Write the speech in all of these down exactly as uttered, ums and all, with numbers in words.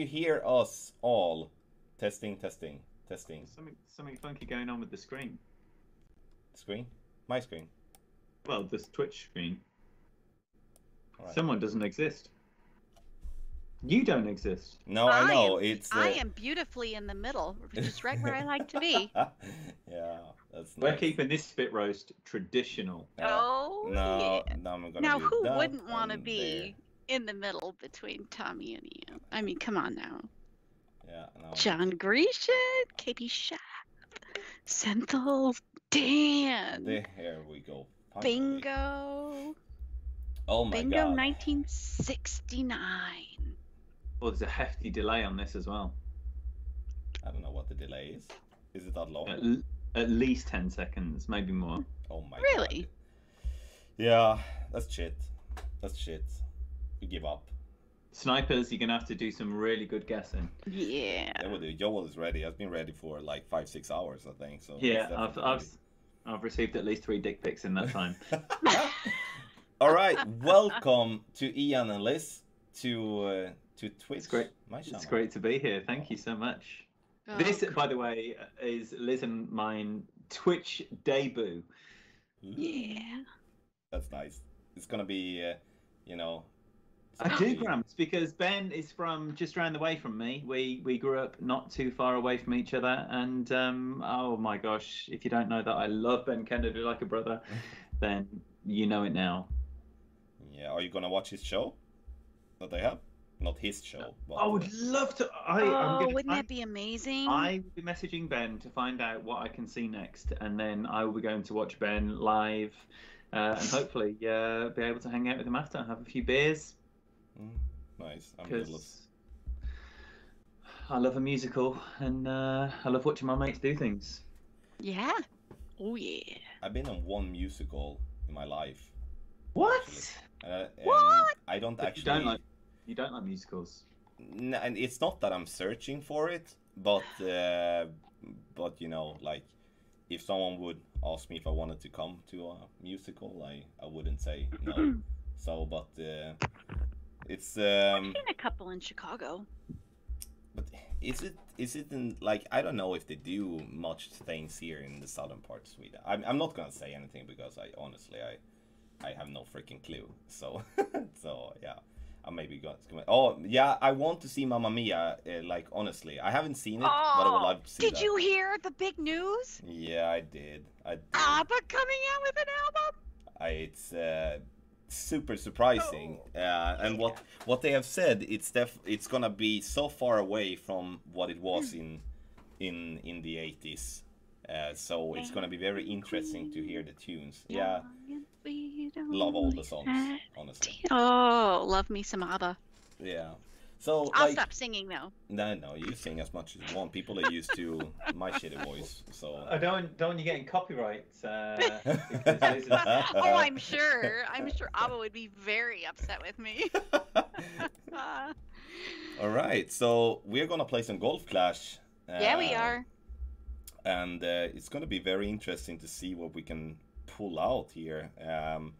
You hear us all? Testing, testing, testing. Something, something funky going on with the screen. Screen? My screen. Well, this Twitch screen. Right. Someone doesn't exist. You don't exist. No, I, I know. Am, it's. Uh... I am beautifully in the middle, just right where I like to be. Yeah, that's. We're nice. Keeping this spit roast traditional. Yeah. Oh. No, yeah. no, I'm gonna. Now, who wouldn't want to be there. In the middle between Tommy and Ian? I mean, come on now. Yeah. No. John Grecian, Katie Schaff, Senthel, Dan. There we go. Finally. Bingo. Oh my Bingo, God. Bingo, nineteen sixty-nine. Well, there's a hefty delay on this as well. I don't know what the delay is. Is it that long? At, l at least ten seconds, maybe more. Oh my really? God. Really? Yeah, that's shit. That's shit. We give up. Snipers, you're going to have to do some really good guessing. Yeah. Yeah, well, Joel is ready. I've been ready for like five, six hours, I think. So yeah, I've, I've, I've received at least three dick pics in that time. All right, welcome to Ian and Liz to... Uh, To Twitch. It's great. My it's great to be here. Thank you so much. Oh, this, God. By the way, is Liz and mine Twitch debut. Yeah. That's nice. It's gonna be, uh, you know. I do grumps because Ben is from just around the way from me. We we grew up not too far away from each other, and um, oh my gosh, if you don't know that I love Ben Kennedy like a brother, then you know it now. Yeah. Are you gonna watch his show that they have? Not his show. But... I would love to. I, oh, I'm gonna, wouldn't I, that be amazing? I will be messaging Ben to find out what I can see next, and then I will be going to watch Ben live, uh, and hopefully uh, be able to hang out with him after, have a few beers. Mm, nice. I'm gonna love... I love a musical, and uh, I love watching my mates do things. Yeah. Oh yeah. I've been on one musical in my life. What? Uh, what? I don't but actually. You don't like... You don't like musicals. No, and it's not that I'm searching for it, but uh, but you know, like if someone would ask me if I wanted to come to a musical, I I wouldn't say no. So, but uh, it's. Um, I've seen a couple in Chicago. But is it is it in, like I don't know if they do much things here in the southern part of Sweden. I'm I'm not gonna say anything because I honestly I I have no freaking clue. So so yeah. I maybe got. Oh yeah, I want to see Mamma Mia. Uh, like honestly, I haven't seen it, oh, but I would love to see it. Did that. You hear the big news? Yeah, I did. I did. ABBA coming out with an album. I, it's uh, super surprising. Oh. Uh, and yeah. what what they have said, it's def it's gonna be so far away from what it was in in in the eighties. Uh, so it's gonna be very interesting to hear the tunes. Yeah. Love all the songs, honestly. Oh, love me some ABBA. Yeah. So I'll like, stop singing though. No, no, you sing as much as you want. People are used to my shitty voice, so. I don't, don't you getting copyright? Uh, oh, I'm sure. I'm sure ABBA would be very upset with me. All right, so we're gonna play some Golf Clash. Uh, yeah, we are. And uh, it's gonna be very interesting to see what we can pull out here. Um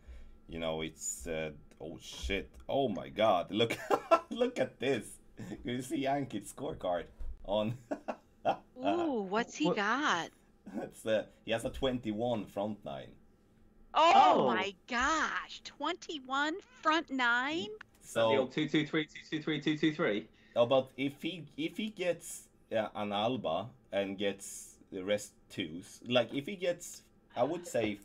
you know, it's uh, oh shit, oh my God, look. Look at this. You see Ankit's scorecard on. Ooh, what's he what? Got that's uh he has a twenty-one front nine. Oh, oh my gosh, twenty-one front nine. So two two three two two three two two three. Oh, but if he if he gets uh, an alba and gets the rest twos, like if he gets I would say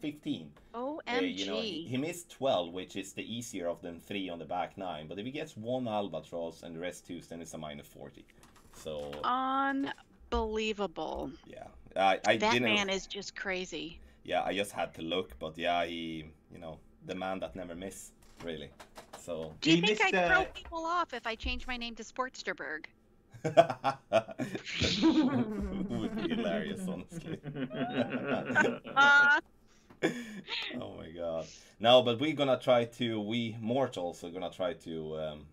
fifteen. O M G. Uh, you know, he, he missed twelve, which is the easier of them three on the back nine. But if he gets one albatross and the rest twos, then it's a minus forty. So unbelievable. Yeah, I, I that didn't, man is just crazy. Yeah, I just had to look, but yeah, he, you know, the man that never miss, really. So do you think I'd uh... throw people off if I change my name to Sportsterberg? Would be hilarious, honestly. Oh my God. No, but we're gonna try to we mortals are gonna try to um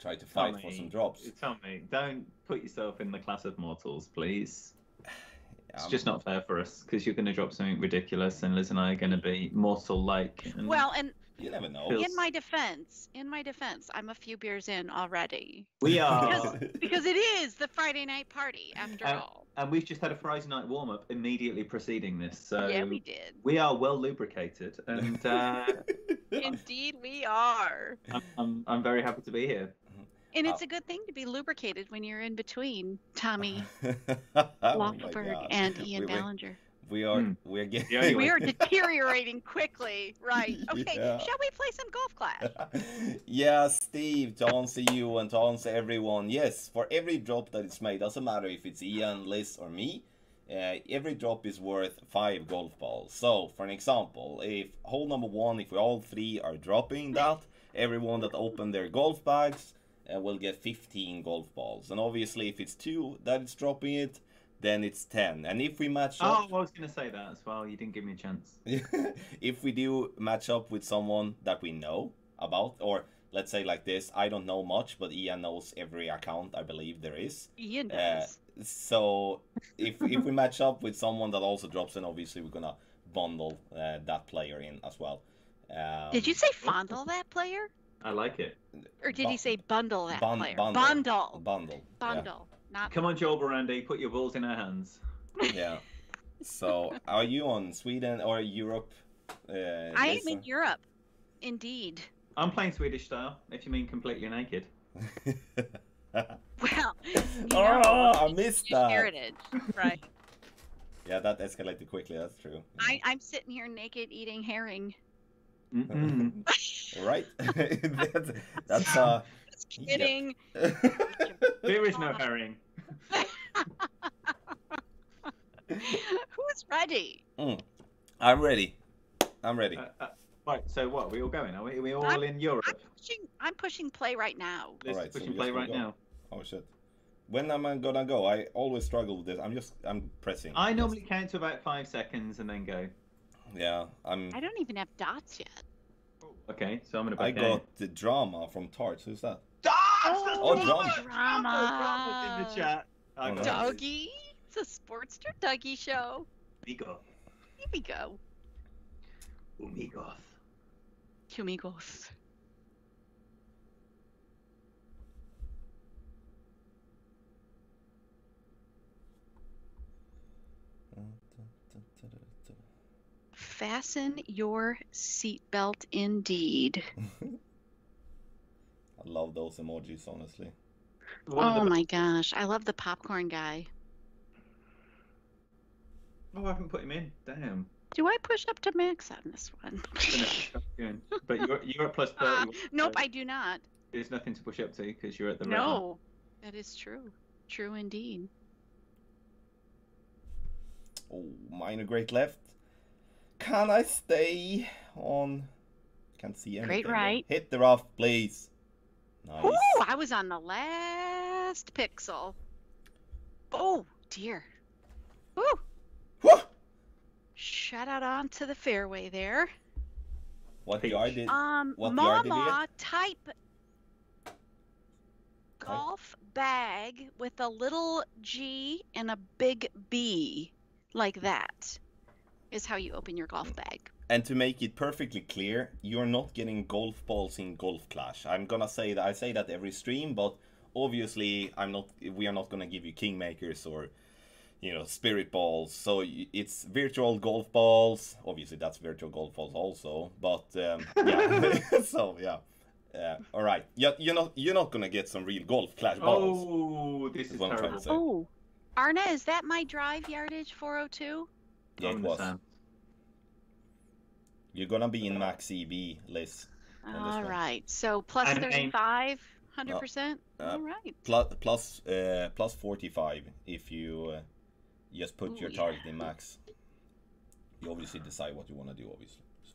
try to fight Tommy, for some drops. Tommy, don't put yourself in the class of mortals, please. It's um, just not fair for us because you're gonna drop something ridiculous and Liz and I are gonna be mortal like and... Well, and You never know. In my defense, in my defense, I'm a few beers in already. We are. Because, because it is the Friday night party, after um, all. And we've just had a Friday night warm-up immediately preceding this. So yeah, we did. We are well lubricated. and uh, Indeed, we are. I'm, I'm, I'm very happy to be here. And it's a good thing to be lubricated when you're in between Tommy Walkenberg oh and Ian we, Ballinger. We are mm. we are getting we are deteriorating quickly, right? Okay, yeah. Shall we play some Golf Clash? Yeah, Steve, to answer you and to answer everyone, yes. For every drop that is made, doesn't matter if it's Ian, Liz, or me. Uh, every drop is worth five golf balls. So, for an example, if hole number one, if we all three are dropping that, everyone that opened their golf bags Uh, will get fifteen golf balls, and obviously if it's two that is dropping it, then it's ten. And if we match oh, up, oh, I was gonna say that as well. You didn't give me a chance. If we do match up with someone that we know about, or let's say like this, I don't know much, but Ian knows every account I believe there is. Ian does. Uh, so if if we match up with someone that also drops in, obviously we're gonna bundle uh, that player in as well. Um, Did you say fondle that player? I like it. Or did Bu he say bundle that bun player? Bundle. Bundle. Bundle. Bundle. Yeah. Not Come on, Joel Burundi, put your balls in our hands. Yeah. So, are you on Sweden or Europe? Uh, I am in Europe, indeed. I'm playing Swedish style, if you mean completely naked. Well, you know, oh, I missed that. Heritage, right? Yeah, that escalated quickly. That's true. Yeah. I, I'm sitting here naked, eating herring. Mm-mm. Right. that's, that's uh Just kidding. Yeah. There is no herring. Who's ready? Mm. I'm ready. I'm ready. Uh, uh, right, so what, are we all going? Are we, are we all I'm, in Europe? I'm pushing, I'm pushing play right now. All right, pushing so play right go. now. Oh shit. When am I gonna go? I always struggle with this. I'm just I'm pressing. I normally yes. count to about five seconds and then go. Yeah, I'm. I don't even have dots yet. Okay, so I'm gonna. I got the drama from Tarts. Who's that? Dots! Oh, oh drama! Drama in the chat. Oh, no. Dougie, it's a Sportster Dougie show. UmiGoth. Here we go. UmiGoth. UmiGoth. Fasten your seatbelt, indeed. I love those emojis, honestly. One oh my gosh, I love the popcorn guy. Oh, I haven't put him in. Damn. Do I push up to max on this one? But you're you're at plus thirty. Uh, nope, I do not. There's nothing to push up to because you're at the. No, right that is true. True indeed. Oh, mine a great left. Can I stay on? Can't see anything. Great right. Hit the rough, please. Nice. Ooh, I was on the last pixel. Oh, dear. Ooh. Woo! Shout out onto the fairway there. What yard did Um, what Mama did type golf bag with a little G and a big B like that. Is how you open your golf bag. And to make it perfectly clear, you're not getting golf balls in Golf Clash. I'm gonna say that I say that every stream, but obviously I'm not. We are not gonna give you Kingmakers or, you know, Spirit balls. So it's virtual golf balls. Obviously that's virtual golf balls also. But um, yeah, so yeah. Uh, all right, you're, you're not you're not gonna get some real Golf Clash balls. Oh, this is terrible. Oh, Arne, is that my drive yardage four oh two? Yeah, it was. You're gonna be in max E B, Liz. All right. So plus thirty-five, hundred percent. All right. Plus plus uh, plus forty-five if you uh, just put Ooh, your target yeah. in max. You obviously decide what you want to do, obviously. So.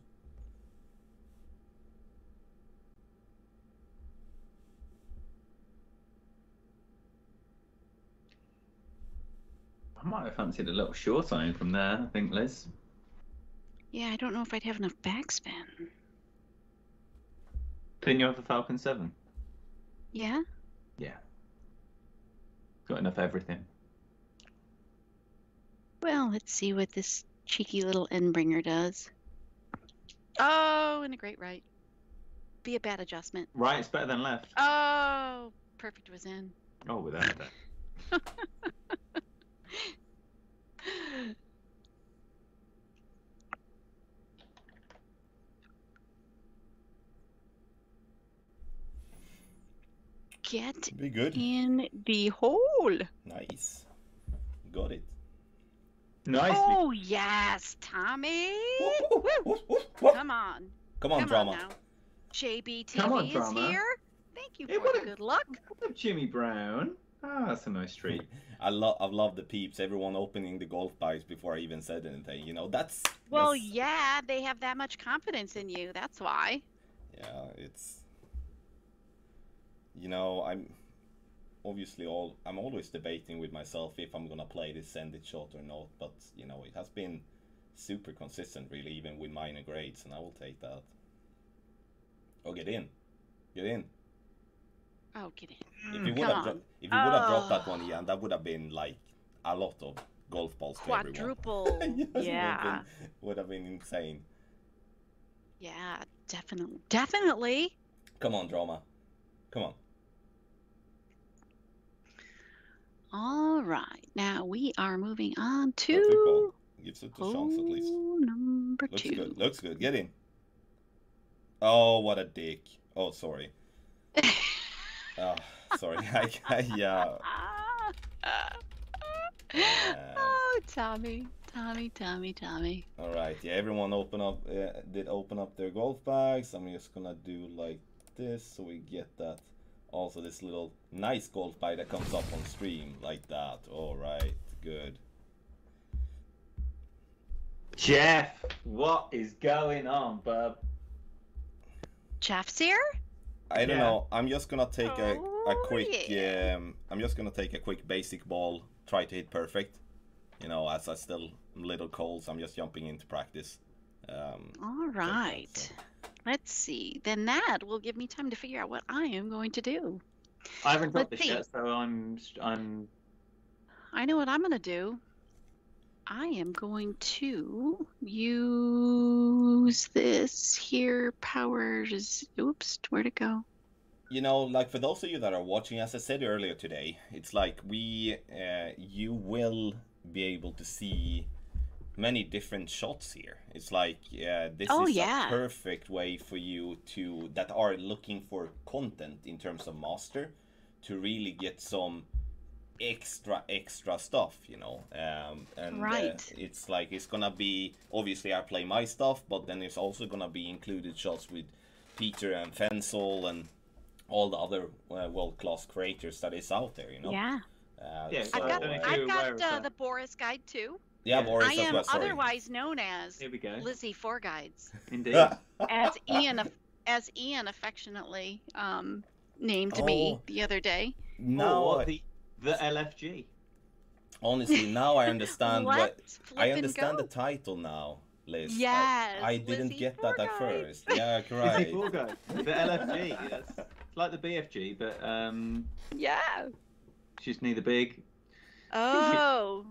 I might have fancied a little short iron from there, I think, Liz. Yeah, I don't know if I'd have enough backspin. Didn't you have a Falcon seven? Yeah? Yeah. Got enough everything. Well, let's see what this cheeky little endbringer does. Oh, and a great right. be a bad adjustment. Right, it's better than left. Oh, perfect was in. Oh, without that. Get be good. In the hole. Nice. Got it. Nice. Oh, yes, Tommy. Whoop, whoop, whoop, whoop, whoop. Come on. Come on, Come drama. On J B T V Come on, is drama. Here. Thank you for the good luck. What up, Jimmy Brown? Ah, oh, that's a nice treat. I love I love the peeps, everyone opening the golf bags before I even said anything. You know, that's... Well, that's... yeah, they have that much confidence in you. That's why. Yeah, it's... You know, I'm obviously all I'm always debating with myself if I'm gonna play this send it shot or not, but you know, it has been super consistent really, even with minor grades, and I will take that. Oh, get in. Get in. Oh, get in. If you would Come have dro- if you oh. would have dropped that one, Ian, that would have been like a lot of golf balls Quadruple. To everyone. yes, yeah. Would have been insane. Yeah, definitely definitely. Come on, drama. Come on. All right. Now we are moving on to gives it the chance at least. Number Looks two. Good. Looks good. Get in. Oh, what a dick. Oh, sorry. oh, sorry. I, I, yeah. yeah. Oh, Tommy. Tommy, Tommy, Tommy. All right. Yeah, everyone open up uh, did open up their golf bags. I'm just going to do like this, so we get that. Also this little nice golf bag that comes up on stream like that. All right, good. Jeff, what is going on, bub? Jeff's here? I don't yeah. know. I'm just gonna take oh, a, a quick yeah. um I'm just gonna take a quick basic ball, try to hit perfect. You know, as I still am a little cold, so I'm just jumping into practice. Um All right. So, so. Let's see. Then that will give me time to figure out what I am going to do. I haven't got this yet, so I'm I'm. I know what I'm going to do. I am going to use this here powers. Oops, where'd it go? You know, like for those of you that are watching, as I said earlier today, it's like we, uh, you will be able to see many different shots here. It's like uh, this oh, is yeah. a perfect way for you to that are looking for content in terms of master to really get some extra extra stuff, you know. Um, and right. uh, it's like it's gonna be obviously I play my stuff, but then it's also gonna be included shots with Peter and Fensol and all the other uh, world class creators that is out there, you know. Yeah. Uh, yeah so, I've got, uh, I've got uh, the Boris guide too. Yeah, yeah. I am well, otherwise known as Lizzie Four Guides, indeed. as Ian, as Ian affectionately um, named oh, me the other day. No, oh, the the L F G. Honestly, now I understand what I understand go. The title now, Liz. Yes, I, I didn't Lizzie get that guides. At first. Yeah, right. Four Guides, the L F G. Yes, it's like the B F G, but um. Yeah. She's neither big. Oh.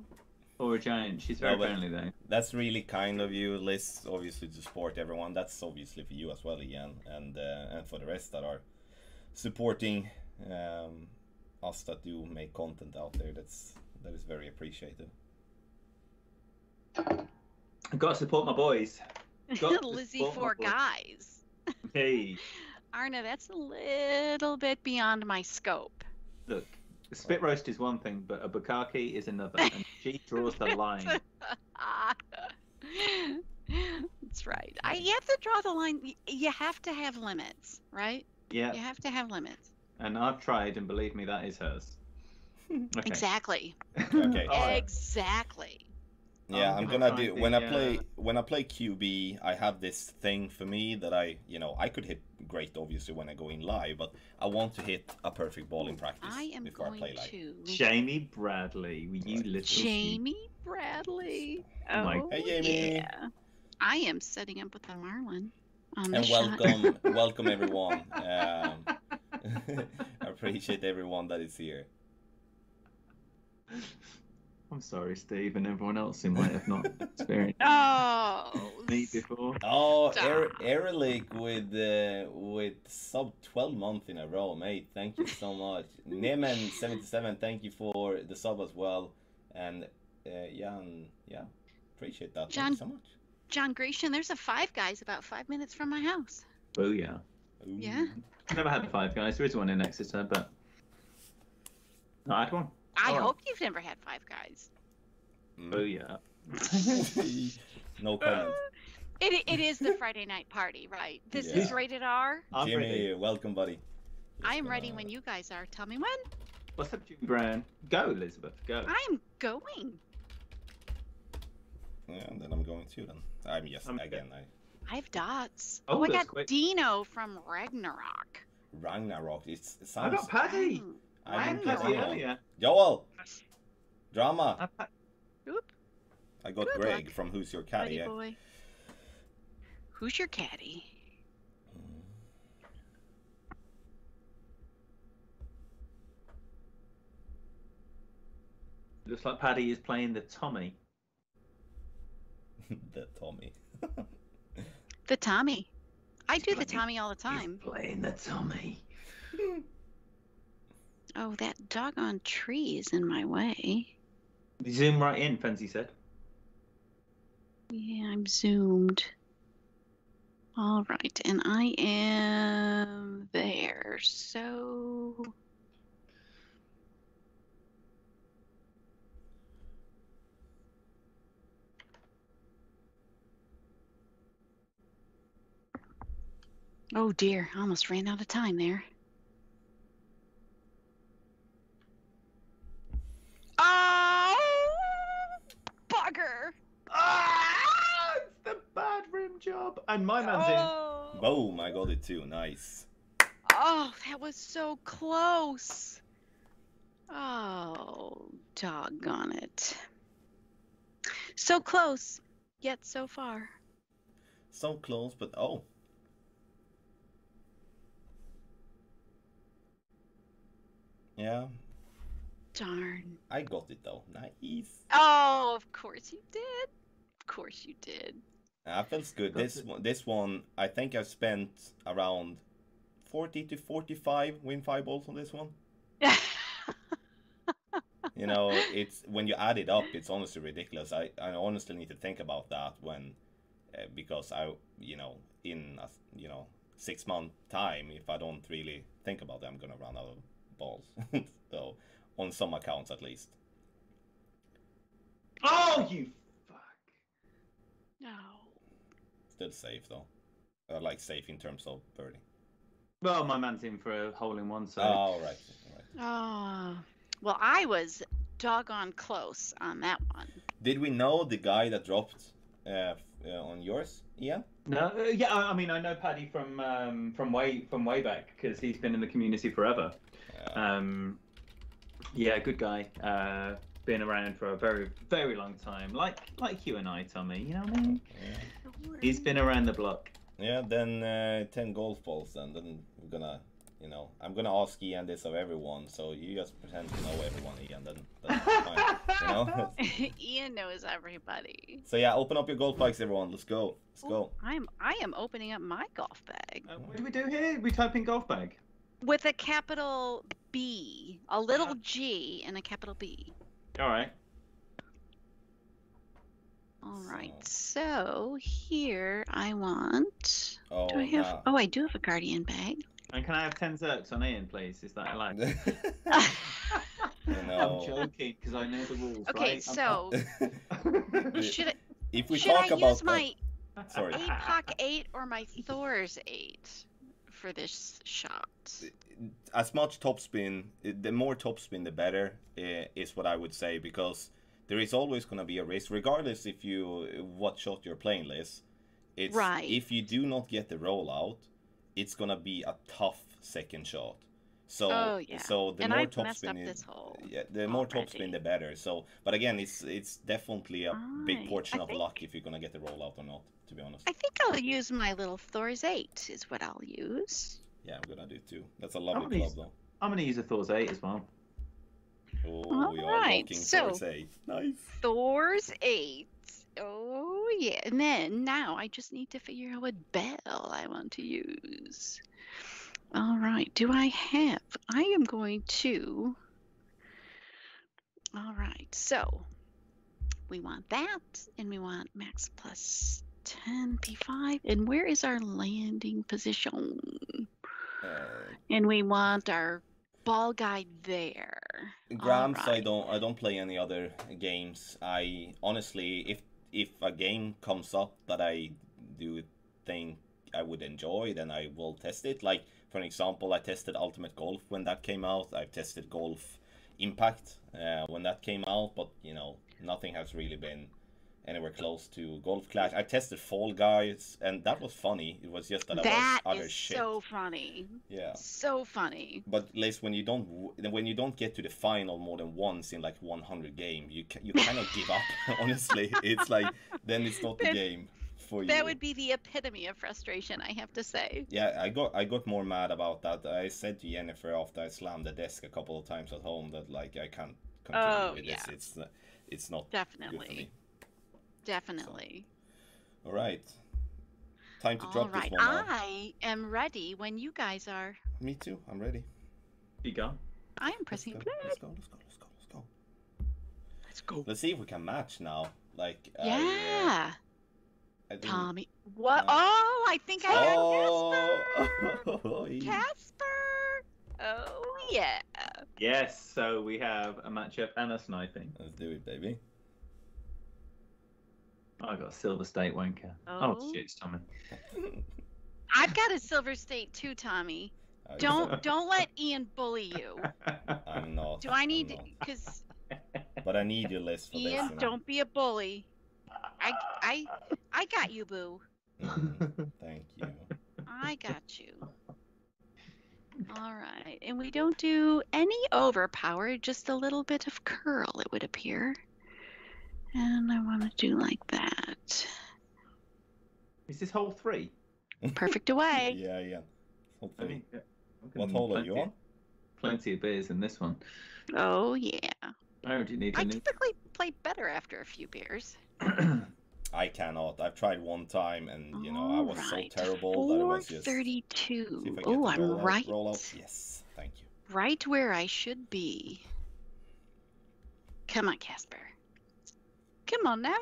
Or a giant. She's very friendly, though. That's really kind of you, Liz. Obviously, to support everyone. That's obviously for you as well, Ian, and uh, and for the rest that are supporting um, us that do make content out there. That's that is very appreciated. I've got to support my boys. Lizzie for guys. Hey, Arne, that's a little bit beyond my scope. Look. A spit roast is one thing, but a bukkake is another, and she draws the line. That's right. I, you have to draw the line. You have to have limits, right? Yeah. You have to have limits. And I've tried, and believe me, that is hers. Okay. Exactly. okay. Right. Exactly. Yeah, I'm, I'm gonna, gonna do to, when yeah. I play when I play Q B. I have this thing for me that I, you know, I could hit great obviously when I go in live, but I want to hit a perfect ball in practice I am before going I play live. To... Jamie Bradley, will you little Jamie Bradley. Oh, oh hey, Jamie. Yeah. I am setting up with the Marlin. On and the welcome, shot. welcome everyone. Um, I appreciate everyone that is here. I'm sorry, Steve, and everyone else who might have not experienced oh, me before. Oh, Air, Air League with uh, with sub twelve months in a row, mate. Thank you so much. Nemen seventy seven, thank you for the sub as well, and uh, Jan, yeah, appreciate that. John, thank you so much. John Grecian, there's a Five Guys about five minutes from my house. Oh yeah. Ooh. Yeah. Never had Five Guys. There is one in Exeter, but no, I had one. I oh. hope you've never had Five Guys. Oh yeah. No comment. It it is the Friday night party, right? This yeah. is rated R. I'm Jimmy, ready. Welcome, buddy. I am ready when you guys are. Tell me when. What's up, Jimmy Brown? Go, Elizabeth. Go. I'm going. Yeah, and then I'm going too. Then I'm yes I'm again. Good. I. I have dots. Oh, oh I got quick. Dino from Ragnarok. Ragnarok. It's. It sounds... I got Paddy. Mm. I didn't get earlier. Joel! Drama! Oop. I got Good Greg luck. From Who's Your Caddy? Boy. Who's Your Caddy? Looks like Paddy is playing the Tommy. the Tommy. the Tommy. I He's do the Tommy all the time. He's playing the Tommy. Oh, that doggone tree is in my way. Zoom right in, Fancy said. Yeah, I'm zoomed. All right, and I am there, so... Oh dear, I almost ran out of time there. Oh, bugger! Ah, it's the bad rim job, and my man's oh. in. Boom! I got it too. Nice. Oh, that was so close. Oh, doggone it! So close, yet so far. So close, but oh. Yeah. Darn. I got it though. Nice. Oh, of course you did. Of course you did. That feels good. This one, this one, I think I've spent around forty to forty-five win five balls on this one. You know, it's when you add it up, it's honestly ridiculous. I, I honestly need to think about that when, uh, because I, you know, in a, you know, six month time, if I don't really think about it, I'm gonna run out of balls. So. On some accounts, at least. Oh, you fuck! No. Still safe though. Uh, like safe in terms of birdie. Well, my man's in for a hole in one, so. Oh right. Oh. Right. Uh, well, I was doggone close on that one. Did we know the guy that dropped uh, uh, on yours? Yeah. No. Uh, yeah. I mean, I know Paddy from um, from way from way back because he's been in the community forever. Uh, um. Yeah, good guy. Uh, been around for a very, very long time. Like, like you and I, Tommy. You know what I mean? Yeah. He's been around the block. Yeah. Then uh, ten golf balls, and then we're gonna, you know, I'm gonna ask Ian this of everyone. So you just pretend to know everyone, Ian. Then that's fine. You know? Ian knows everybody. So yeah, open up your golf bags, everyone. Let's go. Let's Ooh, go. I'm, I am opening up my golf bag. Uh, what do we do here? We type in golf bag. With a capital B, a little G, and a capital B. All right. All right. So, so here I want. Oh, do I have? No. Oh, I do have a Guardian bag. And can I have ten zerks on Ian, please? Is that allowed? No. I'm joking because I know the rules. Okay, right? so should I, if we should talk I about use that... my sorry A P O C eight or my Thor's eight? For this shot, as much topspin, the more topspin, the better uh, is what I would say, because there is always going to be a risk, regardless if you what shot you're playing, Liz. It's right. If you do not get the rollout, it's going to be a tough second shot. So, oh, yeah. so the and more I've topspin, is, yeah, the already. more topspin, the better. So, but again, it's it's definitely a right. big portion I of think... luck if you're going to get the rollout or not. To be honest, I think I'll use my little Thor's eight is what I'll use. Yeah, I'm gonna do too. That's a lovely club use, though. I'm gonna use a Thor's eight as well. Oh, all we are right. walking so, towards eight. Nice. Thor's eight. Oh yeah. And then now I just need to figure out what bell I want to use. All right. Do I have? I am going to. All right. So we want that, and we want max plus ten P five. And where is our landing position? Uh, and we want our ball guy there. Grams, right. I don't. I don't play any other games. I honestly, if if a game comes up that I do think I would enjoy, then I will test it. Like for an example, I tested Ultimate Golf when that came out. I've tested Golf Impact uh, when that came out, but you know nothing has really been anywhere close to Golf Clash. I tested Fall Guys, and that was funny. It was just that, that I was other shit. That is so funny. Yeah. So funny. But Liz, when you don't when you don't get to the final more than once in like one hundred game, you you kind of give up. Honestly, it's like then it's not the game for you. That would be the epitome of frustration, I have to say. Yeah, I got I got more mad about that. I said to Jennifer after I slammed the desk a couple of times at home that like I can't continue oh, with yeah. this. It's it's not definitely. Good for me. Definitely. So. All right. Time to All drop right. this one. Now. I am ready when you guys are. Me too. I'm ready. Be gone. I am pressing play. Let's go. Let's go. Let's go. Let's go. Let's go. Let's see if we can match now. Like. Yeah. I, uh, I Tommy. What? Uh... Oh, I think I heard oh. Casper. Casper. Oh yeah. Yes. So we have a matchup and a sniping. Let's do it, baby. Oh, I got a Silver State wanker. Oh, oh shit, it's Tommy. I've got a Silver State too, Tommy. I don't know. Don't let Ian bully you. I'm not. Do I need to, because? But I need your list for Ian, this. Ian, don't be a bully. I I I got you, boo. Mm, thank you. I got you. All right, and we don't do any overpower, just a little bit of curl, it would appear. And I want to do like that. Is this hole three? Perfect away. Yeah, yeah. Hole three. I mean, yeah. What hole are you on? Plenty of beers in this one. Oh, yeah. I already need I typically play better after a few beers. I cannot. I've tried one time, and, you know, All I was right. so terrible that it was just... four thirty-two. Oh, I'm roll right. Out, roll out. Yes, thank you. Right where I should be. Come on, Casper. Come on now.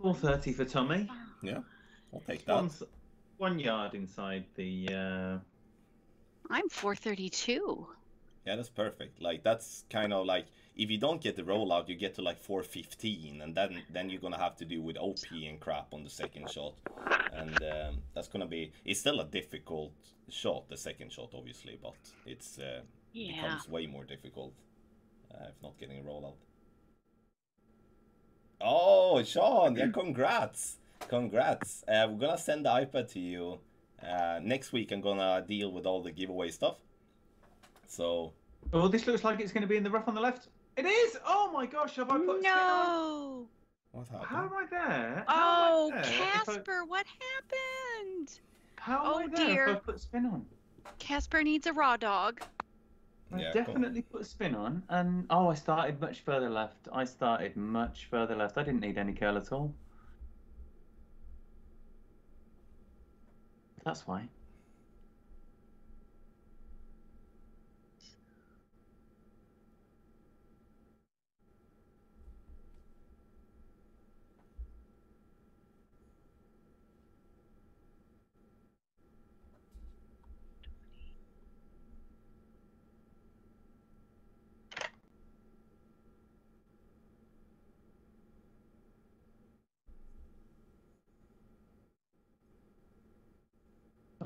four thirty for Tommy. Yeah, I'll take that. One, one yard inside the... Uh... I'm four thirty-two. Yeah, that's perfect. Like, that's kind of like... If you don't get the rollout, you get to like four fifteen. And then, then you're going to have to do with O P and crap on the second shot. And um, that's going to be... It's still a difficult shot, the second shot, obviously. But it's uh, yeah. becomes way more difficult uh, if not getting a rollout. Oh, Sean, yeah, congrats. Congrats. Uh, we're going to send the iPad to you. Uh, next week, I'm going to deal with all the giveaway stuff. So. Oh, this looks like it's going to be in the rough on the left. It is. Oh, my gosh. Have I put No. What happened? How am I there? How oh, I there? Casper, I... what happened? How oh, am I there dear. If I put spin on? Casper needs a raw dog. I yeah, definitely cool. put a spin on, and oh, I started much further left. I started much further left. I didn't need any curl at all. That's why.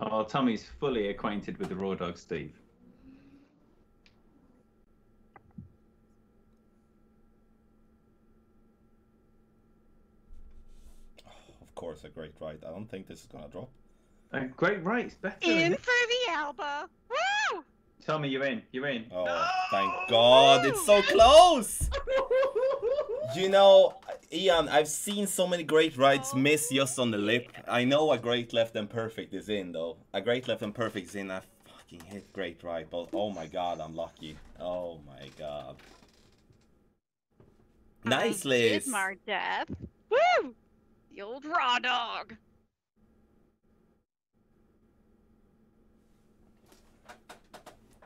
Oh, Tommy's fully acquainted with the raw dog, Steve. Oh, of course, a great right. I don't think this is going to drop. A great right's better. In for the elbow. Woo! Tommy, you're in. You're in. Oh, no! Thank God. Woo! It's so close. You know, Ian, I've seen so many great rights miss just on the lip. I know a great left and perfect is in, though. A great left and perfect is in. I fucking hit great right ball. Oh my god, I'm lucky. Oh my god. Nice, Liz. Gizmar death. Woo! The old raw dog.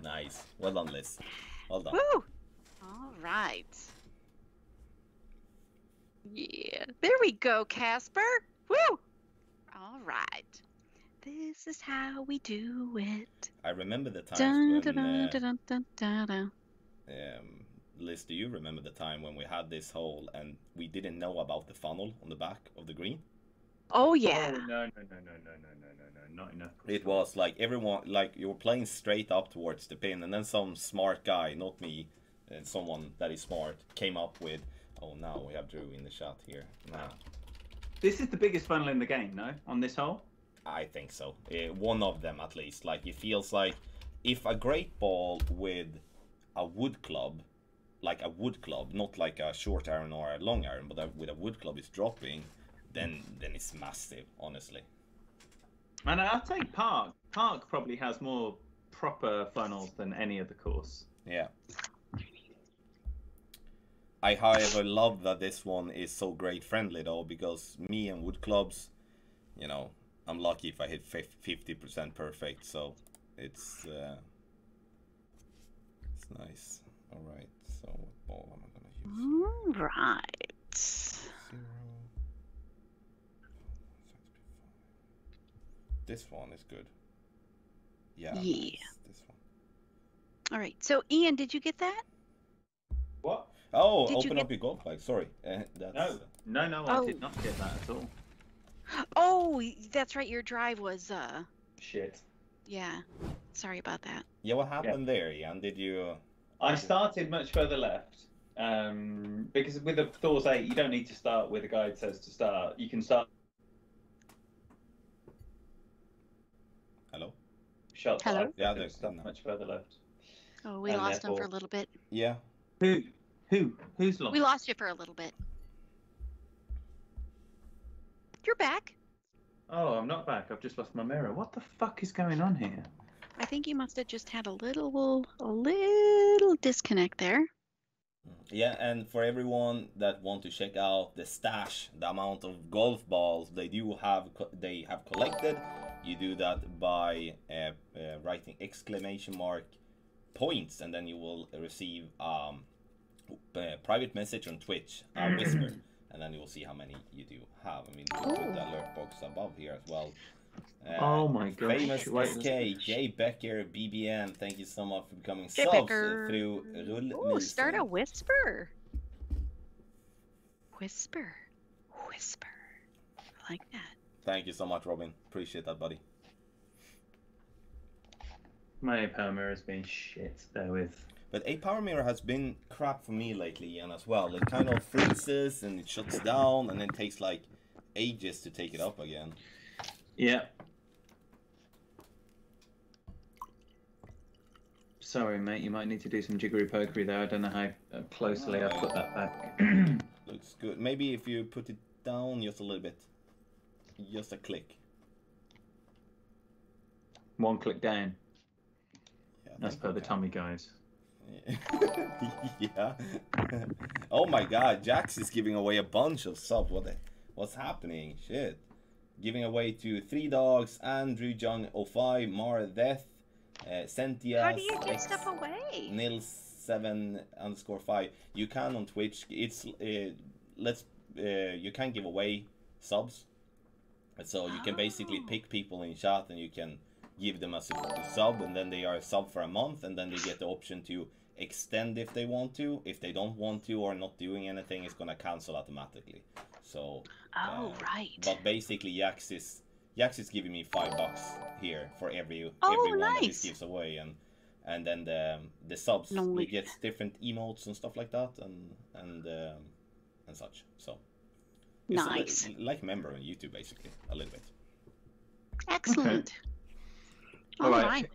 Nice. Well done, Liz. Well done. Woo! All right. Yeah. There we go, Casper. Woo! All right. This is how we do it. I remember the times dun, when... Dun, uh, dun, dun, dun, dun. Um, Liz, do you remember the time when we had this hole and we didn't know about the funnel on the back of the green? Oh, yeah. Oh, no, no, no, no, no, no, no, no, not enough. It was like everyone, like you were playing straight up towards the pin, and then some smart guy, not me, and someone that is smart, came up with, oh, now we have Drew in the shot here. Now. This is the biggest funnel in the game, no? On this hole? I think so. Uh, one of them, at least. Like, it feels like if a great ball with a wood club, like a wood club, not like a short iron or a long iron, but a, with a wood club is dropping, then then it's massive, honestly. And I'll take Park. Park probably has more proper funnels than any other course. Yeah. I, however, love that this one is so great friendly, though, because me and wood clubs, you know, I'm lucky if I hit fifty percent perfect, so it's uh, it's nice. All right, so what ball am I going to use? All right. Zero. This one is good. Yeah. Yeah. This one. All right. So, Ian, did you get that? What? Oh, did open you up your golf bag. Sorry. Uh, that's... No, no, no, I oh. did not get that at all. Oh, that's right. Your drive was uh. Shit. Yeah. Sorry about that. Yeah, what happened yeah. there, Ian? Did you? I started much further left. Um, because with a Thor's eight, you don't need to start where the guide says to start. You can start. Hello. Shot. Hello. Out. Yeah, there's stuff much further left. Oh, we and lost therefore... him for a little bit. Yeah. Who? Who? Who's lost? We lost you for a little bit. You're back. Oh, I'm not back. I've just lost my mirror. What the fuck is going on here? I think you must have just had a little, a little disconnect there. Yeah, and for everyone that want to check out the stash, the amount of golf balls they do have, they have collected, you do that by uh, uh, writing exclamation mark points, and then you will receive um, a private message on Twitch, uh, Whisper. And then you will see how many you do have. I mean, we'll put the alert box above here as well. Uh, oh my gosh. Famous S K, Jay Becker, B B N, thank you so much for becoming Jay subs Becker. Through Rull. Ooh, start a whisper. Whisper. Whisper. I like that. Thank you so much, Robin. Appreciate that, buddy. My power mirror has been shit, though, with... But a power mirror has been crap for me lately, Ian, as well. It kind of freezes and it shuts down and then takes like ages to take it up again. Yeah. Sorry, mate. You might need to do some jiggery pokery there. I don't know how closely oh, I put that back. Looks good. Maybe if you put it down just a little bit, just a click. One click down. Yeah, that's per the Tommy guys. Yeah. Oh my god, Jax is giving away a bunch of subs. What the, what's happening? Shit. Giving away to Three Dogs, Andrew John oh five, Mara Death, uh, Sentia. How do you give stuff away? Nils seven underscore five. You can on Twitch. It's uh, let's uh, you can give away subs. So you oh. can basically pick people in chat and you can give them a sub, and then they are sub for a month, and then they get the option to extend if they want to. If they don't want to or not doing anything, it's gonna cancel automatically. So oh uh, right. But basically, Yax is Yax is giving me five bucks here for every oh, every nice. One that he gives away, and and then the the subs no, we get different emotes and stuff like that, and and um, and such. So it's nice, a, like member on YouTube, basically a little bit. Excellent. Okay. All right. right.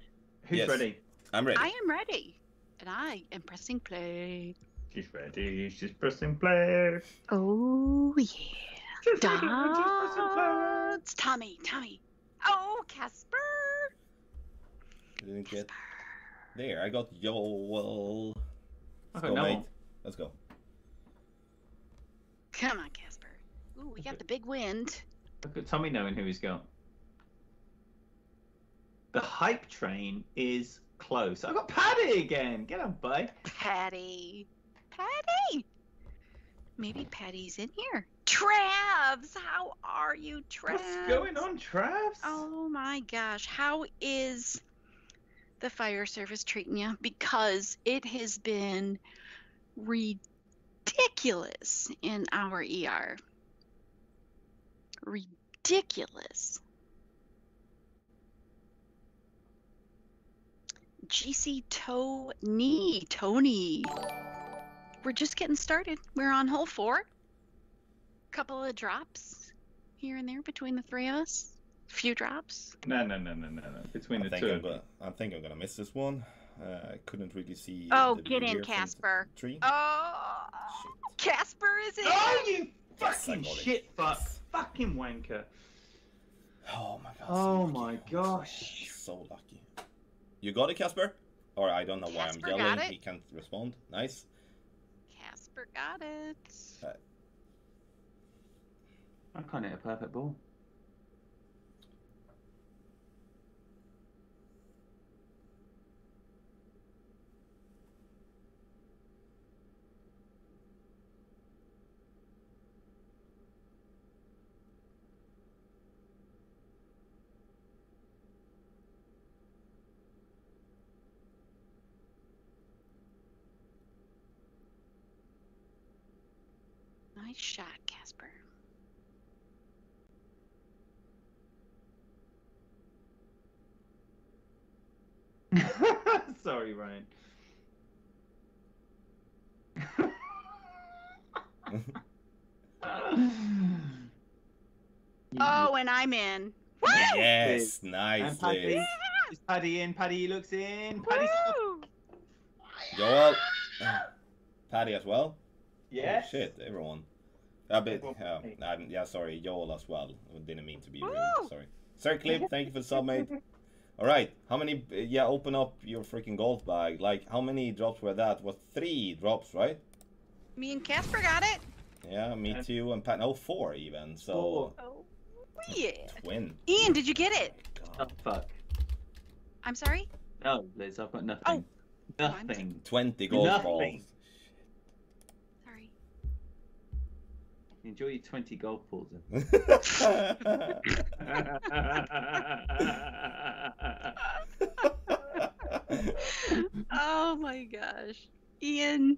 Who's yes. ready? I'm ready. I am ready. And I am pressing play. She's ready. She's pressing play. Oh, yeah. She's Dots. Ready. She's pressing play. Tommy, Tommy. Oh, Casper. I didn't get there. I got Joel. Let's okay, go, no. mate. Let's go. Come on, Casper. Ooh, we got the big wind. Look at Tommy knowing who he's got. The hype train is close. I got Paddy again. Get on, bud. Paddy. Paddy. Maybe Paddy's in here. Travs, how are you, Travs? What's going on, Travs? Oh my gosh, how is the fire service treating you? Because it has been ridiculous in our E R. Ridiculous. G C Tony, Tony. We're just getting started. We're on hole four. Couple of drops here and there between the three of us. A few drops. No, no, no, no, no, no. Between the two. But I think I'm gonna miss this one. Uh, I couldn't really see. Oh, get in, Casper. Tree. Oh, shit. Casper is in. Oh, you fucking shit, fuck, fucking wanker. Oh my god. Oh my gosh. So lucky. You got it, Casper? Or I don't know why I'm yelling. He can't respond. Nice. Casper got it. Uh, I can't hit a perfect ball. Nice shot, Casper. Sorry, Ryan. Oh, and I'm in. Woo! Yes, nice. Paddy, yeah. Paddy in. Paddy looks in. Paddy's Joel. Paddy as well. Yes. Oh, shit, everyone. A bit. Uh, I'm, yeah, sorry, Joel as well. Didn't mean to be rude. Woo! Sorry. Sir Clip, thank you for the sub, mate. All right, how many, yeah, open up your freaking golf bag. Like, how many drops were that? Was three drops, right? Me and Casper got it. Yeah, me too, and Pat, no, four even, so. Oh, yeah. Twin. Ian, did you get it? Oh, fuck. I'm sorry? No, Liz, I've got nothing. Oh. Nothing. twenty golf nothing. balls. Sorry. Enjoy your twenty golf balls. Oh my gosh, Ian,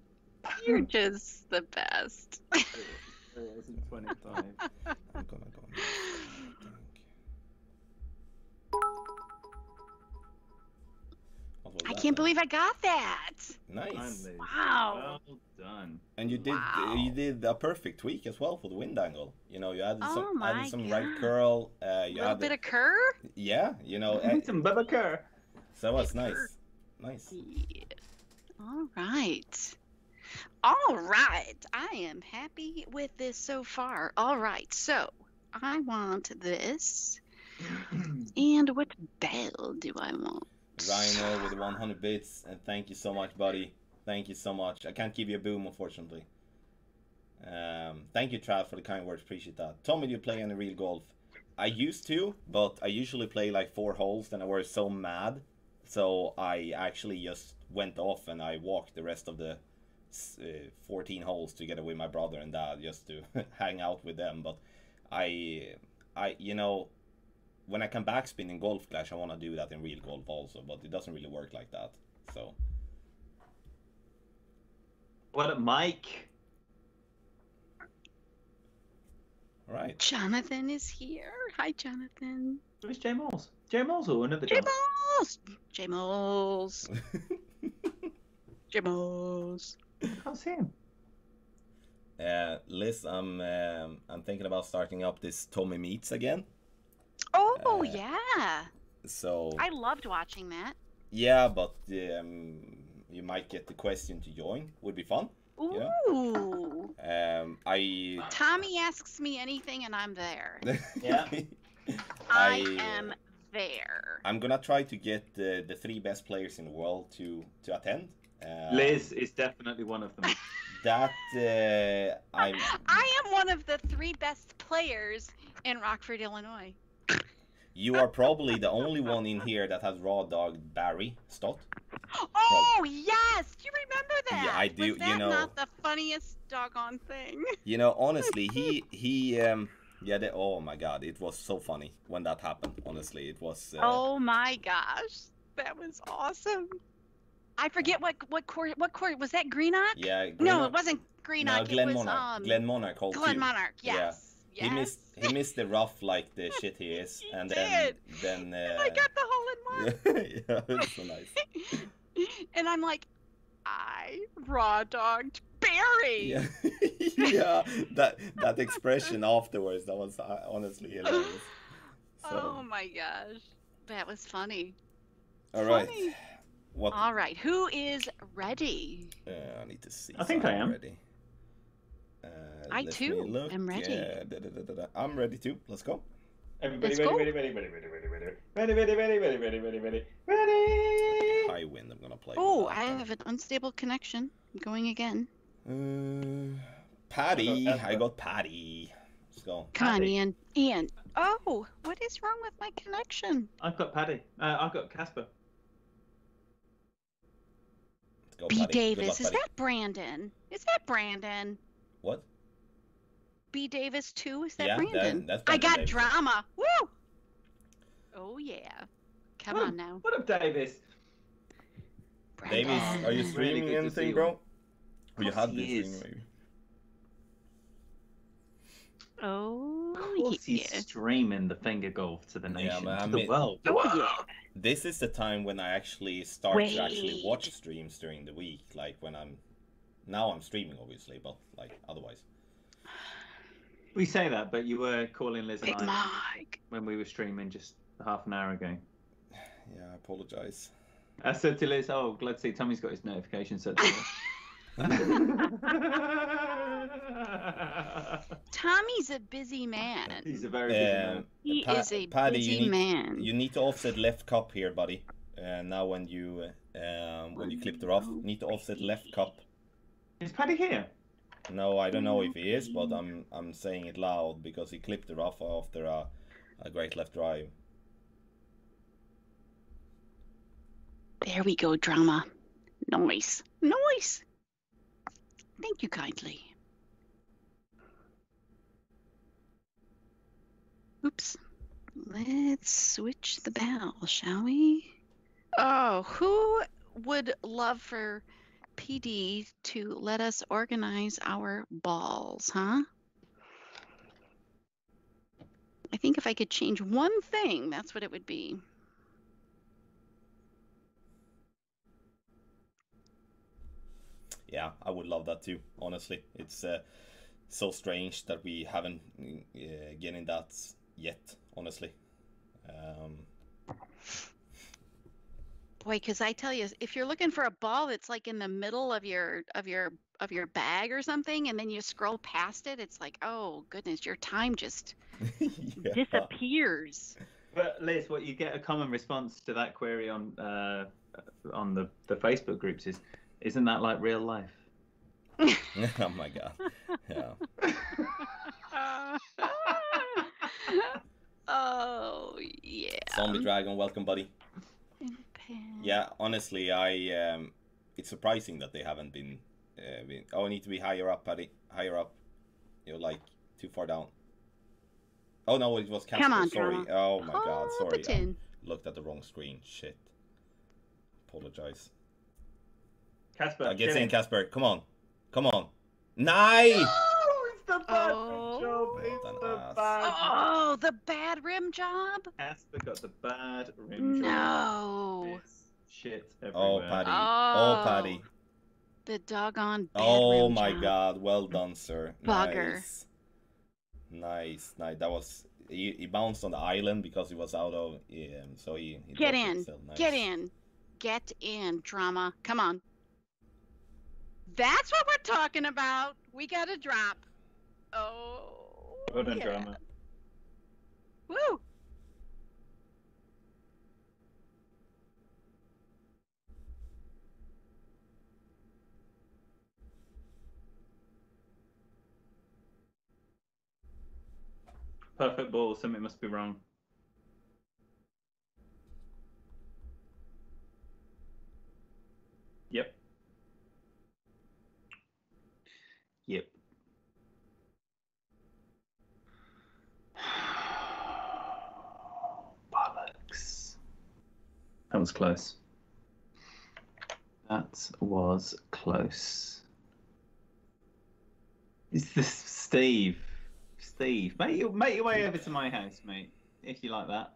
you're just the best. It wasn't twenty-five. I'm gonna go. I can't believe I got that. Nice. Wow. Well done. And you did wow. you did a perfect tweak as well for the wind angle. You know, you added oh some added some God. right curl. Uh, you a little added, bit of curl. Yeah, you know. And, some bit of curl. So that's nice. Nice. Yeah. All right. All right. I am happy with this so far. All right. So I want this. And what bell do I want? Rhino with one hundred bits, and thank you so much, buddy. Thank you so much. I can't give you a boom, unfortunately. Um, thank you, Trav, for the kind words. Appreciate that. Tommy, do you play any real golf? I used to, but I usually play like four holes, and I was so mad, so I actually just went off and I walked the rest of the uh, fourteen holes together with my brother and dad just to hang out with them. But I, I, you know. When I can backspin in Golf Clash, I want to do that in real golf also, but it doesn't really work like that. So. What up, Mike? All right. Jonathan is here. Hi, Jonathan. Where's J Moles? J Moles or another J Moles? J Moles. J Moles. I can't see him. Uh, Liz, I'm um, I'm thinking about starting up this Tommy Meets again. Oh, uh, yeah. So I loved watching that. Yeah, but um, you might get the question to join. Would be fun. Ooh. You know? um, I. Tommy asks me anything, and I'm there. Yeah. I, I am there. I'm gonna try to get uh, the three best players in the world to to attend. Uh, Liz is definitely one of them. That uh, I I am one of the three best players in Rockford, Illinois. You are probably the only one in here that has raw dogged Barry Stott. Oh probably. Yes, do you remember that? Yeah, I do. Was that you know, not the funniest doggone thing. You know, honestly, he he um yeah. They, oh my God, it was so funny when that happened. Honestly, it was. Uh, oh my gosh, that was awesome. I forget what what court what court was that Greenock? Yeah. Greenock. No, it wasn't Greenock. No, Glen it was Monarch. Um, Glen Monarch. Glen Monarch. Yes. Yeah. Yes. He missed he missed the rough like the shit he is, he and did. then then. Uh... And I got the hole in one. Yeah, it was so nice. And I'm like, I raw dogged Barry. Yeah. Yeah. That that expression afterwards, that was honestly hilarious. So. Oh my gosh, that was funny. All funny. right. What? All right, who is ready? Uh, I need to see. I think I am ready. Uh, I too am ready. Yeah, da, da, da, da, da. I'm ready too. Let's go. Everybody Let's ready, go. ready, ready, ready, ready, ready, ready, ready, ready, ready, ready, ready, ready, ready. I win. I'm gonna play. Oh, I have an unstable connection. I'm going again. Uh, Patty, I got, I got Patty. Let's go. Come on, Ian. Ian. Oh, what is wrong with my connection? I've got Patty. Uh, I've got Casper. Go, B. Patty. Davis, luck, is that Brandon? Is that Brandon? What? B. Davis too? Is that yeah, Brandon? That, that's Brandon? I got Davis. Drama. Woo! Oh yeah. Come what on up, now. What up, Davis? Brandon. Davis, are you streaming really anything, bro? Or you have this thing, maybe? Oh, of course yeah. He's streaming the finger golf to the nation, yeah, man, to I mean, the world. The world. Yeah. This is the time when I actually start Wait. to actually watch streams during the week, like when I'm... Now I'm streaming, obviously, but like otherwise. We say that, but you were calling Liz Big and I Mike. when we were streaming just half an hour ago. Yeah, I apologise. I said to Liz, oh, glad to see Tommy's got his notification set to Liz. Tommy's a busy man. He's a very busy um, man. He pa is a Paddy, busy you need, man. You need to offset left cup here, buddy. Uh, now when you um, when you clip the off, you need to offset left cup. Is Paddy here? No, I don't know if he is, but I'm I'm saying it loud because he clipped the rough after a, a great left drive. There we go, drama. Noise, noise. Thank you kindly. Oops. Let's switch the bell, shall we? Oh, who would love for P D to let us organize our balls, huh? I think if I could change one thing, that's what it would be. Yeah, I would love that too. Honestly, it's uh, so strange that we haven't uh, getting that yet. Honestly, um... boy, because I tell you, if you're looking for a ball that's like in the middle of your of your of your bag or something, and then you scroll past it, it's like, oh goodness, your time just yeah. disappears. But Liz, what you get a common response to that query on uh, on the the Facebook groups is, isn't that like real life? Oh my God. Yeah. Oh, yeah. Zombie Dragon, welcome, buddy. Yeah, honestly, I um, it's surprising that they haven't been, uh, been... Oh, I need to be higher up, Paddy. Higher up. You're like too far down. Oh, no, it was Casper. Come on, sorry. Come on. Oh, my Hop God, sorry. I looked at the wrong screen. Shit. Apologize. Casper, I get in, Casper. Come on, come on. Nice. Oh, it's the bad oh. rim job. It's the ass. bad. Oh, the bad rim job. Casper got the bad rim no. job. No. Shit everywhere. Oh, Paddy. Oh, oh Paddy. The doggone bad oh, rim my job. God. Well done, sir. Bugger. Nice. Nice. Nice. That was. He, he bounced on the island because he was out of. Yeah, so he. he get in. Nice. Get in. Get in. Drama. Come on. That's what we're talking about. We got a drop. Oh. What a yeah. drama. Woo. perfect ball, something must be wrong. Yep. Yep. Bollocks. That was close. That was close. It's this Steve. Steve, make your, make your way over to my house, mate, if you like that.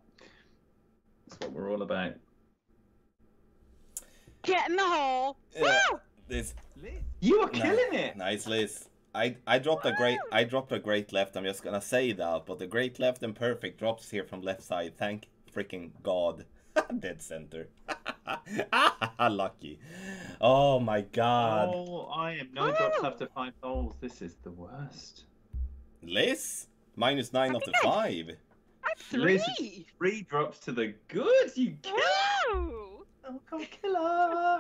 That's what we're all about. Get in the hole. Yeah. Woo! Liz. Liz. You are killing no. it. Nice, Liz. I I dropped Woo! a great I dropped a great left. I'm just gonna say that, but the great left and perfect drops here from left side. Thank freaking God. Dead center. Lucky. Oh my God. Oh, I am no Woo! drops after five holes. This is the worst. Liz, minus nine after five. That's three. Liz, three drops to the good. You killer. Woo! Oh, come killer!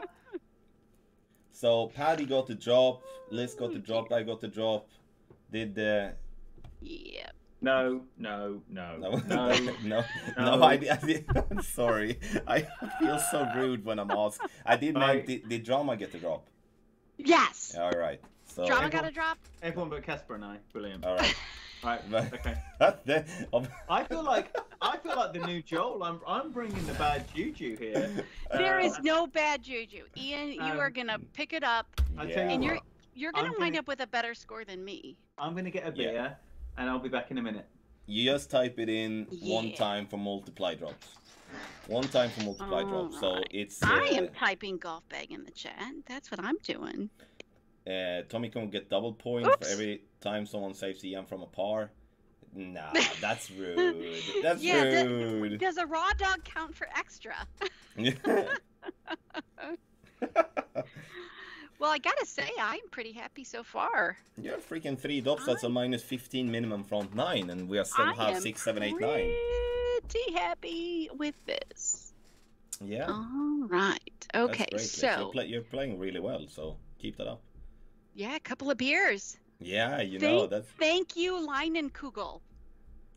So Paddy got the drop, Liz got the drop, I got the drop. Did the yeah? No, no, no, no, no, no, no. no I, I did. I'm sorry. I feel so rude when I'm asked. I did. Right. Did, did drama get the drop? Yes. All right. So drama everyone, got a drop. Everyone but Casper and I. Brilliant. All right. Right. Okay. I feel like I feel like the new Joel. I'm I'm bringing the bad juju here. There uh, is no bad juju, Ian. You um, are gonna pick it up, I'll yeah. tell you and what, you're you're gonna I'm wind gonna, up with a better score than me. I'm gonna get a beer, yeah. and I'll be back in a minute. You just type it in yeah. one time for multiply drops. One time for multiply All drops. Right. So it's. Uh, I am typing golf bag in the chat. That's what I'm doing. Uh, Tommy can get double points Oops. for every time someone saves Ian from a par. Nah, that's rude. That's yeah, rude. Does, does a raw dog count for extra? Well, I gotta say, I'm pretty happy so far. You're freaking three dots. That's a minus fifteen minimum front nine, and we are still I have six, seven, eight, nine. Pretty happy with this. Yeah. All right. Okay. That's great, so you're, play, you're playing really well. So keep that up. Yeah, a couple of beers. Yeah, you thank, know that's. Thank you, Leinenkugel.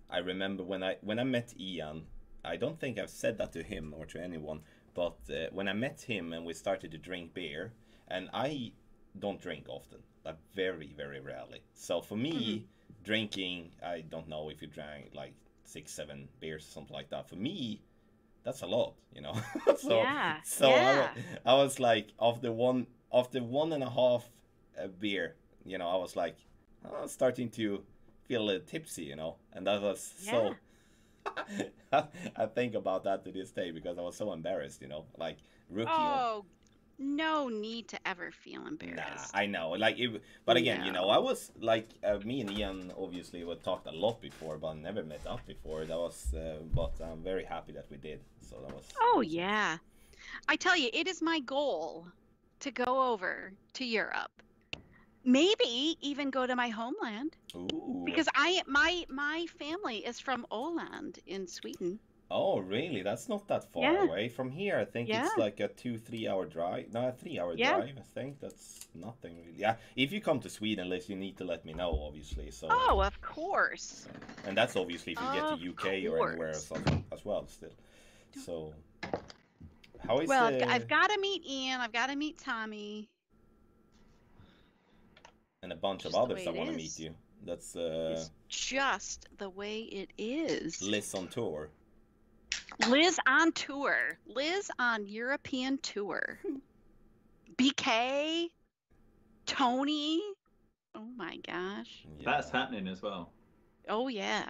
I remember when I when I met Ian. I don't think I've said that to him or to anyone, but uh, when I met him and we started to drink beer, and I don't drink often, like very very rarely. So for me, mm-hmm. drinking, I don't know if you drank like six seven beers or something like that. For me, that's a lot, you know. so yeah. so yeah. I, I was like after one after one and a half a beer. You know, I was like, oh, starting to feel a little tipsy, you know, and that was yeah. so. I think about that to this day because I was so embarrassed, you know, like rookie. Oh, no need to ever feel embarrassed. Nah, I know, like, it, but again, no. you know, I was like, uh, me and Ian obviously we talked a lot before, but never met up before. That was, uh, but I'm very happy that we did. So that was. Oh yeah, I tell you, it is my goal to go over to Europe. Maybe even go to my homeland. Ooh. Because I my my family is from Åland in Sweden. Oh really? That's not that far yeah. away from here. I think yeah. it's like a two three hour drive. No, a three hour yeah. drive. I think that's nothing really. Yeah. If you come to Sweden, Liz, you need to let me know, obviously. So. Oh, of course. And that's obviously if you of get to U K course. or anywhere or something as well. Still. So. How is well, the... I've got to meet Ian. I've got to meet Tommy. And a bunch just of others that want to meet you. That's uh, it's just the way it is. Liz on tour. Liz on tour. Liz on European tour. B K, Tony. Oh my gosh. Yeah. That's happening as well. Oh yeah.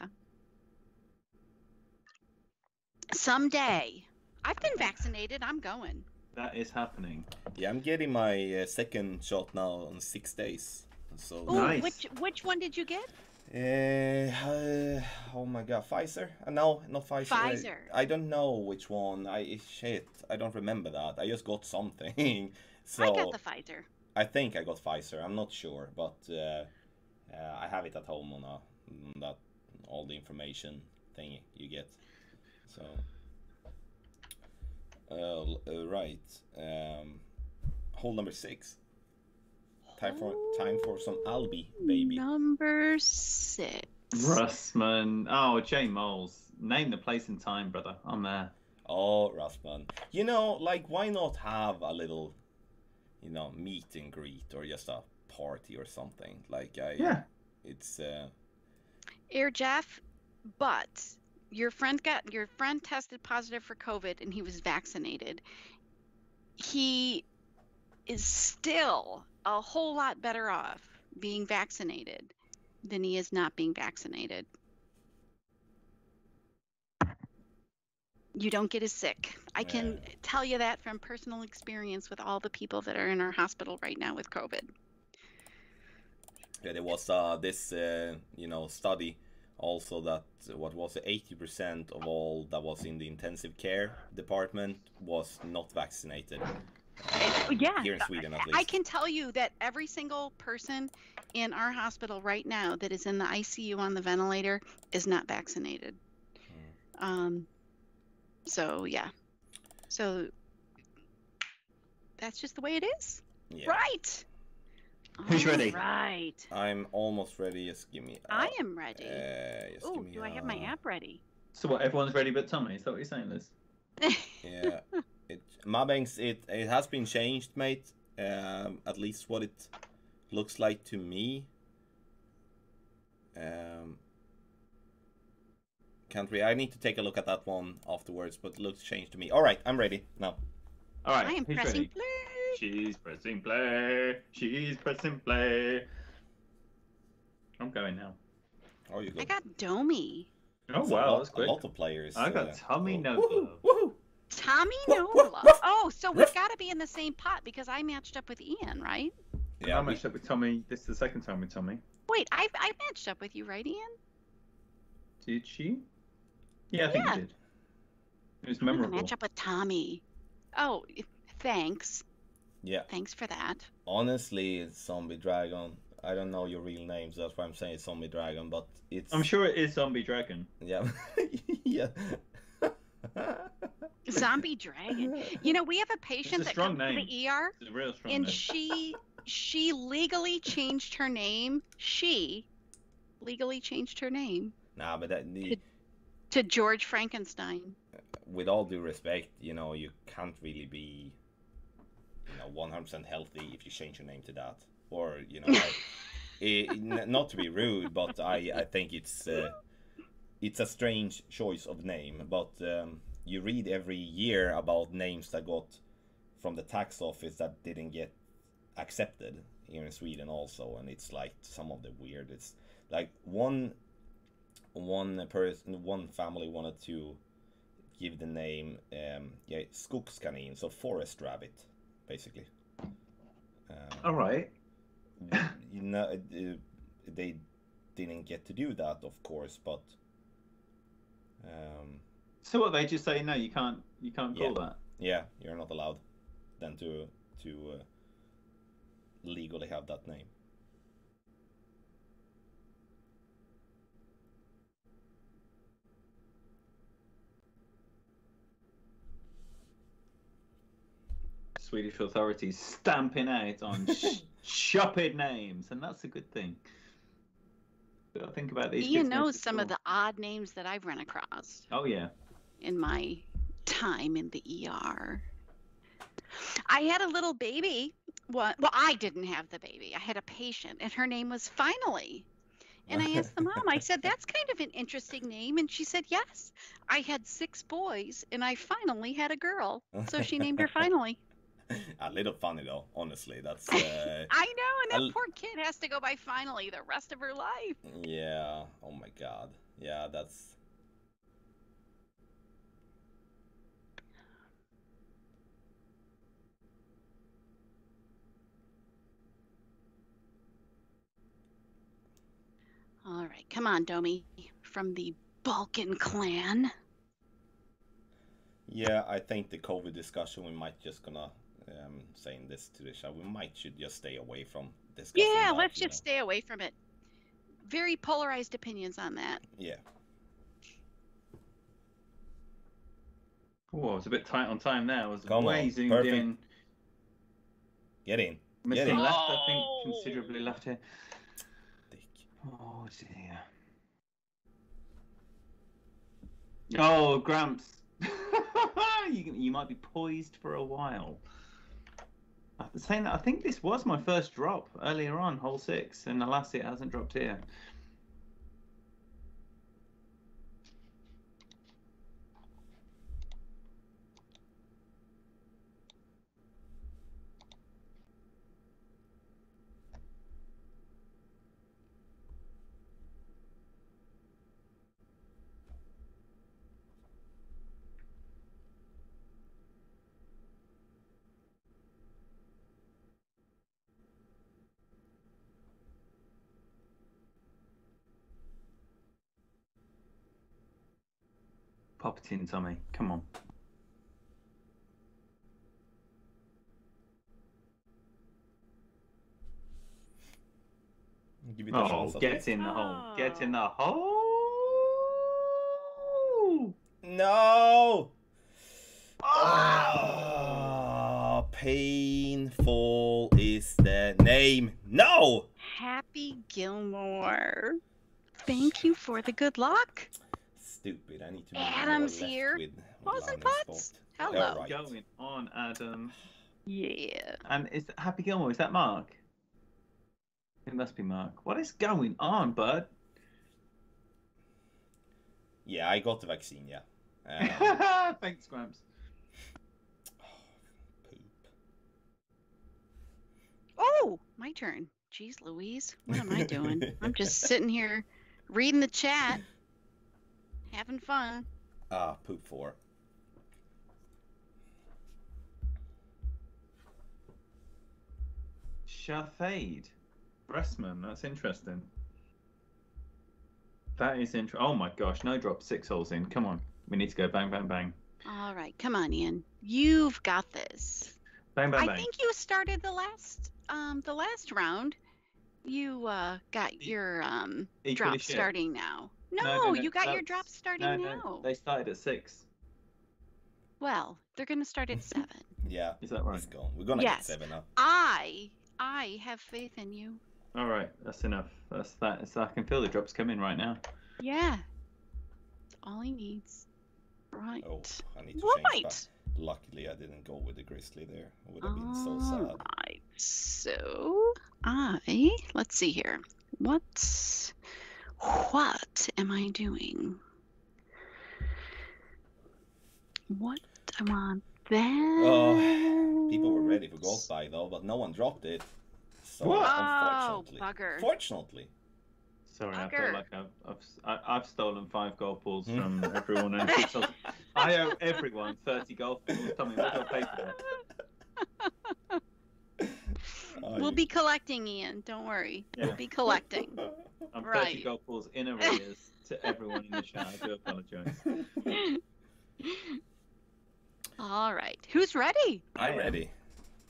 Someday. I've been vaccinated. I'm going. That is happening. Yeah, I'm getting my uh, second shot now in six days. So Ooh, nice. Which which one did you get? Uh, uh, oh my God, Pfizer? Uh, no, not Pfizer. Pfizer. I, I don't know which one. I shit, I don't remember that. I just got something. so I got the Pfizer. I think I got Pfizer. I'm not sure, but uh, uh, I have it at home on, a, on that all the information thing you get. So uh, right, um, hole number six. Time for time for some Albi, baby. Number six. Russman. Oh, Jay Moles. Name the place and time, brother. I'm there. Oh, Russman. You know, like, why not have a little, you know, meet and greet or just a party or something? Like, I... Yeah. It's, uh... Air Jeff, but... Your friend got your friend tested positive for COVID and he was vaccinated. He is still a whole lot better off being vaccinated than he is not being vaccinated. You don't get as sick. I can yeah. tell you that from personal experience with all the people that are in our hospital right now with COVID. Yeah, there was uh, this, uh, you know, study. Also, that what was eighty percent of all that was in the intensive care department was not vaccinated. Uh, yeah, here in Sweden, at least. I can tell you that every single person in our hospital right now that is in the I C U on the ventilator is not vaccinated. Mm. Um, so yeah, so that's just the way it is, yeah. right? Who's ready? Right. I'm almost ready. Just give me. A, I am ready. Uh, oh, do a... I have my app ready? So what? Everyone's ready, but Tommy. Is that what you're saying, Liz? Yeah. It, Mabanks, it it has been changed, mate. Um, at least what it looks like to me. Um. Country. I need to take a look at that one afterwards, but it looks changed to me. All right, I'm ready now. All right. I am Who's pressing ready? Play. She's pressing play. She's pressing play. I'm going now. Oh, you go. I got Domi. Oh, that's wow. A lot, that's quick. A lot of players. I got uh, Tommy Nova. Woohoo! Tommy Nova. Oh, so we've got to be in the same pot because I matched up with Ian, right? Yeah, I matched up with Tommy. This is the second time with Tommy. Wait, I I matched up with you, right, Ian? Did she? Yeah, I think yeah. you did. It was memorable. I matched up with Tommy. Oh, thanks. Yeah. Thanks for that. Honestly, it's Zombie Dragon. I don't know your real name, so that's why I'm saying it's Zombie Dragon, but it's... I'm sure it is Zombie Dragon. Yeah. yeah. Zombie Dragon. You know, we have a patient a that comes name. to the E R, it's a real strong and name. she she legally changed her name. She legally changed her name. Nah, but that... The... To, to George Frankenstein. With all due respect, you know, you can't really be... You know, one hundred percent healthy if you change your name to that, or you know, like, it, not to be rude, but I I think it's uh, it's a strange choice of name. But um, you read every year about names that got from the tax office that didn't get accepted here in Sweden also, and it's like some of the weirdest. Like one one person, one family wanted to give the name um, yeah, skogskanin, so forest rabbit. Basically. Um, All right. You know, they didn't get to do that, of course, but. Um, so what? They just say no. You can't. You can't call yeah, that. Yeah, you're not allowed. Then to to uh, legally have that name. Swedish authorities stamping out on sh shopping names, and that's a good thing. Gotta think about these. Ian knows some of the odd names that I've run across. Oh yeah. In my time in the E R, I had a little baby. Well, well, I didn't have the baby. I had a patient, and her name was Finally. And I asked the mom, I said, that's kind of an interesting name. And she said, yes, I had six boys, and I finally had a girl. So she named her Finally. A little funny though, honestly. That's uh, I know, and that poor kid has to go by Finally the rest of her life. Yeah. Oh my God. Yeah, that's. All right, come on, Domi, from the Balkan clan. Yeah, I think the COVID discussion we might just gonna. Um, saying this to the show, we might should just stay away from this. Yeah, that, let's just know. stay away from it. Very polarized opinions on that. Yeah. Oh, it's a bit tight on time now. It's way zoomed in. Get in. Missing Get in. left, I think, considerably left here. Dick. Oh dear. Oh, Gramps. you, you might be poised for a while. I was saying that I think this was my first drop earlier on, hole six, and alas, it hasn't dropped here. Pop it in, Tommy. Come on. Give me the oh, get in the hole. Get in the hole. No. Oh. Oh, painful is the name. No. Happy Gilmore. Thank you for the good luck. Stupid. I need to Adam's here. With, with Wasn't Pots? Hello. Right. Going on, Adam. Yeah. And is that Happy Gilmore? Is that Mark? It must be Mark. What is going on, bud? Yeah, I got the vaccine, yeah. Um... Thanks, Gramps. Oh, my turn. Jeez Louise. What am I doing? I'm just sitting here reading the chat. Having fun. Ah, uh, poop four. Shafade. Bressman, that's interesting. That is interesting. Oh my gosh, no drop, six holes in. Come on. We need to go bang, bang, bang. All right, come on, Ian. You've got this. Bang, bang, I bang. I think you started the last, um, the last round. You uh, got your um, drop starting now. No, no, no, no, you got no, your drops starting no, no. now. They started at six. Well, they're going to start at seven. Yeah. Is that right? It's gone. We're going to yes. get seven up. I, I have faith in you. All right. That's enough. That's that. So I can feel the drops coming right now. Yeah. That's all he needs. Right. Oh, I need to right. change that. Luckily, I didn't go with the grizzly there. It would have been all so sad. Right. So I, let's see here. What's... What am I doing? What am I there? Oh, people were ready for Golf Buy though, but no one dropped it. So Whoa, unfortunately. Bugger. Fortunately. Sorry, bugger. I feel like I've, I've, I've stolen five golf balls from everyone. And I owe everyone thirty golf balls. Tell me what I'll pay for that. We'll be collecting, Ian. Don't worry. Yeah. We'll be collecting. I'm thirty right. golf balls in arrears to everyone in the chat. I do apologize. All right. Who's ready? I'm ready.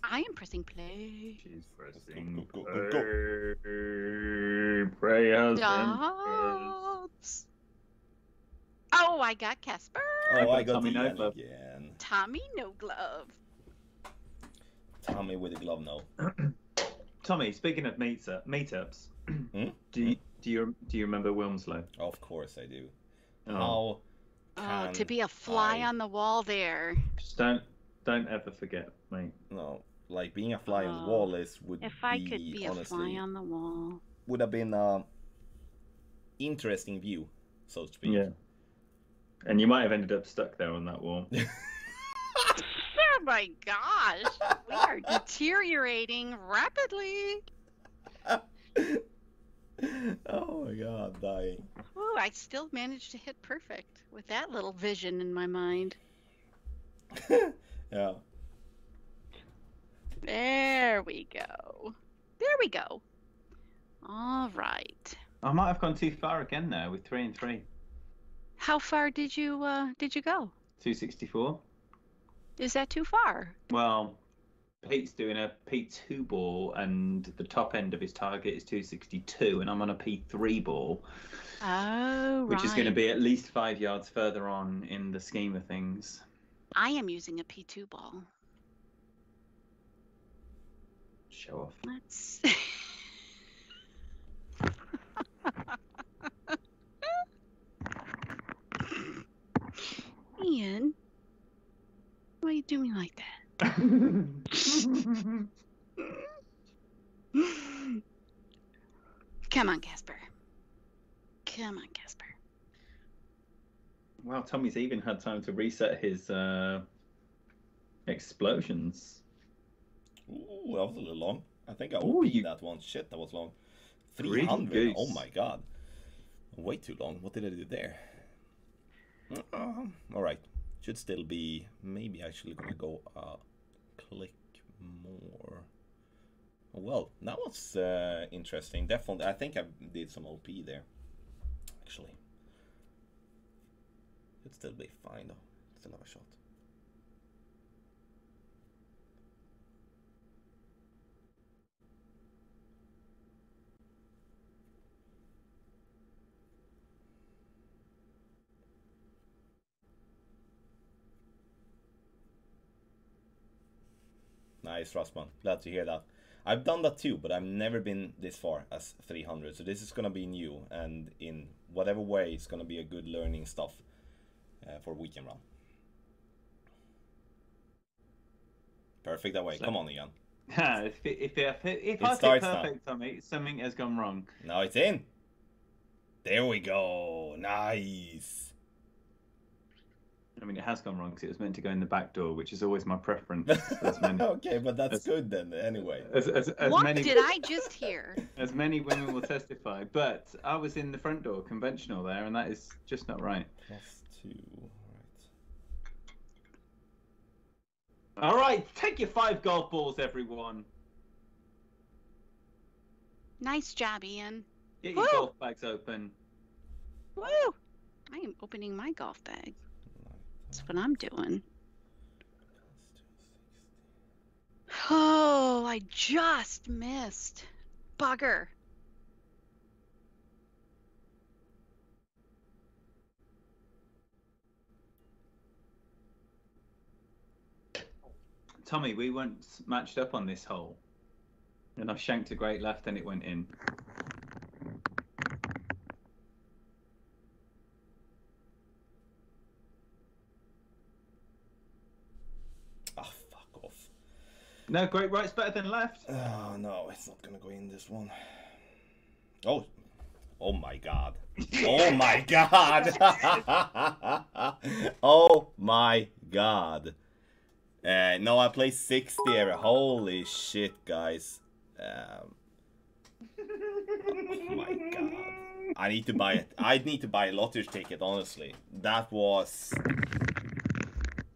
I am pressing play. She's pressing go, go, go, go, go. play. Pray has been pressed. Oh, I got Casper. Oh, I got Tommy No Glove. Again. Tommy No Glove. Tommy with a glove, no. Tommy, speaking of meetups, meetups, hmm? do you do you do you remember Wilmslow? Of course I do. Oh, oh to be a fly I... on the wall there. Just don't don't ever forget, mate. No, like being a fly oh, on the wall is would if be, I could be honestly, a fly on the wall, would have been an interesting view, so to speak. Yeah. And you might have ended up stuck there on that wall. Oh my gosh, we are deteriorating rapidly. Oh my god, dying. Oh, I still managed to hit perfect with that little vision in my mind. Yeah. There we go. There we go. All right. I might have gone too far again there with three and three. How far did you uh, did you go? two sixty-four. Is that too far? Well, Pete's doing a P two ball, and the top end of his target is two sixty-two, and I'm on a P three ball. Oh, which right. is going to be at least five yards further on in the scheme of things. I am using a P two ball. Show off. Let's see. Come on, Casper. Come on, Casper. Wow, Tommy's even had time to reset his uh, explosions. Ooh, that was a little long. I think I opened you... that one. Shit, that was long. three hundred. Oh my god. Way too long. What did I do there? Uh, Alright. Should still be... Maybe actually going to go uh, click more. Well, that was uh, interesting. Definitely. I think I did some O P there. Actually. Should still be fine though. Still have a shot. Nice, Rasman. Glad to hear that. I've done that too, but I've never been this far as three hundred. So this is going to be new, and in whatever way, it's going to be a good learning stuff uh, for weekend round. Perfect that way. So, come on, Ian. if it, if, it, if it I say perfect, Tommy, something has gone wrong. Now it's in. There we go. Nice. I mean, it has gone wrong because it was meant to go in the back door, which is always my preference. As many, okay, but that's as, good then, anyway. As, as, as what many, did I just hear? As many women will testify, but I was in the front door, conventional there, and that is just not right. Plus two, all right. All right, take your five golf balls, everyone. Nice job, Ian. Get your Woo! golf bags open. Woo! I am opening my golf bag. That's what I'm doing. Oh, I just missed. Bugger. Tommy, we weren't matched up on this hole. And I shanked a great left and it went in. No, great right's better than left. Oh, no, it's not going to go in this one. Oh, oh my God. Oh my God. Oh my God. Uh, no, I played sixty here. Holy shit, guys. Um, oh my God. I need to buy it. I need to buy a lottery ticket, honestly. That was...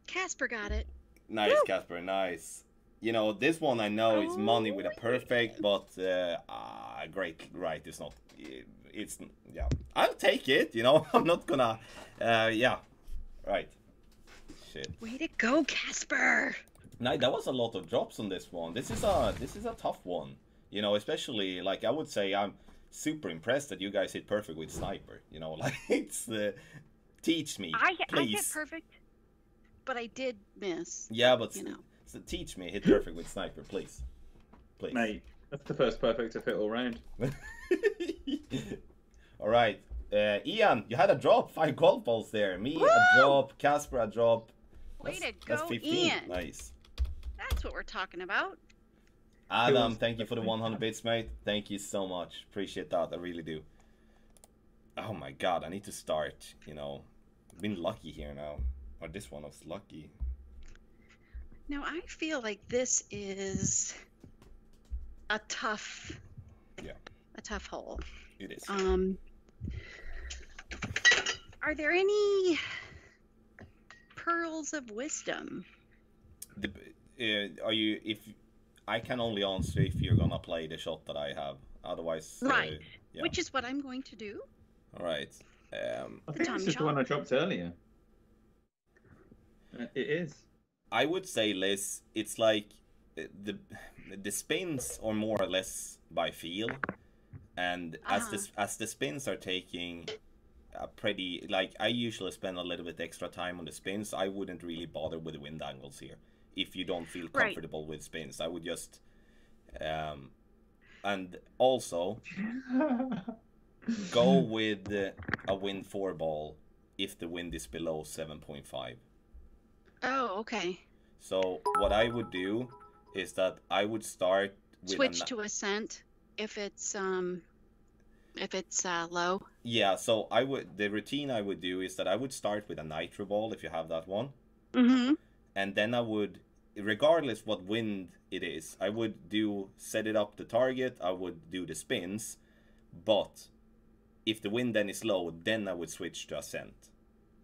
Casper got it. Nice, Woo! Casper, nice. You know, this one I know is money with a perfect, but uh, uh, great, right, it's not, it's, yeah, I'll take it, you know, I'm not gonna, uh, yeah, right, shit. Way to go, Casper! No, that was a lot of drops on this one. This is a, this is a tough one, you know, especially, like, I would say I'm super impressed that you guys hit perfect with Sniper, you know, like, it's, uh, teach me, I, please. I hit perfect, but I did miss. Yeah, but, you know. Teach me hit perfect with Sniper, please. Please. Mate, that's the first perfect I've hit all round. All right. Uh, Ian, you had a drop. Five golf balls there. Me, Woo! a drop. Casper, a drop. Way that's, to go, that's fifteen. Ian. Nice. That's what we're talking about. Adam, thank you for the one hundred bits, mate. Thank you so much. Appreciate that. I really do. Oh, my God. I need to start, you know. I've been lucky here now. Or this one, I was lucky. Now, I feel like this is a tough, yeah. a tough hole. It is. Um, are there any pearls of wisdom? The, uh, are you? If I can only answer if you're gonna play the shot that I have, otherwise. Right. Uh, yeah. Which is what I'm going to do. All right. Um, I think this is the one I dropped earlier. Uh, it is. I would say, Liz, it's like the the spins are more or less by feel, and uh-huh. as the as the spins are taking a pretty like I usually spend a little bit extra time on the spins. I wouldn't really bother with the wind angles here if you don't feel comfortable right. with spins. I would just, um, and also go with a wind four ball if the wind is below seven point five. Oh, okay. So what I would do is that I would start with switch to Ascent if it's um if it's uh, low. Yeah, so I would the routine I would do is that I would start with a nitro ball if you have that one. Mm-hmm. And then I would, regardless what wind it is, I would do set it up the target, I would do the spins, but if the wind then is low, then I would switch to Ascent.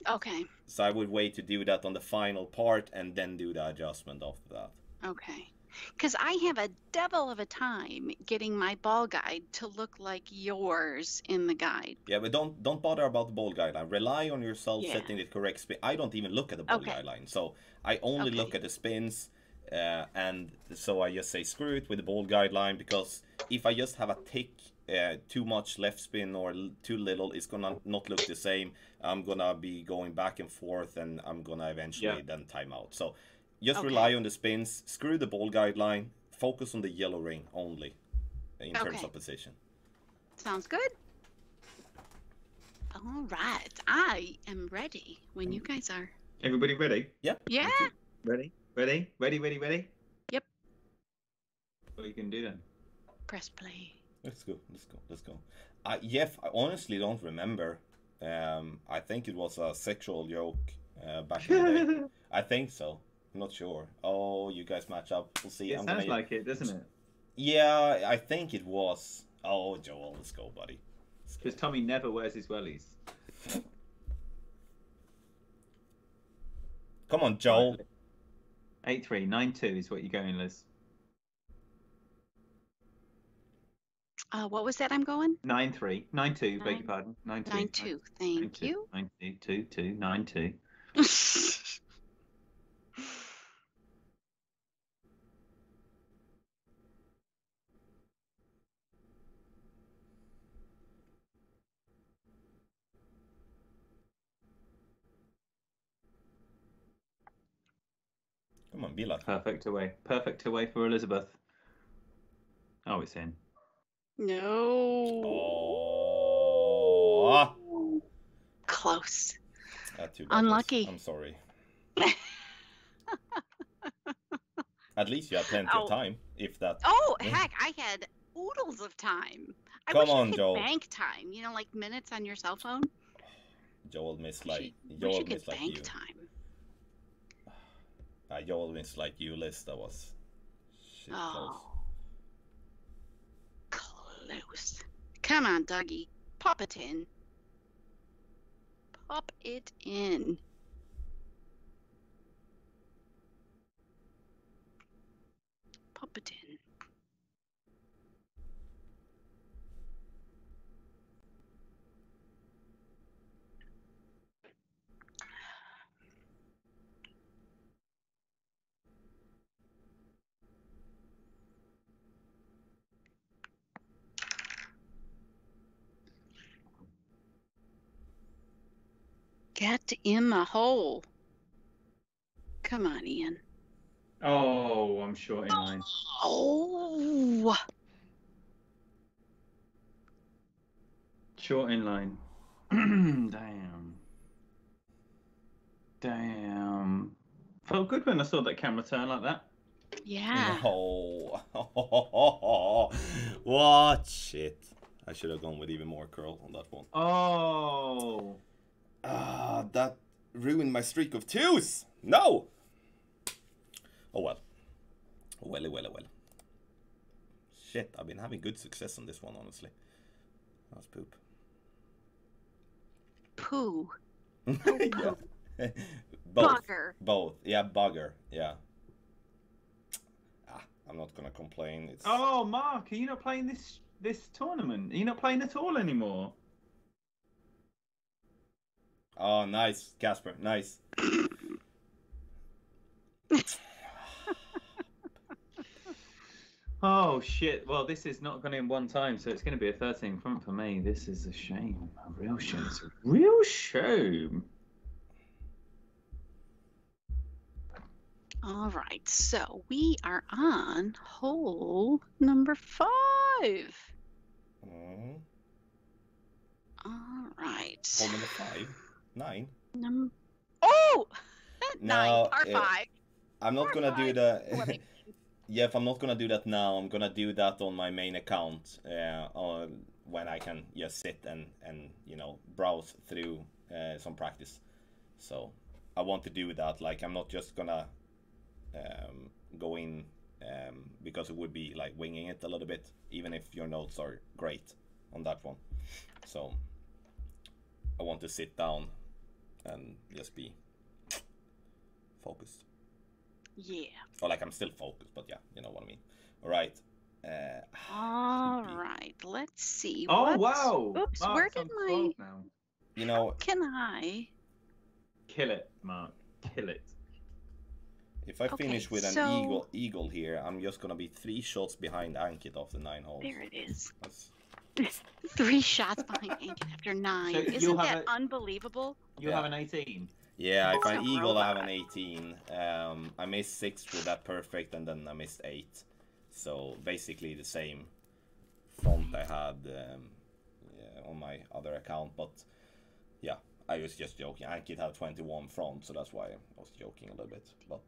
Okay. So I would wait to do that on the final part and then do the adjustment after that. Okay. Because I have a devil of a time getting my ball guide to look like yours in the guide. Yeah, but don't don't bother about the ball guideline. Rely on yourself yeah. setting the correct spin. I don't even look at the ball okay. guideline. So I only okay. look at the spins. Uh, and so I just say screw it with the ball guideline. Because if I just have a tick, uh, too much left spin or too little, it's going to not look the same. I'm going to be going back and forth and I'm going to eventually yeah. then time out. So... Just okay. rely on the spins, screw the ball guideline, focus on the yellow ring only in okay. terms of position. Sounds good. All right. I am ready when you guys are. Everybody ready? Yep. Yeah. Ready? Ready? Ready? Ready? Ready? Yep. Well, you can do that. Press play. Let's go. Let's go. Let's go. Uh, Jeff, I honestly don't remember. Um, I think it was a sexual joke uh, back in the day. I think so. I'm not sure. Oh, you guys match up. We'll see. It I'm sounds gonna... like it, doesn't it? Yeah, I think it was. Oh, Joel, let's go, buddy. Because Tommy never wears his wellies. Come on, Joel. eight three nine two is what you're going, Liz. Uh, what was that I'm going? nine three nine two, beg your pardon. nine two. Thank you. nine two two two nine two. Come on, be like perfect away, perfect away for Elizabeth. Oh, it's in. No. Oh. Close. Unlucky. Close. I'm sorry. At least you had plenty oh. of time, if that. Oh heck, I had oodles of time. I Come wish on, I had Joel. Bank time, you know, like minutes on your cell phone. Joel missed like should, Joel missed like bank you. Time. I always like you, Liz. That was shit oh. close. Close. Come on, Dougie. Pop it in. Pop it in. Pop it in. Get in the hole. Come on, Ian. Oh, I'm short in line. Oh. Short in line. Damn. Damn. Felt good when I saw that camera turn like that. Yeah. Oh. What shit. I should have gone with even more curl on that one. Oh. Ah, uh, that ruined my streak of twos. No. Oh well. Oh well, oh well, oh well. Shit, I've been having good success on this one, honestly. That's poop. Poo. Poo. Yeah. Both. Bugger. Both. Yeah, bugger. Yeah. Ah, I'm not gonna complain. It's... Oh, Mark, are you not playing this this tournament? Are you not playing at all anymore? Oh, nice, Casper. Nice. Oh, shit. Well, this is not going in one time, so it's going to be a thirteen front for me. This is a shame. A real shame. It's a real shame. All right. So we are on hole number five. Mm. All right. Hole number five. Nine. Num oh! Nine, now, par five. I'm not gonna do the. Yeah, if I'm not gonna do that now, I'm gonna do that on my main account, uh, or when I can just sit and and you know browse through uh, some practice. So I want to do that. Like I'm not just gonna um, go in um, because it would be like winging it a little bit, even if your notes are great on that one. So I want to sit down and just be focused. Yeah. Or like I'm still focused, but yeah, you know what I mean. All right. Uh, All right. Let's see. Oh what... wow! Oops. Mark, where did my? Now. You know. How can I? Kill it, Mark. Kill it. If I okay, finish with an so... eagle, eagle here, I'm just gonna be three shots behind Ankit off the nine holes. There it is. That's... Three shots behind Ankit after nine. So Isn't that a... unbelievable? You yeah. have an eighteen. Yeah, if I eagle, I have an eighteen. Um, I missed six with that perfect, and then I missed eight. So basically the same font I had um, yeah, on my other account. But yeah, I was just joking. I could have twenty-one fronts, so that's why I was joking a little bit. But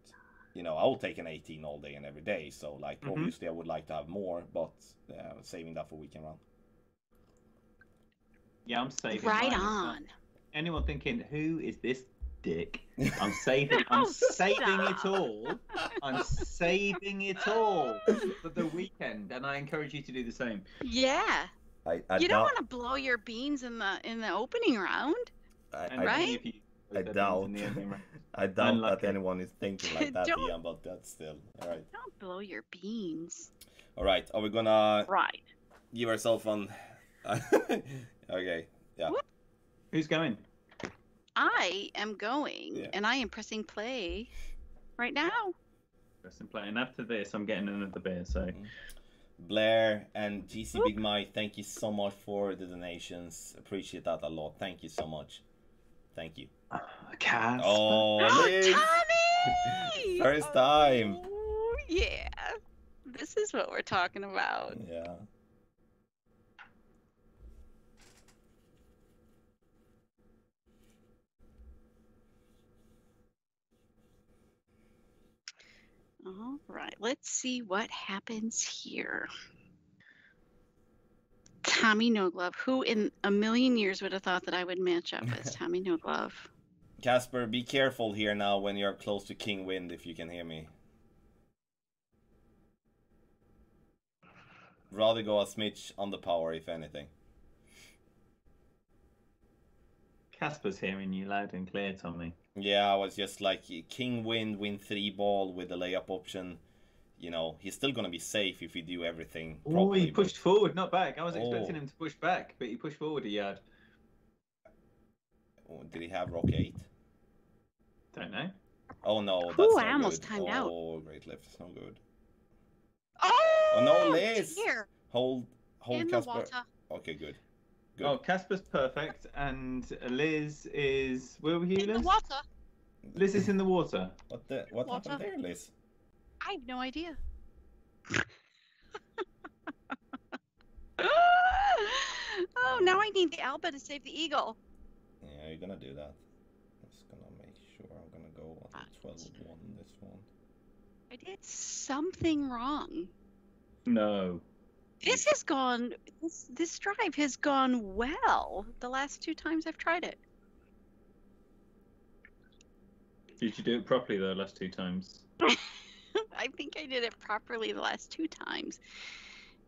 you know, I will take an eighteen all day and every day. So like, mm-hmm. obviously, I would like to have more, but uh, saving that for weekend round. Yeah, I'm saving. Right on. Anyone thinking who is this? Dick. I'm saving no, I'm saving stop. it all. I'm saving it all for the weekend, and I encourage you to do the same. Yeah. I, I you don't want to blow your beans in the in the opening round. I, I, right? You, I doubt I doubt Unlucky. that anyone is thinking like that, Ian, but that's still all right. Don't blow your beans. Alright, are we gonna right. give ourselves on Okay. Yeah. What? Who's going? I am going, yeah. and I am pressing play right now. Pressing play, and after this, I'm getting another beer, so... Blair and G C Oop. Big Mike, thank you so much for the donations. Appreciate that a lot. Thank you so much. Thank you. Uh, Casper. Oh, Liz. Tommy! First time. Oh, yeah. This is what we're talking about. Yeah. All right, let's see what happens here. Tommy No Glove, who in a million years would have thought that I would match up as Tommy No Glove? Casper, be careful here now when you're close to King Wind, if you can hear me. Rather go a smidge on the power, if anything. Casper's hearing you loud and clear, Tommy. Yeah, I was just like, King Wind, win three ball with the layup option. You know, he's still going to be safe if you do everything properly. Oh, he pushed but... forward, not back. I was oh. expecting him to push back, but he pushed forward a yard. Oh, did he have rock eight? Don't know. Oh, no, that's Ooh, I almost good. timed oh, out. Oh, great lift. It's no good. Oh, oh no, Liz! Dear. Hold, hold In Casper. Okay, good. Good. Oh, Casper's perfect, and Liz is... Where were you, Liz? In the water. Liz is in the water. What the? What water. happened there, Liz? I have no idea. Oh, now I need the Alba to save the eagle. Yeah, you're gonna do that. I'm just gonna make sure I'm gonna go on the twelve one, this one. I did something wrong. No. This has gone, this, this drive has gone well the last two times I've tried it. Did you do it properly though, last two times? I think I did it properly the last two times.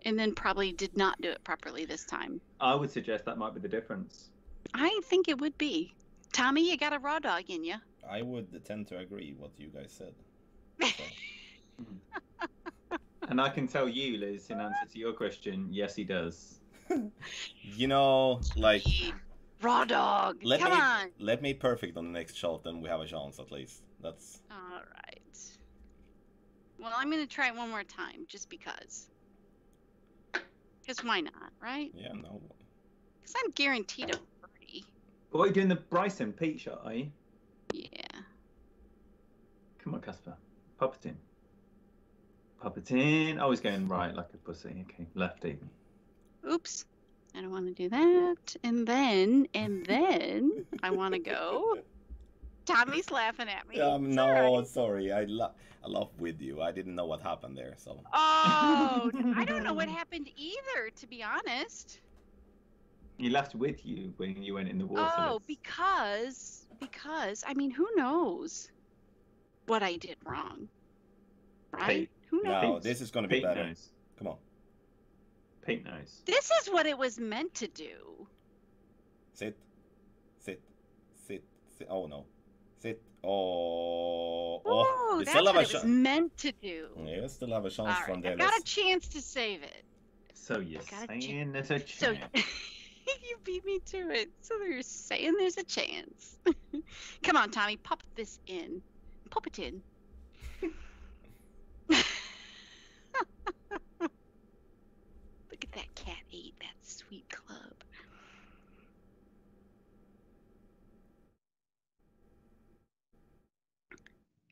And then probably did not do it properly this time. I would suggest that might be the difference. I think it would be. Tommy, you got a raw dog in you. I would tend to agree what you guys said. So. And I can tell you, Liz, in answer to your question, yes, he does. You know, like... Raw dog, let come me, on! Let me perfect on the next shot, then we have a chance at least. That's... All right. Well, I'm going to try it one more time, just because. Because why not, right? Yeah, no. Because I'm guaranteed a birdie. What are you doing the Bryson Pete shot, are you? Yeah. Come on, Casper. Pop it in. Pop it in. I was going right like a pussy. Okay, lefty. Oops. I don't want to do that. And then, and then I want to go Tommy's laughing at me. Um, it's no, right. sorry. I love I love with you. I didn't know what happened there, so. Oh, I don't know what happened either, to be honest. You left with you when you went in the water. Oh, because because I mean, who knows what I did wrong, right? Paint. Who knows? No, this is gonna be Paint better. Knows. Come on. Paint knows. This is what it was meant to do. Sit, sit, sit, sit. Oh no, sit. Oh, oh. Ooh, that's still have what a it was meant to do. Yeah, you still have a chance right, from there. I got a chance to save it. So you're saying there's a chance. So you beat me to it. So you're saying there's a chance. Come on, Tommy, pop this in. Pop it in. Look at that cat eat that sweet club.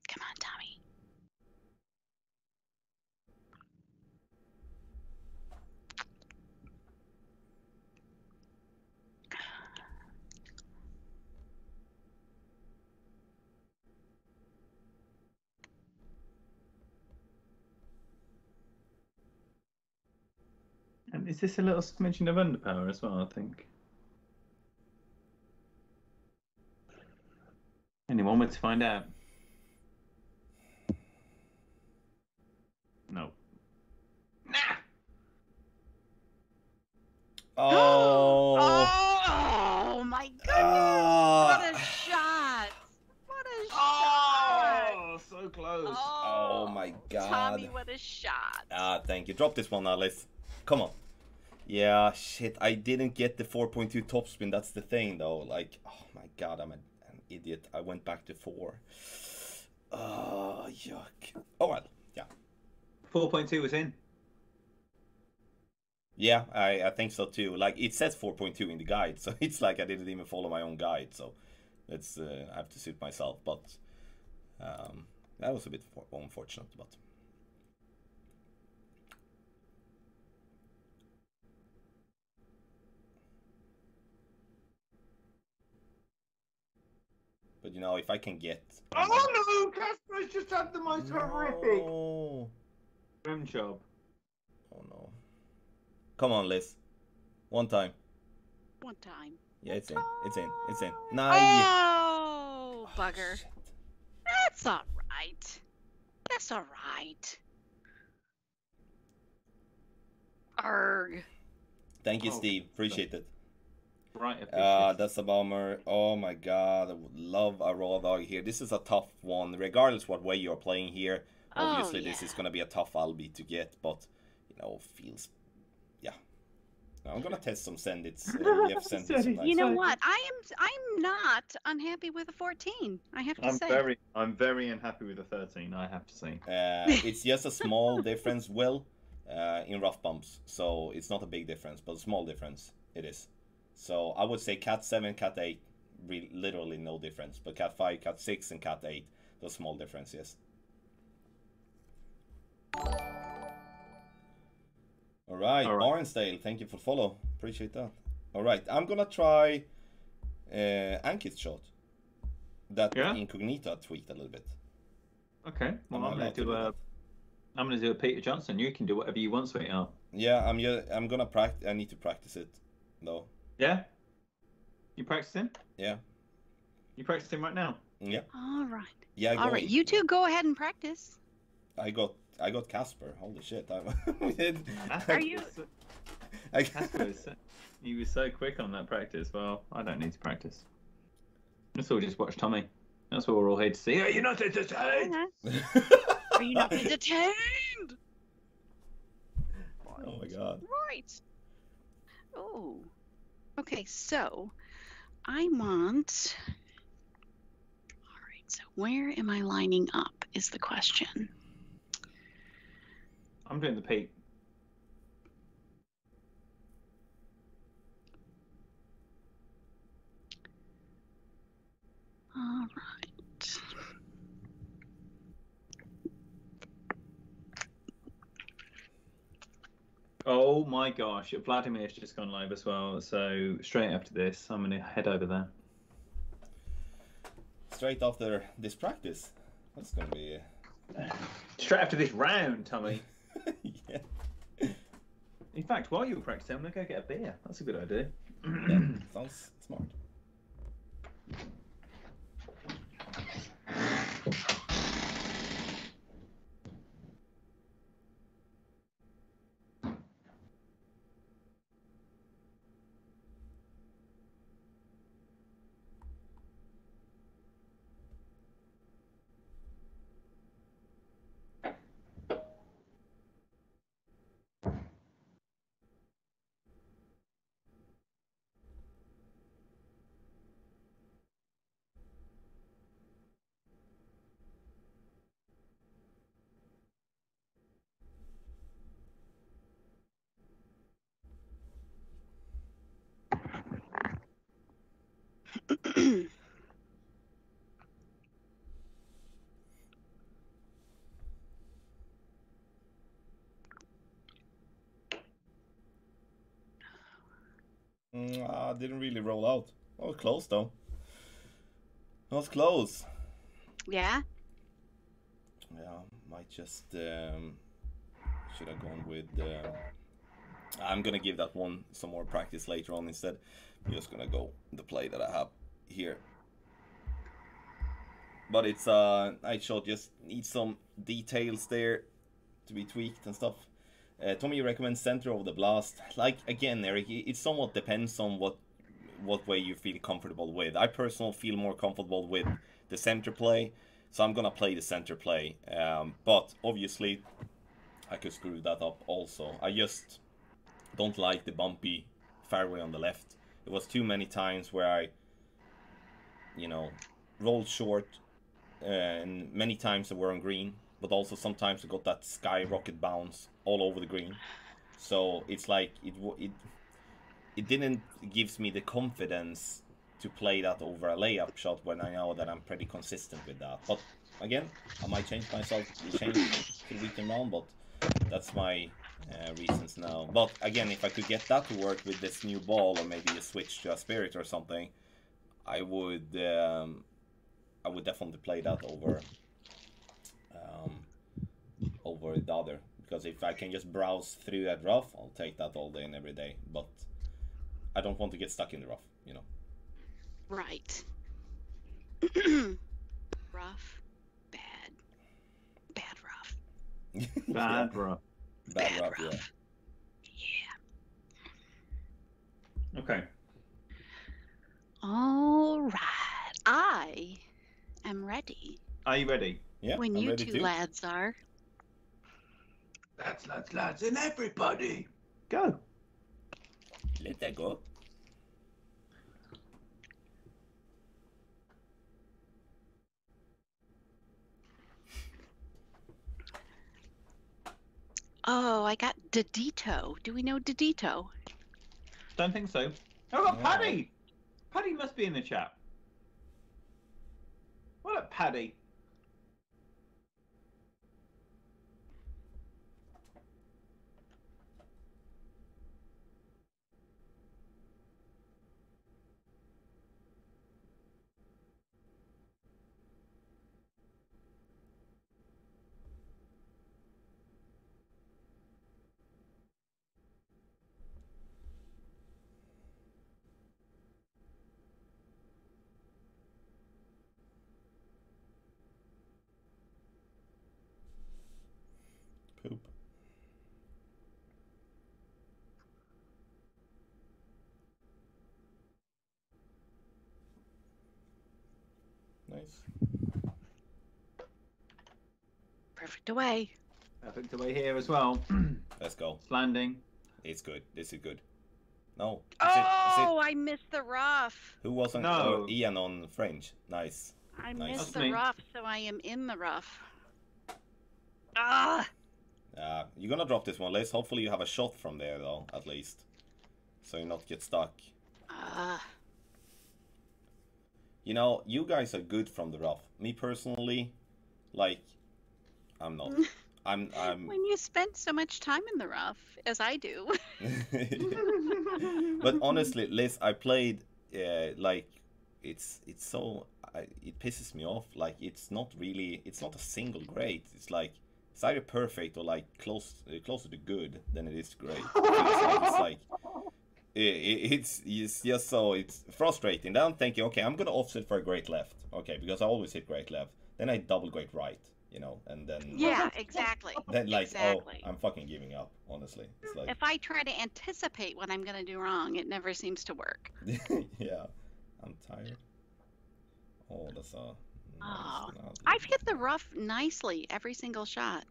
Come on, Tommy. And is this a little smidgen of underpower as well, I think? Anyone wants to find out? No. Nah! Oh! Oh, oh my goodness! Uh, what a shot! What a oh, shot! Oh, so close! Oh, oh my god! Tommy, what a shot! Ah, thank you. Drop this one now, Liz. Come on. Yeah, shit. I didn't get the four point two topspin. That's the thing, though. Like, oh my god, I'm an, an idiot. I went back to four. Oh, yuck. Oh, well. Yeah. four point two was in. Yeah, I, I think so too. Like, it says four point two in the guide, so it's like I didn't even follow my own guide. So, that's uh, I have to suit myself. But um, that was a bit unfortunate, but. But you know, if I can get. Oh no! Casper's just had the most no. horrific rim job. Oh no! Come on, Liz. One time. One time. Yeah, it's in. It's in. It's in. No. Oh, oh bugger! Shit. That's all right. That's all right. Arg. Thank you, oh, Steve. Appreciate so. it. Right, uh, that's a bummer. Oh my god, I would love a raw dog here. This is a tough one, regardless what way you're playing here. Obviously, oh, yeah. this is gonna be a tough albie to get, but you know, feels. Yeah, I'm gonna test some sendits. Uh, yeah, send some nice you know what? I am. I'm not unhappy with a fourteen. I have to I'm say. I'm very. I'm very unhappy with a thirteen. I have to say. Uh, it's just a small difference, Will, uh, in rough bumps. So it's not a big difference, but a small difference it is. So I would say cat seven, cat eight, re literally no difference. But cat five, cat six, and cat eight, those small differences. All right, All right. Barnsdale, thank you for follow. Appreciate that. All right, I'm going to try uh, Ankit's shot. That yeah. incognito tweaked a little bit. Okay, well, I'm, I'm going to do a... I'm going to do a Peter Johnson. You can do whatever you want, sweetheart. Yeah, I'm, I'm going to practice. I need to practice it, though. Yeah? You practicing? Yeah. You practicing right now? Yeah. All right. Yeah. All right. You two go ahead and practice. I got I got Casper. Holy shit! I, Are you? I, Casper was so, he was so quick on that practice. Well, I don't need to practice. Let's all just watch Tommy. That's what we're all here to see. Are you not entertained? Are you not entertained? Right. Oh my god. Right. Oh. Okay, so I want, all right, so where am I lining up is the question. I'm doing the peak. All right. Oh my gosh, Vladimir's just gone live as well, so straight after this, I'm going to head over there. straight after this practice. That's going to be... Uh... Straight after this round, Tommy. Yeah. In fact, while you were practicing, I'm going to go get a beer. That's a good idea. Yeah, sounds smart. I didn't really roll out. I was close though. I was close. Yeah. Yeah, might just um, should have gone with. Uh, I'm gonna give that one some more practice later on instead. I'm just gonna go the play that I have here. But it's uh, I shall just need some details there to be tweaked and stuff. Uh, Tommy recommends center of the blast. Like again, Eric, it somewhat depends on what what way you feel comfortable with. I personally feel more comfortable with the center play, so I'm gonna play the center play. Um, but obviously, I could screw that up also. I just don't like the bumpy fairway on the left. It was too many times where I, you know, rolled short, uh, and many times they were on green. But also sometimes we got that skyrocket bounce all over the green, so it's like it it it didn't gives me the confidence to play that over a layup shot when I know that I'm pretty consistent with that. But again, I might change myself, change to the weekend round, but that's my uh, reasons now. But again, if I could get that to work with this new ball or maybe a switch to a spirit or something, I would um, I would definitely play that over. Um, over the other, because if I can just browse through that rough, I'll take that all day and every day, but I don't want to get stuck in the rough, you know. Right. Rough. Bad. Bad rough. Bad rough. Bad, bad rough, rough, yeah. Yeah. Okay. All right. I am ready. Are you ready? Yeah, when I'm you two too. lads are. Lads, lads, lads, and everybody. Go. Let that go. Oh, I got Didito. Do we know Didito? Don't think so. Oh, I got Paddy. Paddy must be in the chat. What up, Paddy? Perfect away. Perfect away here as well. Let's go. It's landing. It's good. This is good. No. Is oh, it, it... I missed the rough. Who wasn't? No. Oh, Ian on French. Nice. I nice. missed the rough, so I am in the rough. Ah. Uh, you're gonna drop this one, Liz. Hopefully you have a shot from there though, at least, so you not get stuck. Ah. Uh. You know, you guys are good from the rough. Me personally, like, I'm not. I'm. I'm. When you spend so much time in the rough, as I do. But honestly, Liz, I played uh, like it's it's so uh, it pisses me off. Like, it's not really, it's not a single grade. It's like it's either perfect or like close uh, closer to good than it is to great. It's like it, it, it's it's just so it's frustrating. Then I'm thinking, okay, I'm gonna offset for a great left, okay, because I always hit great left. Then I double great right, you know, and then yeah, exactly. Then like exactly. Oh, I'm fucking giving up. Honestly, it's like if I try to anticipate what I'm gonna do wrong, it never seems to work. Yeah. I'm tired. Oh, that's a... Nice oh, I've hit the rough nicely every single shot.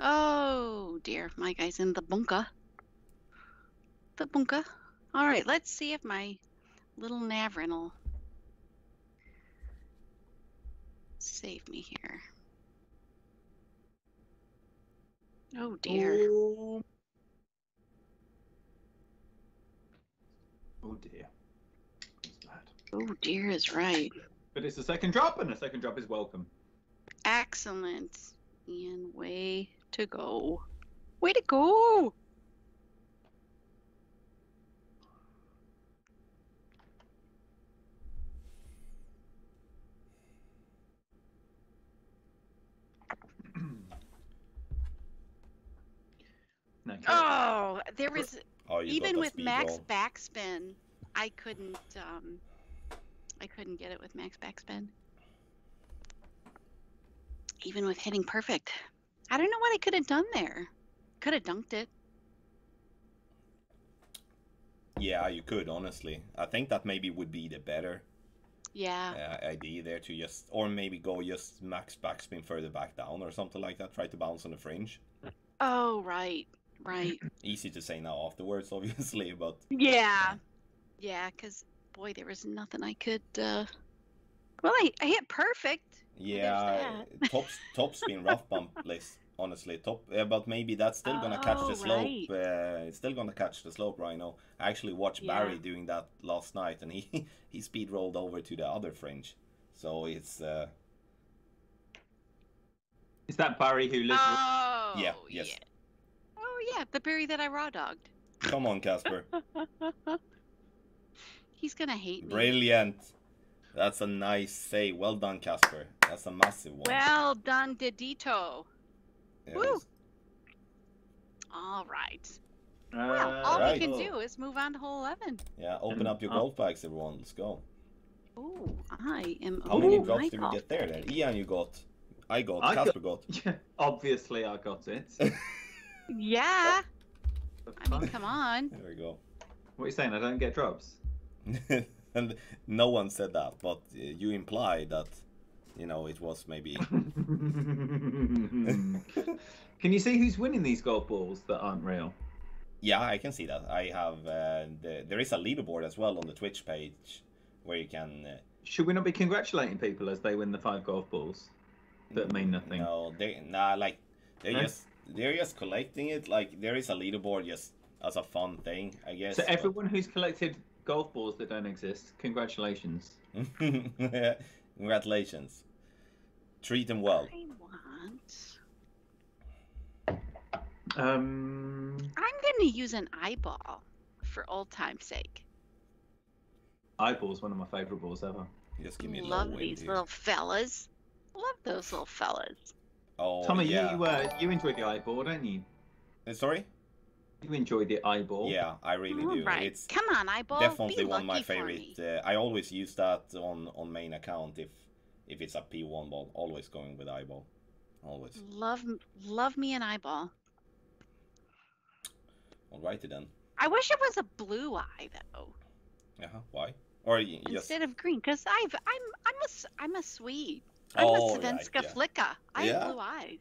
Oh, dear. My guy's in the bunker. The bunker. All right, let's see if my little Navarin will save me here. Oh, dear. Oh, oh dear. Oh dear is right. But it's a second drop, and a second drop is welcome. Excellent. Ian, way to go. Way to go! Oh, there was... Oh, even with max roll. Backspin, I couldn't... Um, I couldn't get it with max backspin. Even with hitting perfect. I don't know what I could have done there. Could have dunked it. Yeah, you could, honestly. I think that maybe would be the better yeah. uh, idea there to just... Or maybe go just max backspin further back down or something like that. Try to bounce on the fringe. Oh, right. Right. Easy to say now afterwards, obviously, but... Yeah. Yeah, because... Boy, there was nothing I could. Uh... Well, I, I hit perfect. Yeah, top top spin rough bump list. Honestly, top. Uh, but maybe that's still gonna oh, catch the slope. Right. Uh, it's still gonna catch the slope, Rhino. I actually watched yeah. Barry doing that last night, and he he speed rolled over to the other fringe. So it's. Uh... Is that Barry who lives? Oh, with... Yeah. Yes. Yeah. Oh yeah, the Barry that I raw dogged. Come on, Casper. He's gonna hate me. Brilliant. That's a nice say. Well done, Casper. That's a massive one. Well done, Didito. Woo. All right. Uh, well, all right. we can do is move on to hole eleven. Yeah, open up your oh. golf bags, everyone. Let's go. Oh, I am. How many drops did we get there then? Ian, you got. I got. I Casper got. got. Yeah, obviously, I got it. Yeah. I mean, come on. There we go. What are you saying? I don't get drops? And no one said that, but uh, you implied that, you know, it was maybe. Can you see who's winning these golf balls that aren't real? Yeah, I can see that. I have. Uh, the, there is a leaderboard as well on the Twitch page where you can. Uh... Should we not be congratulating people as they win the five golf balls that mean nothing? No, they nah like they're no? just they're just collecting it. Like, there is a leaderboard just as a fun thing, I guess. So everyone but... who's collected. Golf balls that don't exist. Congratulations. Congratulations. Treat them well. I want... Um... I'm going to use an eyeball for old time's sake. Eyeball's one of my favorite balls ever. Just give me a Love little these here. little fellas. Love those little fellas. Oh, Tommy, yeah. you, uh, you enjoy the eyeball, don't you? Uh, sorry? You enjoy the eyeball? Yeah, I really All do. Right. It's Come on, eyeball. Definitely one of my favorite. Uh, I always use that on on main account if if it's a P one ball. Always going with eyeball. Always. Love love me an eyeball. All righty then. I wish it was a blue eye though. Yeah. Uh-huh. Why? Or yes. instead of green? Because I've I'm I'm a I'm a Swede. I'm oh, a Svenska right, flicka. Yeah. I have yeah. blue eyes.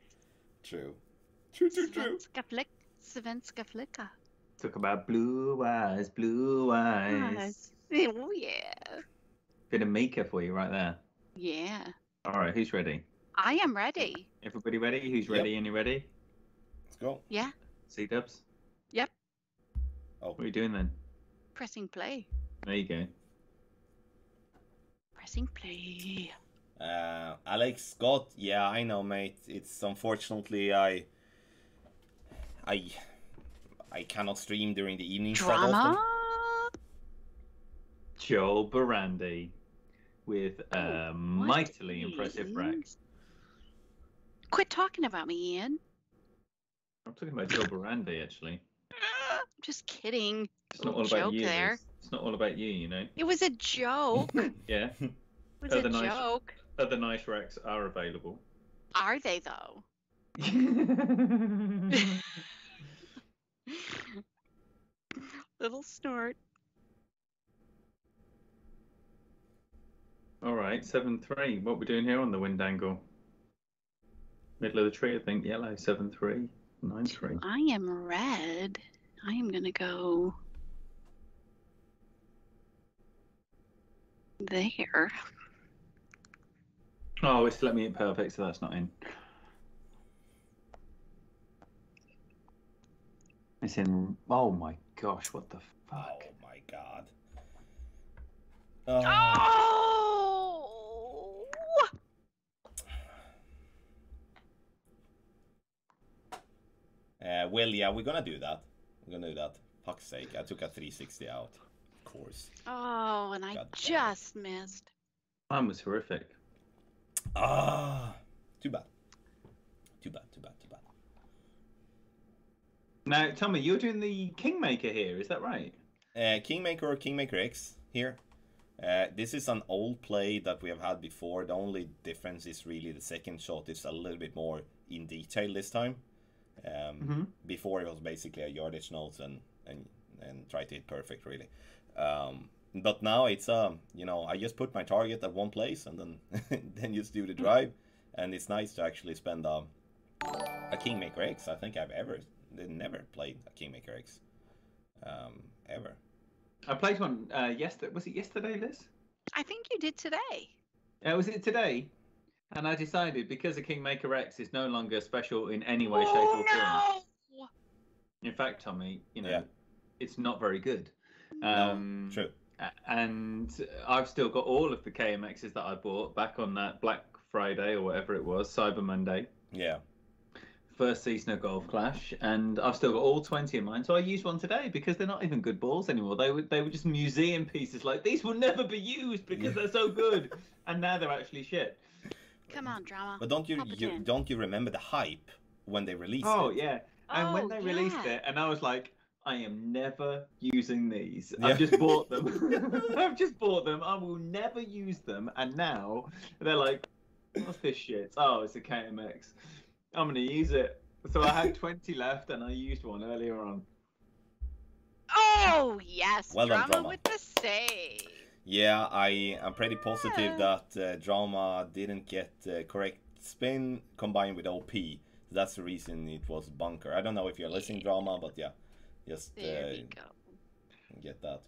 True. True. True. True. Svenska flick. Svenska flicka. Talk about blue eyes, blue eyes. Oh, yeah. Bit of Mika for you right there. Yeah. All right, who's ready? I am ready. Everybody ready? Who's ready? Yep. Any ready? Let's go. Yeah. C-dubs? Yep. Oh, what are you doing then? Pressing play. There you go. Pressing play. Uh, Alex Scott. Yeah, I know, mate. It's unfortunately I... I I cannot stream during the evenings. Drama? Joel Burundi with a oh, mightily impressive rack. Quit talking about me, Ian. I'm talking about Joel Burundi, actually. I'm just kidding. It's not all about you. There. It's not all about you, you know. It was a joke. Yeah. It was other a nice, joke. Other nice racks are available. Are they, though? Little snort. All right, seven three. What are we doing here on the wind angle? Middle of the tree, I think. Yellow, seven three. nine three. I am red. I am going to go there. Oh, it's let me in perfect, so that's not in. It's in. Oh my gosh, what the fuck? Oh my god. Oh! Oh! Uh, well, yeah, we're gonna do that. We're gonna do that. Fuck's sake, I took a three sixty out. Of course. Oh, and I god just god. missed. Mine was horrific. Ah! Too bad. Too bad, too bad, too bad. Now, Tommy, you're doing the Kingmaker here, is that right? Uh, Kingmaker or Kingmaker X here. Uh, this is an old play that we have had before. The only difference is really the second shot is a little bit more in detail this time. Um, mm-hmm. Before it was basically a yardage note and, and, and try to hit perfect, really. Um, but now it's, um, you know, I just put my target at one place and then, then just do the drive. And it's nice to actually spend a, a Kingmaker X. I think I've ever... They never played a Kingmaker X, um, ever. I played one uh, yesterday. Was it yesterday, Liz? I think you did today. Uh, was it today? And I decided because a Kingmaker X is no longer special in any way, oh, shape, or form. No! In fact, Tommy, you know, yeah. it's not very good. Um, no, true. And I've still got all of the K M Xs that I bought back on that Black Friday or whatever it was, Cyber Monday. Yeah. First season of Golf Clash, and I've still got all twenty in mine, so I used one today because they're not even good balls anymore. They were, they were just museum pieces, like, these will never be used because they're so good, and now they're actually shit. Come on, drama. But don't you, you don't you remember the hype when they released oh, it? Oh, yeah. And oh, when they yeah. released it, and I was like, I am never using these. Yeah. I've just bought them. I've just bought them. I will never use them. And now they're like, what's this shit? Oh, it's a K M X. I'm going to use it. So I had twenty left, and I used one earlier on. Oh, yes. Well drama, done, drama with the save. Yeah, I, I'm pretty positive yeah. that uh, Drama didn't get uh, correct spin combined with O P. That's the reason it was bunker. I don't know if you're listening, Drama, but yeah. Just there uh, we go. Get that.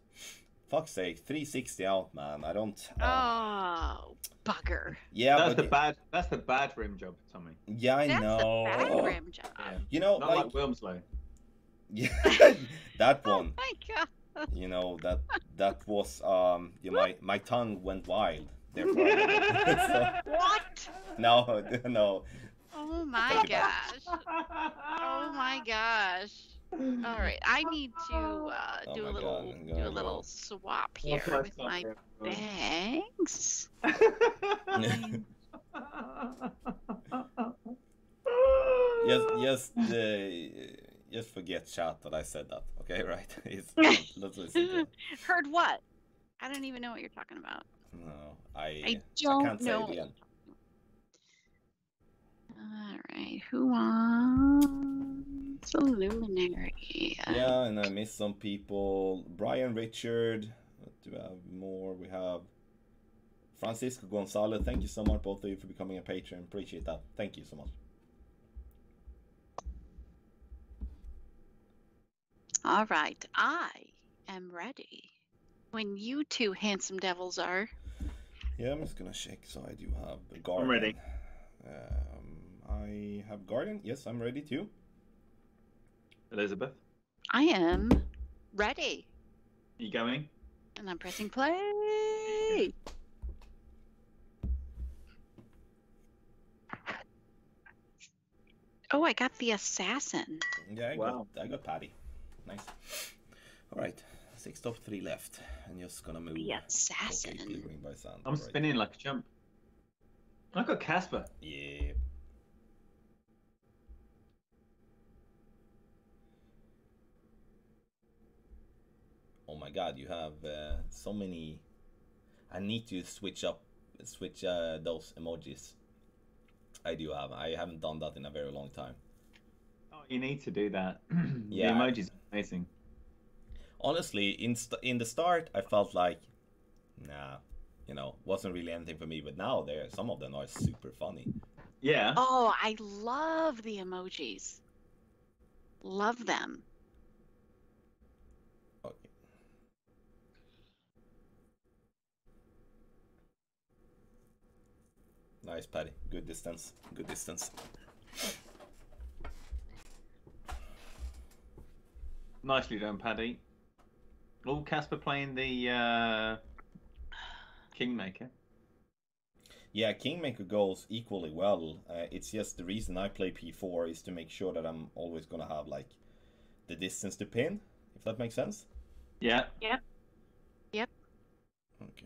Fuck's sake, three sixty out, man. I don't. Uh... Oh, bugger. Yeah, that's the it... bad. That's the bad rim job, Tommy. Yeah, I that's know. That's the bad oh. rim job. Yeah. You know, not like, like Wilmslow. Yeah, that one. Oh my god. You know that that was um. You know, my my tongue went wild. Therefore. So... What? No, no. Oh my gosh. Oh my gosh. All right, I need to uh, oh do, a little, God, do a little swap here I'll with my here. bags. Yes, yes, uh, just forget chat that I said that. Okay, right? It's, let's listen. Heard what? I don't even know what you're talking about. No, I. I don't I can't know. Say it again. All right, who wants? It's a luminary. Yeah, and I missed some people. Brian Richard. What do we have more? We have Francisco Gonzalez. Thank you so much, both of you, for becoming a patron. Appreciate that. Thank you so much. All right. I am ready. When you two handsome devils are. Yeah, I'm just going to check. So I do have the Guardian. I'm ready. Um, I have Guardian. Yes, I'm ready too. Elizabeth? I am ready. Are you going? And I'm pressing play. Oh, I got the assassin. Yeah, I, wow. got, I got Patty. Nice. All right. six top, three left, and you're just gonna move. Be assassin. Okay, by Santa, I'm right spinning now. Like a chump. I got Casper. Yeah. Oh my God, you have uh, so many. I need to switch up, switch uh, those emojis. I do have. I haven't done that in a very long time. Oh, you need to do that. Yeah, the emojis are amazing. Honestly, in st in the start, I felt like, nah, you know, wasn't really anything for me. But now there, some of them are super funny. Yeah. Oh, I love the emojis. Love them. Okay. Nice, Patty. Good distance. Good distance. Nicely done, Paddy. Oh, Casper playing the uh, Kingmaker. Yeah, Kingmaker goes equally well. Uh, it's just the reason I play P four is to make sure that I'm always going to have, like, the distance to pin, if that makes sense. Yeah. Yep. Yep. Okay.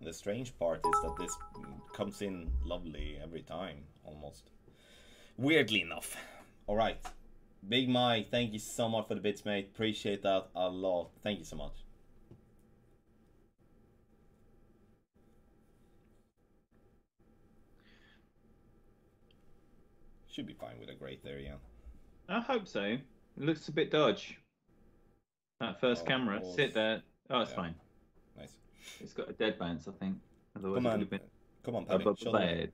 And the strange part is that this comes in lovely every time, almost. Weirdly enough. Alright. Big Mike, thank you so much for the bits, mate. Appreciate that a lot. Thank you so much. Should be fine with a great there, Ian. I hope so. It looks a bit dodge. That first oh, camera. Sit there. Oh, it's yeah. Fine. Nice. It's got a dead bounce, I think. Otherwise come on, been... come on, Paddy. Show them.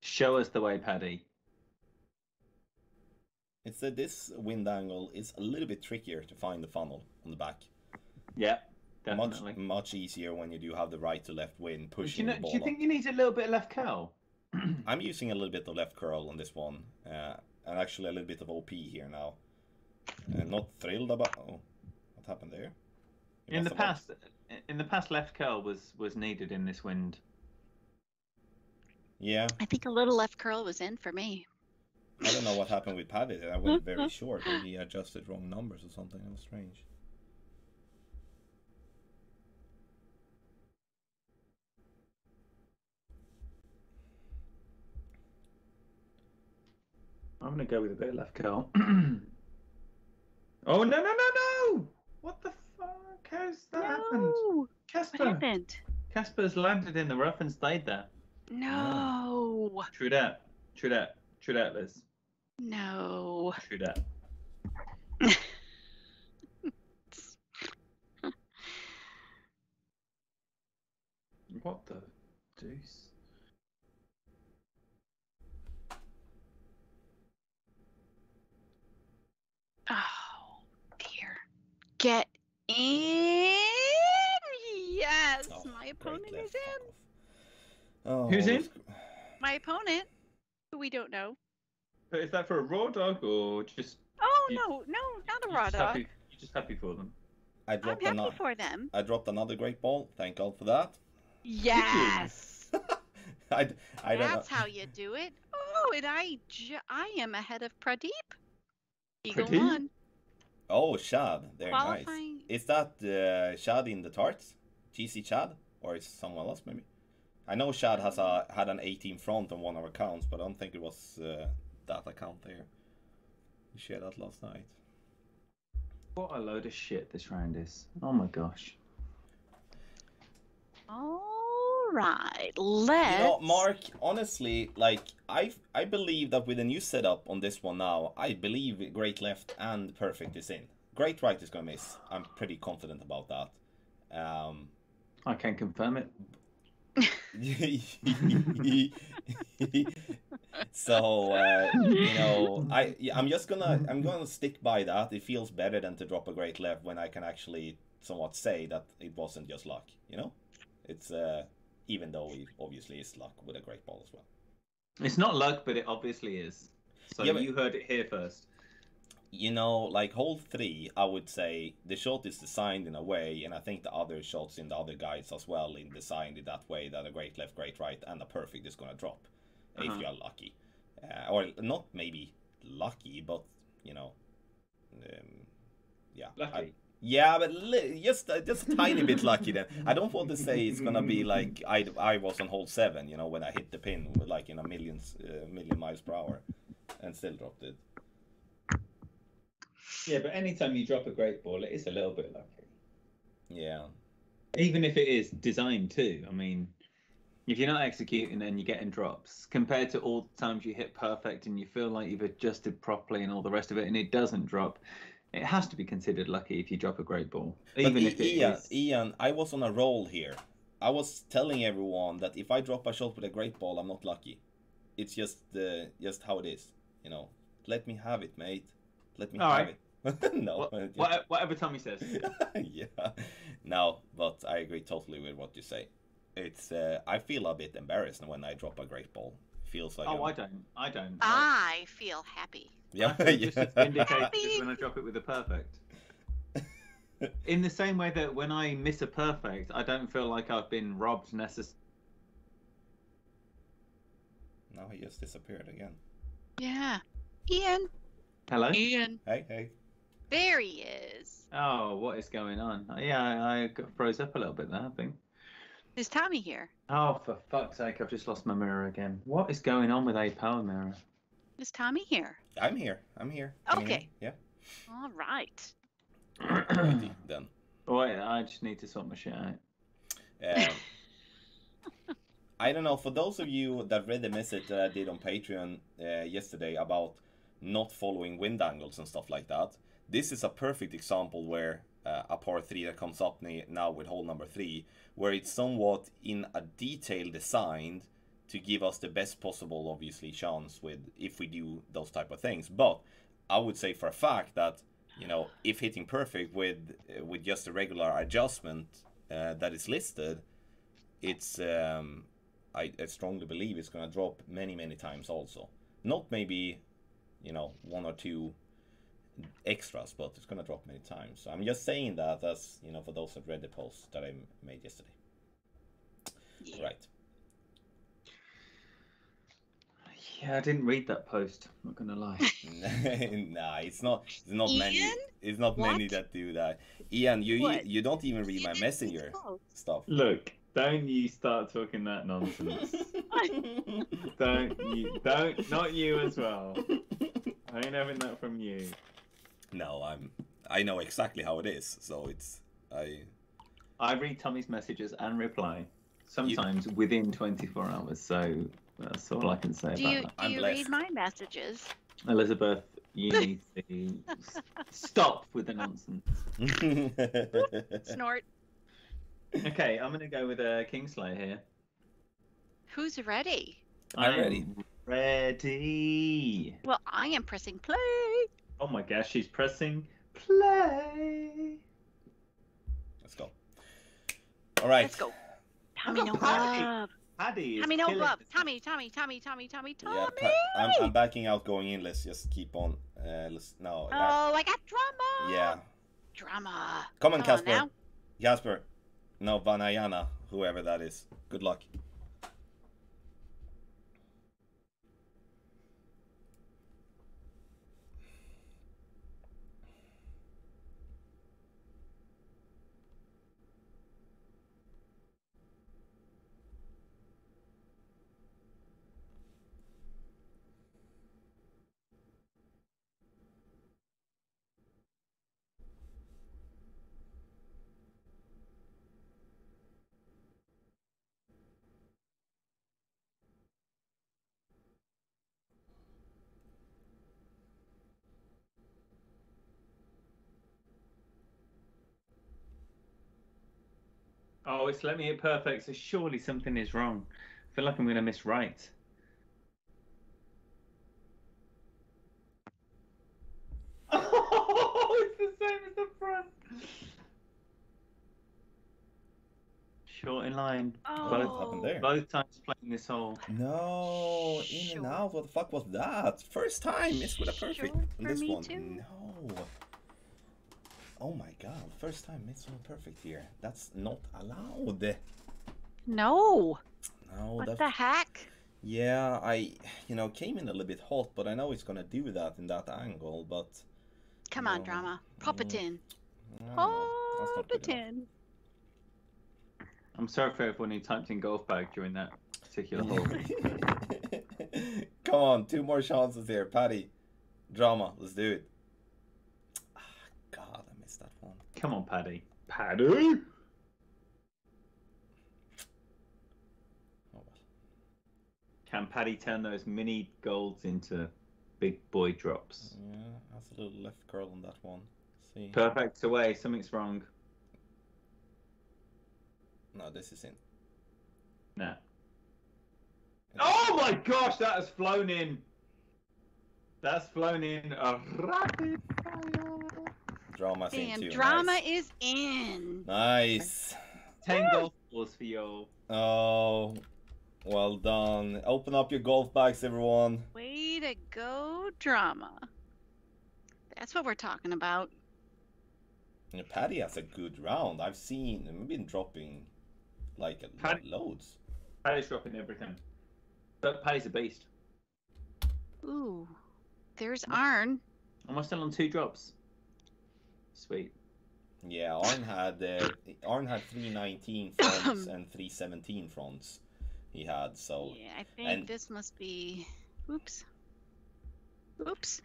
Show us the way, Paddy. It's that this wind angle is a little bit trickier to find the funnel on the back. Yeah, definitely. Much, much easier when you do have the right to left wind pushing do you know, the ball. Do you think up. You need a little bit of left curl? I'm using a little bit of left curl on this one, uh, and actually a little bit of O P here now. Uh, not thrilled about. Oh, what happened there? It in the past, been... in the past, left curl was was needed in this wind. Yeah. I think a little left curl was in for me. I don't know what happened with Paddy. I went very short. Maybe he adjusted wrong numbers or something. It was strange. I'm gonna go with a bit of left curl. Oh no no no no! What the fuck? How's that happened? Casper. What happened? Casper's landed in the rough and stayed there. No. Oh. True that. True that. True that, Liz. No. True that. What the deuce? Oh, dear. Get in! Yes! Oh, my opponent is in! Oh, who's in? My opponent, who we don't know. But is that for a raw dog or just... Oh, you, no, no, not a raw dog. Happy, you're just happy for them. I dropped I'm happy for them. I dropped another great ball. Thank God for that. Yes! I, I don't That's know. how you do it. Oh, and I, I am ahead of Pradeep. Eagle one. Oh, Shad. Very Qualifying. nice. Is that uh, Shad in the Tarts? G C Shad? Or is someone else, maybe? I know Shad has a, had an eighteen front on one of our accounts, but I don't think it was uh, that account there. We shared that last night. What a load of shit this round is. Oh my gosh. All right, let's... You know, Mark, honestly, like, I I believe that with a new setup on this one now, I believe great left and perfect is in. Great right is going to miss. I'm pretty confident about that. Um, I can confirm it. So uh, you know, I I'm just gonna I'm gonna stick by that. It feels better than to drop a great left when I can actually somewhat say that it wasn't just luck, you know? It's uh, even though it obviously is luck with a great ball as well. It's not luck, but it obviously is. So yeah, you heard it here first. You know, like hole three, I would say the shot is designed in a way, and I think the other shots in the other guides as well in designed in that way that a great left, great right, and a perfect is going to drop uh-huh. if you are lucky. Uh, or not maybe lucky, but, you know, um, yeah. Lucky. I, yeah, but li just, uh, just a tiny bit lucky then. I don't want to say it's going to be like I, I was on hole seven, you know, when I hit the pin with like in a million, uh, million miles per hour and still dropped it. Yeah, but anytime you drop a great ball, it is a little bit lucky. Yeah. Even if it is designed too. I mean, if you're not executing, then you're getting drops. Compared to all the times you hit perfect and you feel like you've adjusted properly and all the rest of it, and it doesn't drop, it has to be considered lucky if you drop a great ball. But even if it Ian, is... Ian, I was on a roll here. I was telling everyone that if I drop a shot with a great ball, I'm not lucky. It's just uh, just how it is, you know. Let me have it, mate. Let me all have right. it. No, what, what, whatever Tommy says. Yeah, no, but I agree totally with what you say. It's uh, I feel a bit embarrassed when I drop a great ball. Feels like oh, I'm... I don't, I don't. I like... feel happy. Yeah, I feel just yeah. indicates when I drop it with a perfect. In the same way that when I miss a perfect, I don't feel like I've been robbed necessarily. No, he just disappeared again. Yeah, Ian. Hello. Ian. Hey, hey. There he is. Oh, what is going on? Yeah, I, I got froze up a little bit there, I think. Is Tommy here? Oh, for fuck's sake, I've just lost my mirror again. What is going on with a power mirror? Is Tommy here? I'm here. I'm here. Okay. Here. Yeah. All right. Alrighty, done. Oh, wait, I just need to sort my shit out. Um, I don't know. For those of you that read the message that I did on Patreon uh, yesterday about not following wind angles and stuff like that, this is a perfect example where uh, a par three that comes up now with hole number three, where it's somewhat in a detail designed to give us the best possible, obviously, chance with if we do those type of things. But I would say for a fact that, you know, if hitting perfect with uh, with just a regular adjustment uh, that is listed, it's um, I, I strongly believe it's going to drop many, many times also. Not maybe, you know, one or two extras, but it's going to drop many times. So I'm just saying that as, you know, for those that read the post that I made yesterday. Yeah. Right. Yeah, I didn't read that post. I'm not going to lie. Nah, it's not, it's not Ian? many. It's not what? many that do that. Ian, you what? you don't even read my messenger stuff. Look, don't you start talking that nonsense. Don't you, don't, not you as well. I ain't having that from you. No, I'm. I know exactly how it is, so it's. I. I read Tommy's messages and reply, sometimes you... within twenty-four hours. So that's all I can say do about you, that. Do I'm you blessed. read my messages, Elizabeth? You need to stop with the nonsense. Snort. Okay, I'm gonna go with a uh, Kingslayer here. Who's ready? I'm, I'm ready. Ready. Well, I am pressing play. Oh my gosh, she's pressing play. Let's go. All right. Let's go. Tommy, no glove. Paddy. Tommy, no glove. Tommy, Tommy, Tommy, Tommy, Tommy, Tommy. Yeah, pa I'm, I'm backing out, going in. Let's just keep on. Uh, let's no. Oh, uh, I got drama. Yeah. Drama. Come on, Come Casper. On Casper. No, Vanayana, whoever that is. Good luck. Oh, it's let me hit perfect, so surely something is wrong. I feel like I'm going to miss right. Oh, it's the same as the front. short in line. Oh. What happened there? Both times playing this hole. No, in short. and out. What the fuck was that? First time, it's with a perfect. On this one. Too. No. Oh my god, first time it's on perfect here. That's not allowed. No. No. What that's... the heck? Yeah, I, you know, came in a little bit hot, but I know it's gonna do that in that angle, but. Come on, know. drama. Pop it in. No, Pop it in. I'm sorry for everyone who typed in golf bag during that particular hole. Come on, two more chances here. Patty, drama, let's do it. Ah, God, I missed that one. Come on, Patty. Patty? Oh, well. Can Patty turn those mini golds into big boy drops? Yeah, that's a little left curl on that one. See. Perfect away, something's wrong. No, this is in. Nah. Oh my gosh, that has flown in. That's flown in a rapid fire. Drama's in too. Drama nice. is in. Nice. Ten Woo! golf balls for you. Oh, well done. Open up your golf bags, everyone. Way to go, drama. That's what we're talking about. Patty has a good round. I've seen him been dropping. Like Patty, loads. Patty's dropping everything. But Patty's a beast. Ooh, there's Arne. Am I still on two drops? Sweet. Yeah, Arne had uh, Arne had three nineteen fronts and three seventeen fronts. He had so. Yeah, I think and... this must be. Oops. Oops.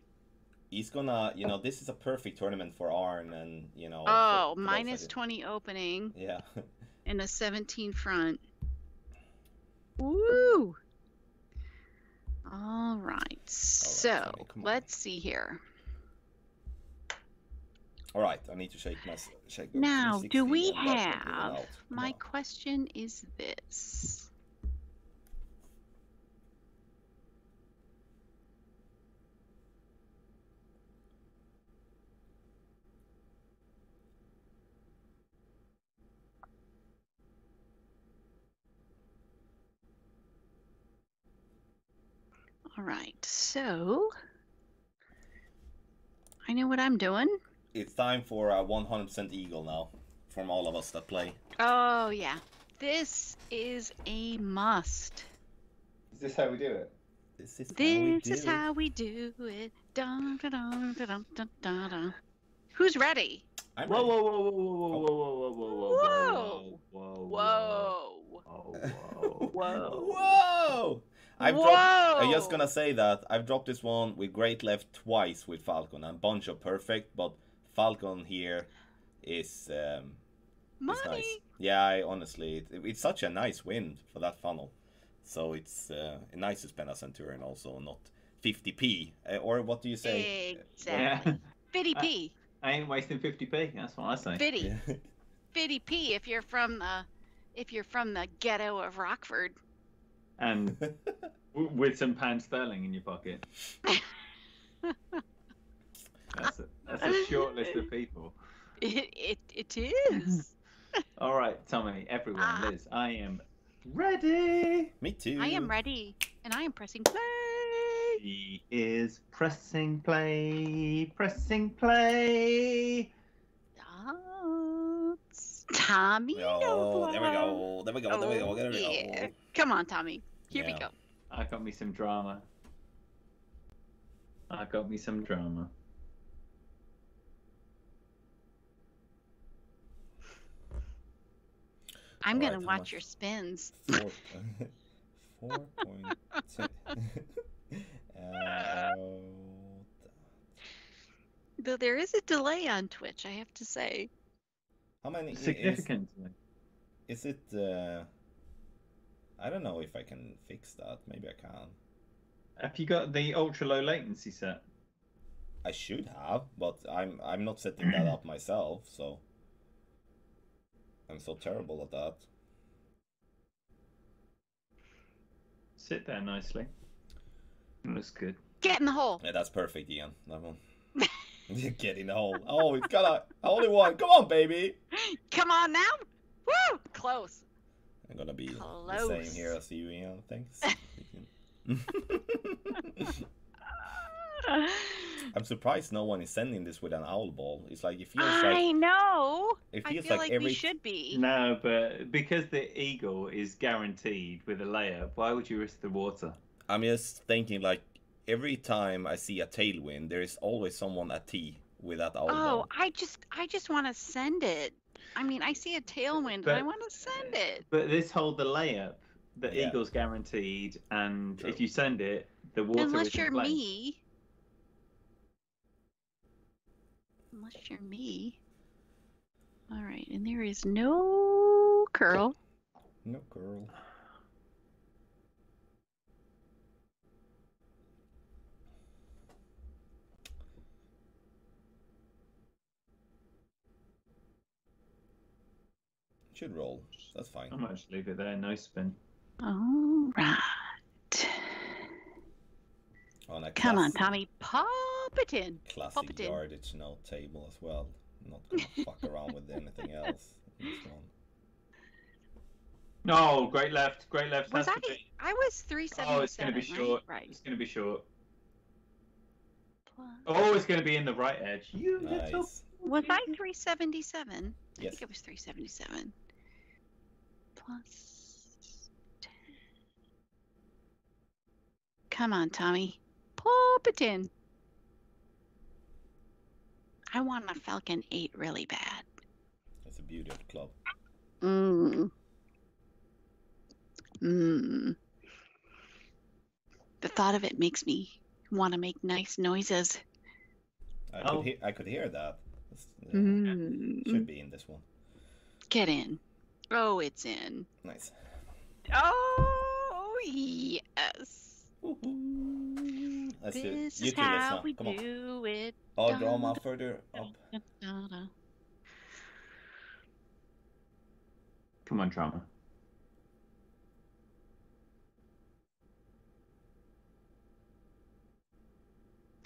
He's gonna, you know, this is a perfect tournament for Arne, and you know. Oh, for, for minus twenty opening. Yeah. And a seventeen front. Woo! All right. All so right, Sammy, let's see here. All right, I need to shake my shake. Now, do we have? My on. question is this. All right, so I know what I'm doing. It's time for a one hundred percent eagle now from all of us that play. Oh, yeah. This is a must. Is this how we do it? This is, this how, we do is it. how we do it. Dun, dun, dun, dun, dun, dun, dun. Who's ready? I'm whoa, ready. Whoa, whoa, whoa, whoa, whoa, whoa, whoa, whoa, whoa, whoa, whoa, whoa, whoa, whoa. I've dropped, I'm just gonna say that I've dropped this one with great left twice with Falcon and bunch of perfect, but Falcon here is um, money. Is nice. Yeah, I, honestly, it, it's such a nice win for that funnel. So it's uh, nice to spend a centurion also, not fifty p uh, or what do you say? Exactly, fifty p. I, I ain't wasting fifty p. That's what I say. fifty, yeah. fifty p if you're from the if you're from the ghetto of Rockford. And with some pound sterling in your pocket. That's a, that's a short list of people. It it, it is. All right, Tommy, everyone, ah. Liz, I am ready. Me too. I am ready, and I am pressing play. He is pressing play, pressing play. Tommy, oh, there we go, there we go, oh, there we go, there we go. Yeah. Come on, Tommy. Here yeah. we go. I got me some drama. I got me some drama. I'm All gonna right, watch much... your spins. Four, four point two. uh... Though there is a delay on Twitch, I have to say. How many significantly? Is, is it? Uh, I don't know if I can fix that. Maybe I can. Have you got the ultra low latency set? I should have, but I'm I'm not setting that up myself, so I'm so terrible at that. Sit there nicely. Looks good. Get in the hole. Yeah, that's perfect, Ian. That one. Get in the hole. Oh, we've got a only one. Come on, baby. Come on now. Woo! Close. I'm gonna be Close. the same here as you, Ian. Thanks. I'm surprised no one is sending this with an owl ball. It's like it feels I like I know. It feels I feel like, like every... we should be. No, but because the eagle is guaranteed with a layup, why would you risk the water? I'm just thinking, like, every time I see a tailwind, there is always someone at tee with that owl oh, ball. Oh, I just, I just want to send it. I mean, I see a tailwind, but, and I want to send it. But this hold the layup. The yeah. eagle's guaranteed, and True. if you send it, the water. Unless you're blank. me. Unless you're me. All right, and there is no curl. No curl. Should roll. That's fine. I might just leave it there. No spin. All right. On a Come on, Tommy. Pop it in. Classic Pop it yardage in. note table as well. Not going to fuck around with anything else. This one. No, great left. Great left. Was I, I was three seventy-seven. Oh, it's going to be short. Right. It's going to be short. Plus. Oh, it's going to be in the right edge. You nice. little... Was I three seventy-seven? I yes. think it was three seventy-seven. Plus ten. Come on, Tommy. Pop it in. I want a Falcon eight really bad. That's a beauty of the club. Mmm. Mmm. The thought of it makes me want to make nice noises. I, oh. could, he I could hear that. Yeah. Mm. Should be in this one. Get in. Oh, it's in. Nice. Oh, yes. Woo-hoo. Let's this do it. You is do how this we Come do on. it. All drama further up. Come on, drama.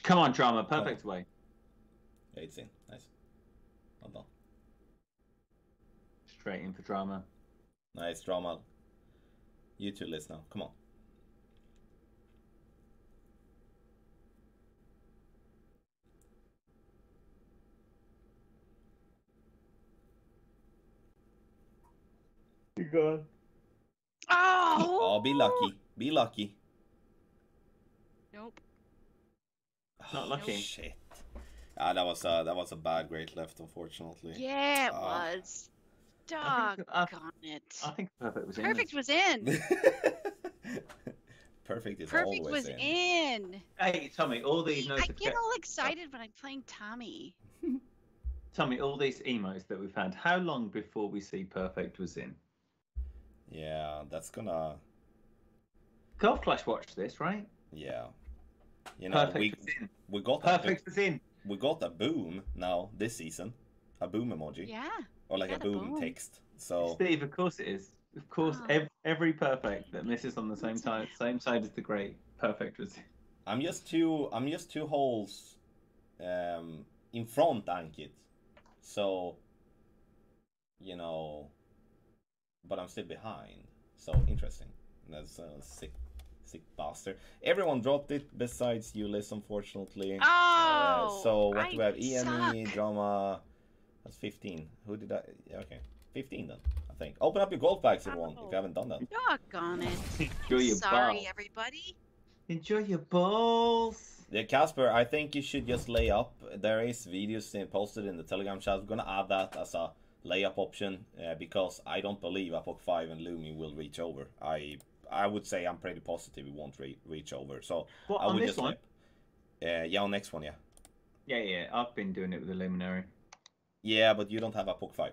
Come on, drama. Perfect oh. way. Yeah, it's in. Nice. Well Straight in for drama. Nice drama. You two, Liz, now. Come on. You're gone. Oh! Oh, be lucky. Be lucky. Nope. Oh, Not lucky. Nope. Shit. Ah, that was a that was a bad great left, unfortunately. Yeah, it uh, was. Doggone it! I think perfect was in. Perfect was in. perfect is perfect always in. Perfect was in. Hey, Tommy, all these notes. I get all excited when I'm playing Tommy. Tommy, all these emotes that we've had. How long before we see perfect was in? Yeah, that's gonna. Golf Clash watched this, right? Yeah. You know, perfect we was in. we got perfect was in. We got a boom now this season, a boom emoji. Yeah. Or like a boom, a boom text. So. Steve, of course it is. Of course, wow. every, every perfect that misses on the same side, same side as the great perfect was. I'm just two. I'm just two holes, um, in front Ankit. So. You know. But I'm still behind. So interesting. That's uh, sick. Sick bastard. Everyone dropped it besides you, Liz, unfortunately. Oh, uh, so what I do we have? E M E, drama. That's fifteen. Who did I? Okay, fifteen then, I think. Open up your golf bags, everyone, oh, if you haven't done that. Doggone it. Enjoy your Sorry, ball. everybody. Enjoy your balls. Yeah, Casper, I think you should just lay up. There is videos posted in the Telegram chat. We're going to add that as a layup option uh, because I don't believe A P O C five and Lumi will reach over. I... I would say I'm pretty positive it won't re reach over. So what, I would on this just one? Uh, yeah, on next one, yeah. Yeah, yeah. I've been doing it with the Luminary. Yeah, but you don't have A P O C five.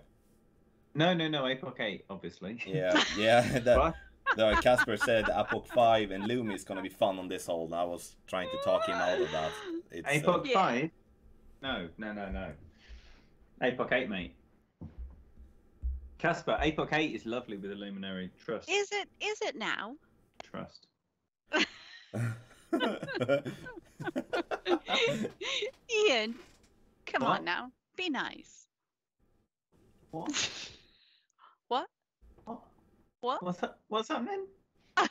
No, no, no. A P O C eight, obviously. Yeah, yeah. That, no, Casper said A P O C five and Lumi is going to be fun on this hole. And I was trying to talk him out of that. It's, A P O C uh... five? No, no, no, no. A P O C eight, mate. Casper, A P O C eight is lovely with a luminary. Trust. Is it? Is it now? Trust. Ian, come what? on now. Be nice. What? What? What? What? What's that? What's happening? Am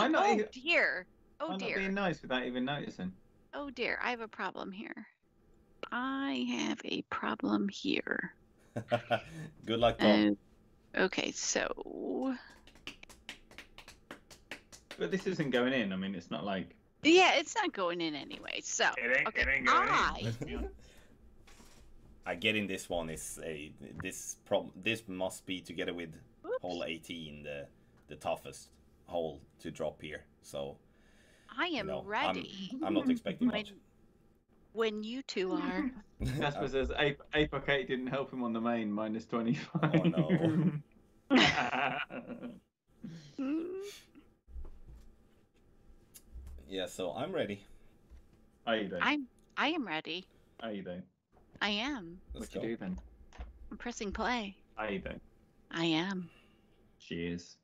I not? Oh even... dear! Oh I'm dear! Not being nice without even noticing. Oh dear! I have a problem here. I have a problem here. Good luck, Tom. Uh, okay, so. But this isn't going in. I mean, it's not like. Yeah, it's not going in anyway. So. It ain't, okay. it ain't going I... in. I get in this one is a this problem. This must be together with Oops. hole eighteen, the the toughest hole to drop here. So. I am you know, ready. I'm, I'm not expecting when, much. When you two are. Casper says A P O C didn't help him on the main minus twenty five. Oh no. Yeah, so I'm ready. Are you there? I'm. I am ready. Are you there? I am. Let's what go. You do then? I'm pressing play. Are you there? I am. Cheers.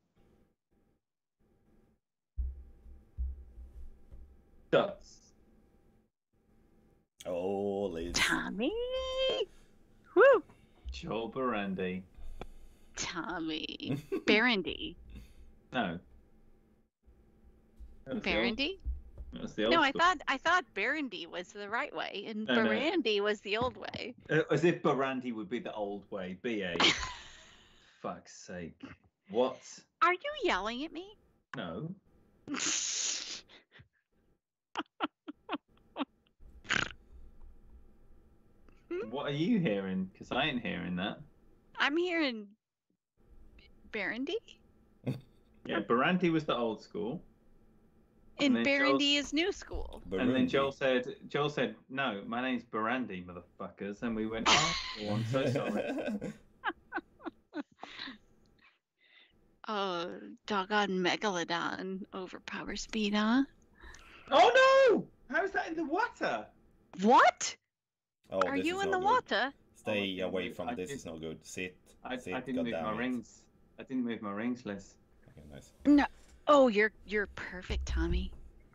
Dots. Oh, Liz. Tommy. Woo. Joel Burundi. Tommy. Burundi. No. Burundi? No, I thought I thought Burundi was the right way, and no, Burundi no. was the old way. As if Burundi would be the old way. B A Fuck's sake! What? Are you yelling at me? No. What are you hearing? Because I ain't hearing that. I'm hearing Burundi. Yeah, Burundi was the old school. And, and Burundi is new school. Burundi. And then Joel said, Joel said, no, my name's Burundi, motherfuckers. And we went, oh, I'm so sorry. Oh, doggone Megalodon overpower speed, huh? Oh, no! How is that in the water? What? Oh, Are you in the good. water? Stay oh, away from I this. Did... It's no good. Sit. I, Sit. I didn't God move my it. rings. I didn't move my rings, Liz. Okay, nice. No. Oh, you're you're perfect, Tommy.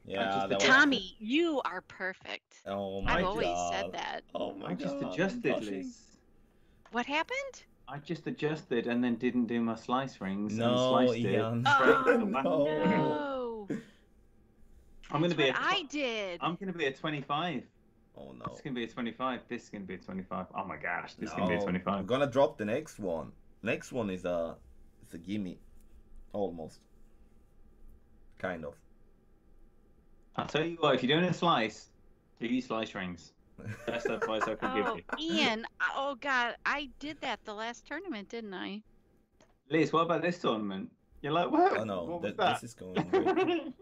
Yeah, that Tommy, was... you are perfect. Oh my I've God. I've always said that. Oh my I God. I just adjusted, Liz. What happened? I just adjusted and then didn't do my slice rings. No, and sliced Ian. It. Oh, no. no. I'm gonna That's be. A... I did. I'm gonna be a twenty-five. Oh no. This can be a twenty-five. This can be a twenty-five. Oh my gosh, this no. can be a twenty-five. I'm gonna drop the next one. Next one is a, it's a gimme, almost. Kind of. I'll tell you what, if you're doing a slice, do you slice rings? That's the advice I can oh, give you. Ian, oh God, I did that the last tournament, didn't I? Liz, what about this tournament? You're like, what? Oh no, what th that? this is going on.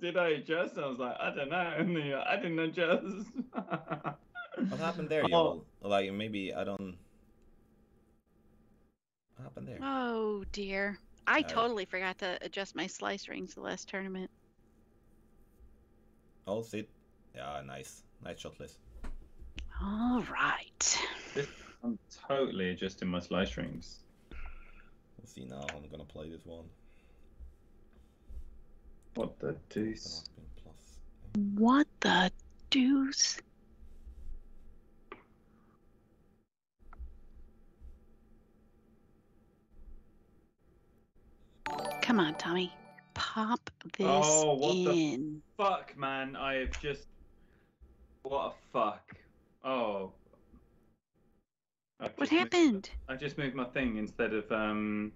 Did I adjust? I was like, I don't know. And then, I didn't adjust. What happened there, y'all? Oh. Like, maybe I don't. What happened there? Oh dear. I All totally right. forgot to adjust my slice rings the last tournament. Oh, sit. Yeah, nice. Nice shot, Liz. All right. I'm totally adjusting my slice rings. We'll see now. I'm going to play this one. What the deuce? What the deuce? Come on, Tommy. Pop this oh, what in. The fuck, man. I have just... What a fuck. Oh. I've what happened? Moved... I just moved my thing instead of... um.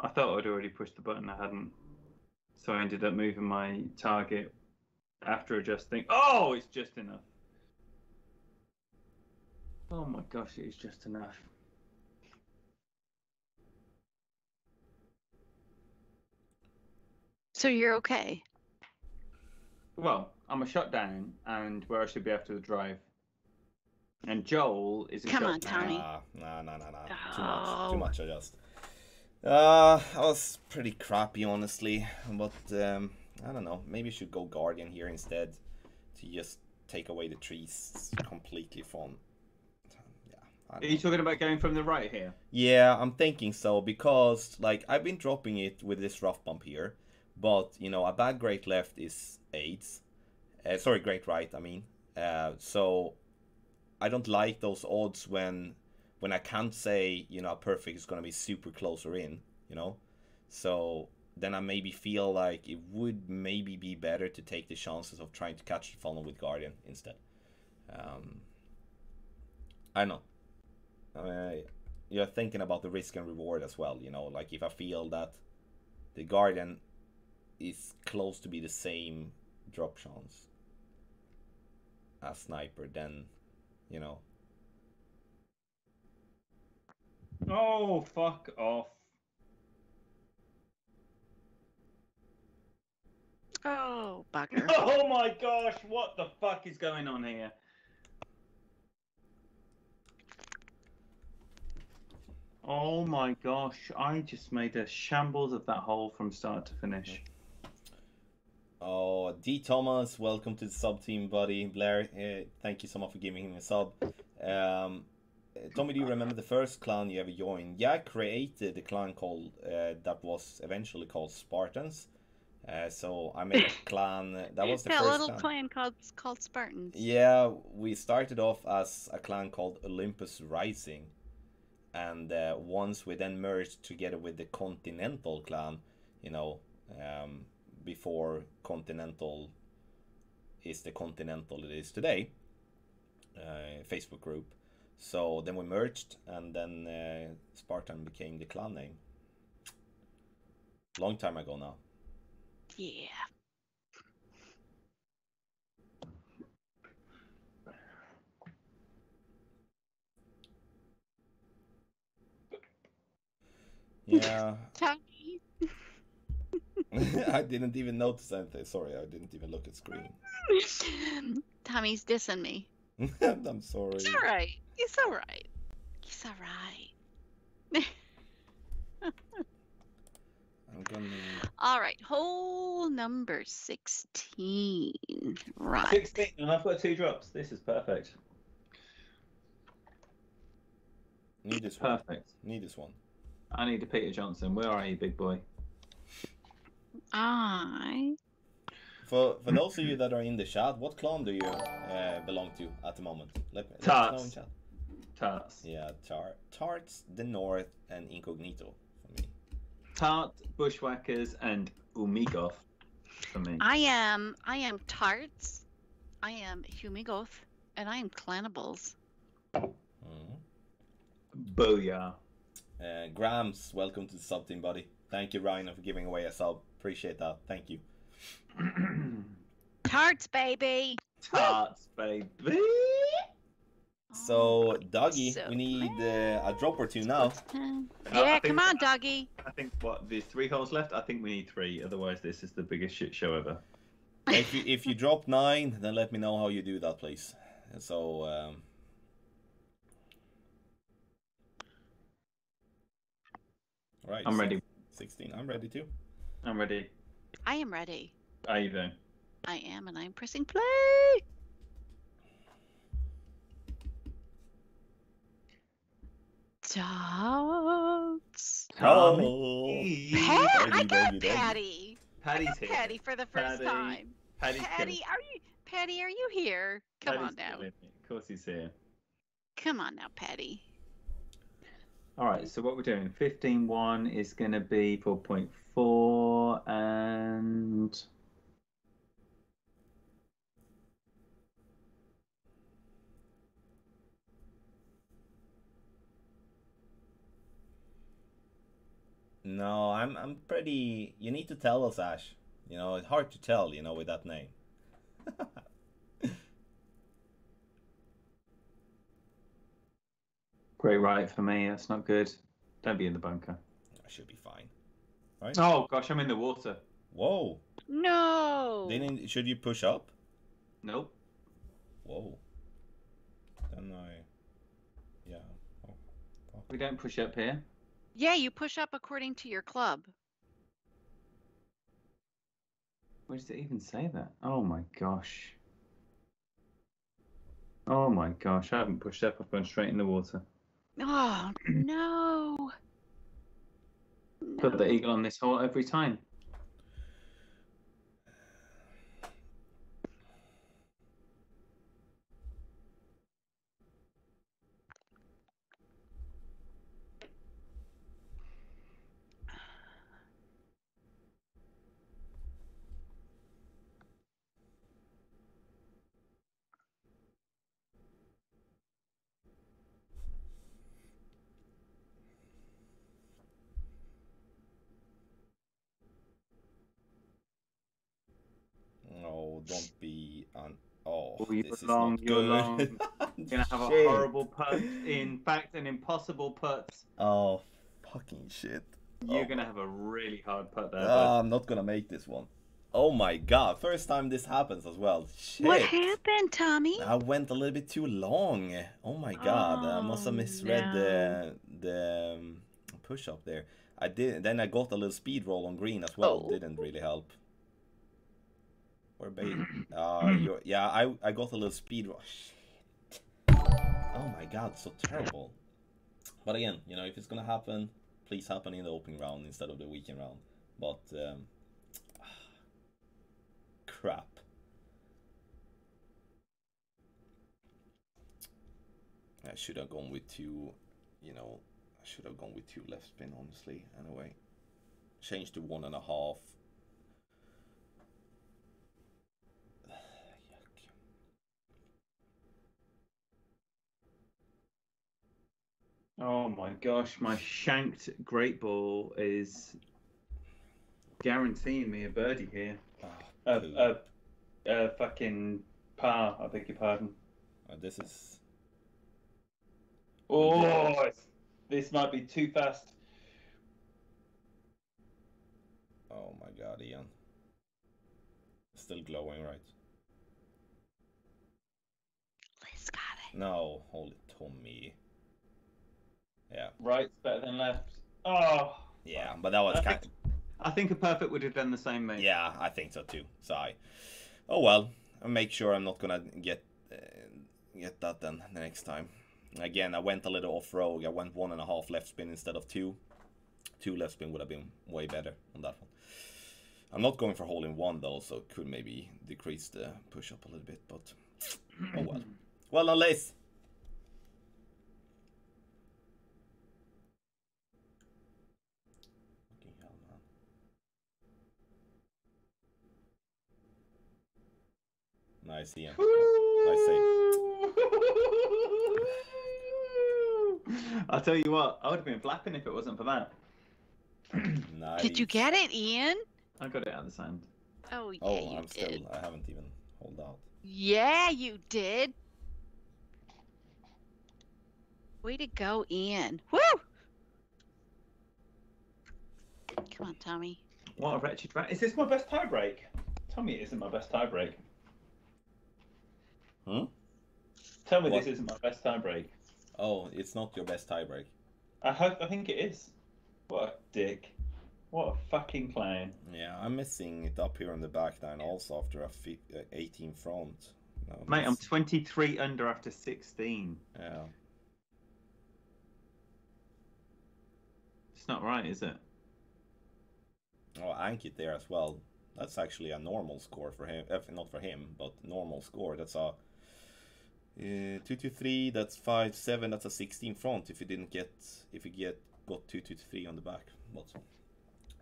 I thought I'd already pushed the button. I hadn't. So I ended up moving my target after adjusting. Oh, it's just enough. Oh my gosh, it's just enough. So you're okay? Well, I'm a shutdown, and where I should be after the drive. And Joel is a Come shot on, Tommy. Nah, nah, nah, nah. Oh. Too much. Too much, I just... Uh, I was pretty crappy, honestly. But, um, I don't know. Maybe I should go Guardian here instead. To just take away the trees completely from... Yeah, Are you know. talking about going from the right here? Yeah, I'm thinking so. Because, like, I've been dropping it with this rough bump here. But, you know, a bad great left is eights. Uh, sorry, great right, I mean. Uh, so, I don't like those odds when when I can't say, you know, perfect is going to be super close or in, you know, so then I maybe feel like it would maybe be better to take the chances of trying to catch the funnel with Guardian instead. Um, I don't know. I mean, I, you're thinking about the risk and reward as well, you know, like if I feel that the Guardian is close to be the same drop chance as Sniper, then, you know. Oh, fuck off. Oh, bugger. Oh my gosh, what the fuck is going on here? Oh my gosh, I just made a shambles of that hole from start to finish. Oh, D. Thomas, welcome to the sub team, buddy. Blair, uh, thank you so much for giving him a sub. Um, Tommy, do you remember the first clan you ever joined? Yeah, I created a clan called, uh, that was eventually called Spartans. Uh, so I made a clan, that was the yeah, first little clan. clan called, called Spartans. Yeah, we started off as a clan called Olympus Rising. And uh, once we then merged together with the Continental clan, you know, um, before Continental is the Continental it is today, uh, Facebook group. So then we merged, and then uh, Spartan became the clan name. Long time ago now. Yeah. Yeah. Tommy. I didn't even notice anything. Sorry, I didn't even look at screen. Tommy's dissing me. I'm sorry. It's all right. It's all right. It's all right. I'm gonna... All right, hole number sixteen. Right. sixteen, and I've got two drops. This is perfect. Need this perfect. one. Need this one. I need a Peter Johnson. Where are you, big boy? I. For for those of you that are in the chat, what clan do you uh, belong to at the moment? Let, let Tarts. Us know in chat. Tarts. Yeah, tar Tarts, the North, and Incognito for me. Tart, Bushwhackers, and UmiGoth for me. I am I am Tarts, I am UmiGoth, and I am Clannables. Mm. Booyah. Uh, Grams, welcome to the sub team, buddy. Thank you, Rhino, for giving away a sub. Appreciate that. Thank you. Tarts, baby. Tarts, baby. So, Dougie, so we need uh, a drop or two now. Yeah, think, come on, Dougie. I think what there's three holes left. I think we need three. Otherwise, this is the biggest shit show ever. If you if you drop nine, then let me know how you do that, please. So. Um, Right, I'm ready. sixteen. I'm ready too. I'm ready. I am ready. Are you there? I am, and I'm pressing play. Dogs. Tommy. Hey, I got Patty. Patty's I got here. Patty for the first Patty. time. Patty's Patty, here. are you? Patty, are you here? Come Patty's on now. Of course he's here. Come on now, Patty. All right, so what we're doing, fifteen one is going to be four point four and no, I'm I'm pretty you need to tell us, Ash. You know, it's hard to tell, you know, with that name. Great right for me. That's not good. Don't be in the bunker. I should be fine. Right? Oh gosh, I'm in the water. Whoa. No. Didn't should you push up? Nope. Whoa. Then I. Yeah. Oh, fuck. We don't push up here. Yeah, you push up according to your club. Where does it even say that? Oh my gosh. Oh my gosh! I haven't pushed up. I've gone straight in the water. Oh, no. Put no. the eagle on this hole every time. Oh, you're long, you're long. You're gonna have shit. a horrible putt. In fact, an impossible putt. Oh, fucking shit. You're oh. gonna have a really hard putt there. Uh, I'm not gonna make this one. Oh my god, first time this happens as well. Shit. What happened, Tommy? I went a little bit too long. Oh my god, oh, I must have misread no. the the um, push up there. I did, then I got a little speed roll on green as well. Oh. Didn't really help. Or baby, uh, you're, yeah, I I got a little speed roll. Shit. Oh my god, so terrible. But again, you know, if it's gonna happen, please happen in the opening round instead of the weekend round. But. Um, Crap. I should have gone with two, you know, I should have gone with two left spin, honestly, anyway. Change to one and a half. Yuck. Oh my gosh, my shanked great ball is guaranteeing me a birdie here. Oh. A uh, uh, uh, fucking par, I beg your pardon. Oh, this is. Oh, oh this might be too fast. Oh my god, Ian. Still glowing, right? Liz got it. No, holy Tommy. Yeah. Right's better than left. Oh. Yeah, but that was kind of. I think a perfect would have done the same, mate. Yeah, I think so too. Sigh. Oh well, I'll make sure I'm not gonna get uh, get that done the next time. Again, I went a little off rogue. I went one and a half left spin instead of two. Two left spin would have been way better on that one. I'm not going for hole in one though, so could maybe decrease the push up a little bit. But oh well. Well done, Liz. Nice, Ian. Nice save. I'll tell you what, I would have been flapping if it wasn't for that. Nice. Did you get it, Ian? I got it out of the sand. Oh, yeah. Oh, I'm did. still, I haven't even hold out. Yeah, you did. Way to go, Ian. Woo! Come on, Tommy. What a wretched rat. Is this my best tie break? Tell me it isn't my best tie break. Huh? Tell me what? This isn't my best tie break. Oh, it's not your best tie break. I hope. I think it is. What a dick. What a fucking clown. Yeah, I'm missing it up here on the back nine also after a eighteen front. No, mate, that's... I'm twenty-three under after sixteen. Yeah. It's not right, is it? Oh, Ankit there as well. That's actually a normal score for him. Not for him, but normal score. That's a... Uh, two to three. That's five seven. That's a sixteen front. If you didn't get, if you get got two to three on the back, but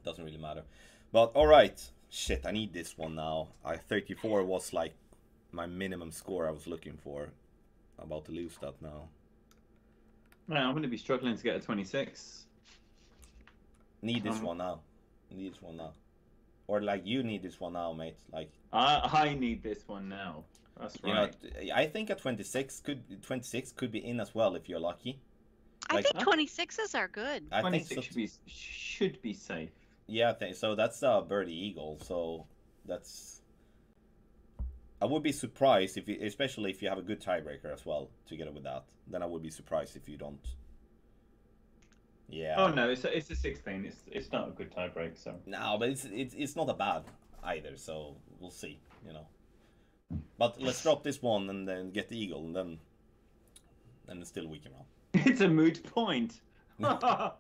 doesn't really matter. But all right, shit. I need this one now. I thirty-four was like my minimum score I was looking for. I'm about to lose that now. Man, I'm going to be struggling to get a twenty-six. Need this um, one now. Need this one now. Or like you need this one now, mate. Like I, I need this one now. That's right. You know, I think a twenty-six could twenty-six could be in as well if you're lucky. Like, I think twenty-sixes are good. I twenty-six think so should be should be safe. Yeah, I think so. That's a birdie eagle. So that's. I would be surprised if, you, especially if you have a good tiebreaker as well together with that. Then I would be surprised if you don't. Yeah. Oh no, it's a, it's a sixteen. It's it's not a good tie break. So no, but it's it's it's not a bad either. So we'll see, you know. But let's drop this one and then get the eagle, and then then it's still we can roll. It's a moot point. All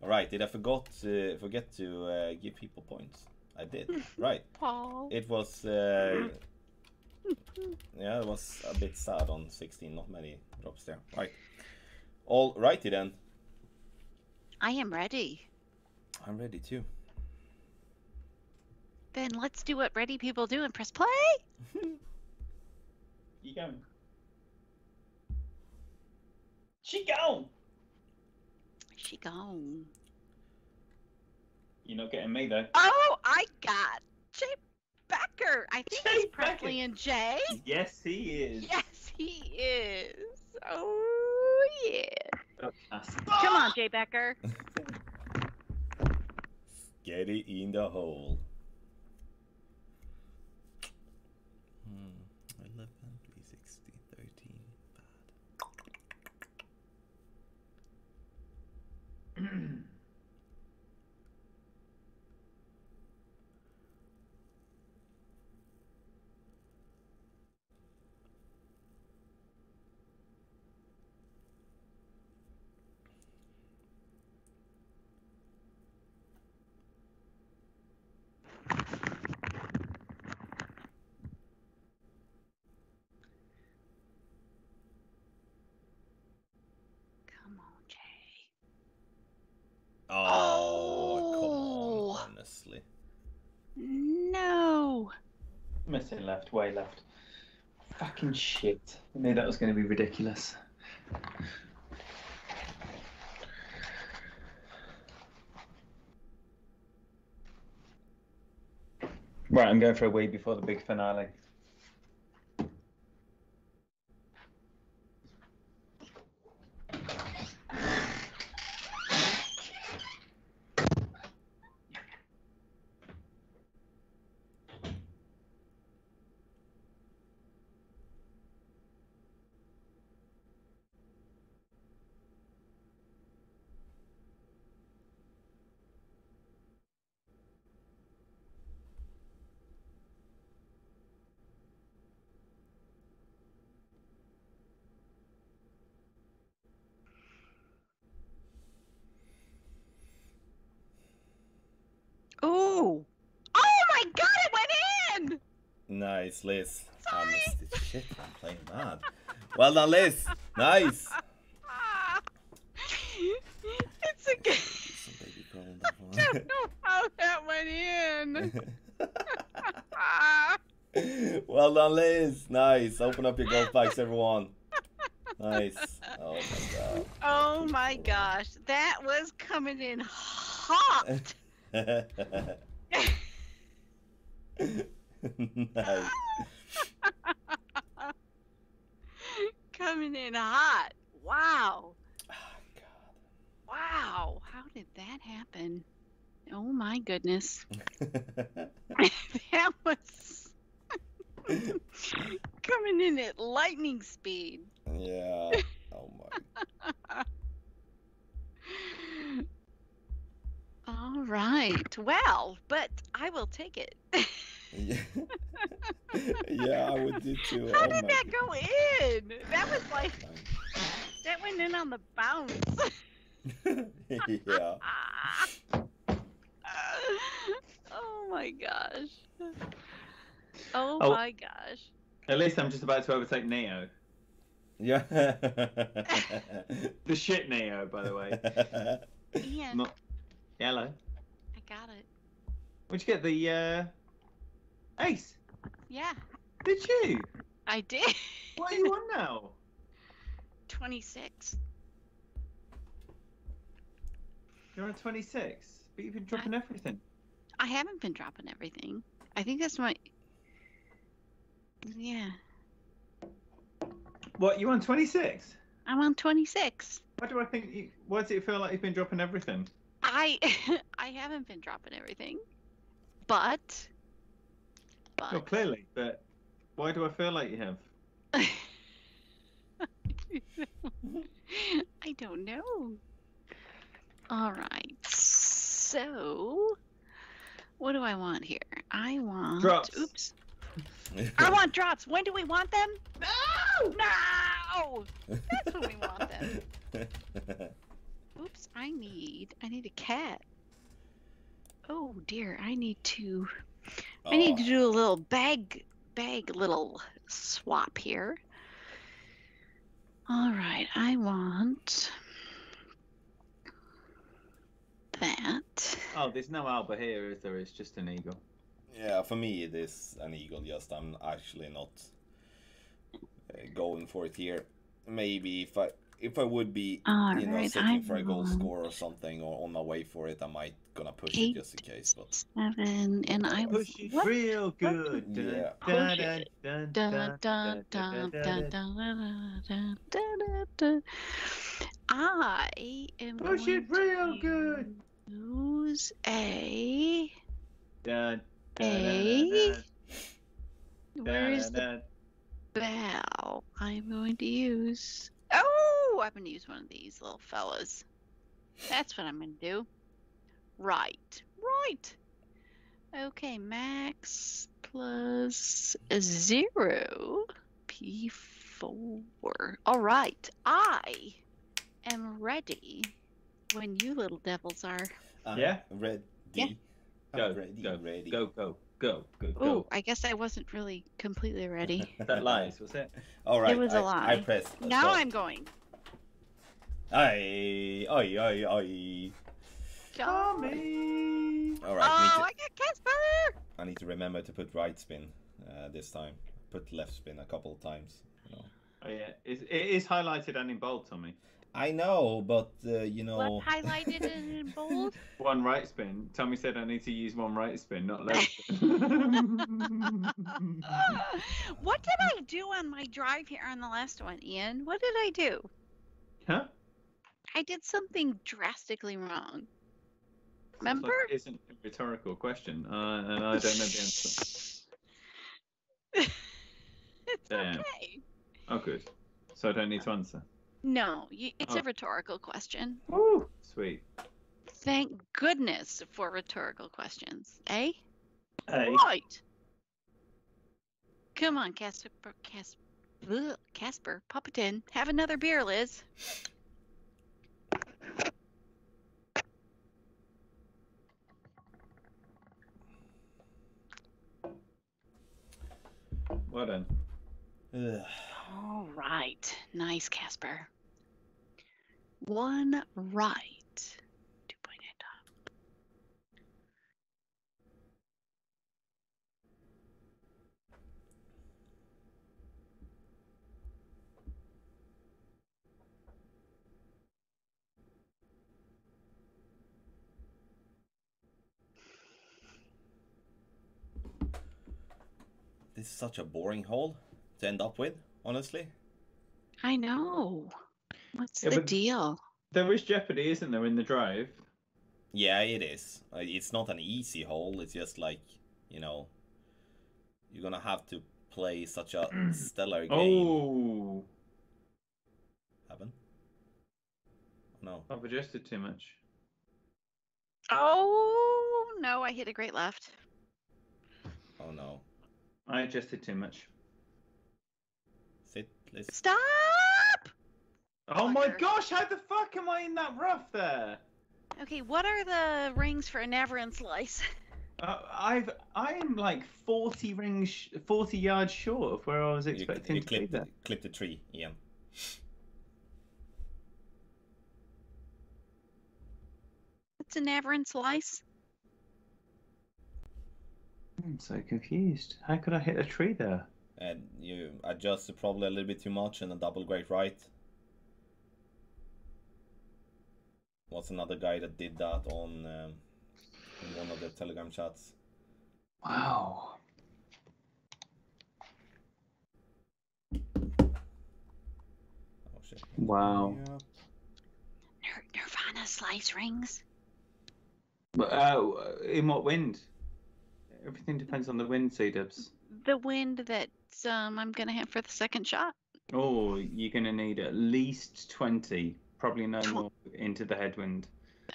right. Did I forgot uh, forget to uh, give people points? I did. Right. Paul. It was. Uh, yeah, it was a bit sad on sixteen. Not many drops there. Right. All righty then. I am ready. I'm ready too. Then let's do what ready people do and press play. You going? She gone. She gone. You're not getting me though. Oh, I got J back Baker. I think Jay he's Presley Baker. And Jay. Yes, he is. Yes, he is. Oh, yeah. Oh, come on, Jay Becker. Get it in the hole. Hmm. eleven, sixteen, thirteen. Bad. Oh, oh, come on, honestly. No. Missing left, way left. Fucking shit. I knew that was going to be ridiculous. Right, I'm going for a wee before the big finale. Nice, Liz. Sorry. I missed it. Shit, I'm playing mad. Well done, Liz. Nice. It's a game. I don't know how that went in. Well done, Liz. Nice. Open up your golf packs, everyone. Nice. Oh, my God. Oh, my gosh. That was coming in hot. Nice. Coming in hot. Wow. Oh, God. Wow. How did that happen? Oh, my goodness. That was coming in at lightning speed. Yeah. Oh, my. All right. Well, but I will take it. Yeah. Yeah, I would do too. How oh did that God. Go in? That was like, that went in on the bounce. Yeah. Oh my gosh. Oh, oh my gosh. At least I'm just about to overtake Neo. Yeah. The shit Neo, by the way. Ian. Not... Hello. I got it. Where'd you get the, uh... Ace? Yeah. Did you? I did. What are you on now? twenty-six. You're on twenty-six? But you've been dropping I, everything. I haven't been dropping everything. I think that's my... Yeah. What, you on twenty-six? I'm on twenty-six. Why do I think you... Why does it feel like you've been dropping everything? I... I haven't been dropping everything. But... Well, oh, clearly, but why do I feel like you have? I don't know. All right, so what do I want here? I want drops. Oops. I want drops. When do we want them? No, no. That's when we want them. Oops. I need. I need a cat. Oh dear. I need to. I need to do a little bag, bag little swap here. All right, I want that. Oh, there's no Alba here, is there? It's just an eagle. Yeah, for me it is an eagle, just I'm actually not uh, going for it here. Maybe if I if I would be, oh, you know, right, searching for a goal score or something, or on my way for it, I might gonna push eight, it just in case. But seven, and I push it real good. Yeah. I am push it real good. Use a dun, dun, a. Dun, where is dun, the bell? I'm going to use. Oh, I'm going to use one of these little fellas. That's what I'm going to do. Right, right. Okay, max plus zero P four. All right, I am ready when you little devils are. Um, yeah, ready. Yeah. Go, ready, go, ready. Go, go, go, go, go. Oh, I guess I wasn't really completely ready. That lies, was it? All right. It was I, a lie. I pressed. Let's now go. I'm going. Aye, aye, aye, aye. Tommy. All right. Oh, I, to... I got Casper. I need to remember to put right spin uh, this time. Put left spin a couple of times. You know. Oh yeah, it, it is highlighted and in bold, Tommy. I know, but uh, you know. What highlighted and in bold? One right spin. Tommy said I need to use one right spin, not left spin. What did I do on my drive here on the last one, Ian? What did I do? Huh? I did something drastically wrong. Remember? Like it isn't a rhetorical question, uh, and I don't know the answer. It's damn. Okay. Oh, good. So I don't need to answer. No, you, it's oh. a rhetorical question. Ooh, sweet. Thank goodness for rhetorical questions, eh? Hey. Right. Come on, Casper, Casper, ugh, Casper, Puppetin, have another beer, Liz. Well done. Ugh. All right, nice, Casper. One right. Two point at top. This is such a boring hole to end up with. Honestly, I know. What's yeah, the deal? There is jeopardy, isn't there, in the drive? Yeah, it is. It's not an easy hole. It's just like, you know, you're gonna have to play such a stellar game. Oh, haven't? No, I've adjusted too much. Oh no, I hit a great left. Oh no, I adjusted too much. List. Stop! Oh Locker. My gosh, how the fuck am I in that rough there? Okay, what are the rings for a Navarone slice? Uh, I've I'm like forty rings, forty yards short of where I was expecting you, you to clip, be there. Clip the tree, Ian. What's a Navarone slice? I'm so confused. How could I hit a tree there? And you adjusted probably a little bit too much and a double great right. What's another guy that did that on um, in one of the Telegram chats? Wow. Oh, shit. Wow. Yeah. Nir Nirvana slice rings. But, uh, in what wind? Everything depends on the wind, C-dubs. The wind that's um, I'm going to have for the second shot. Oh, you're going to need at least twenty, probably no more, into the headwind.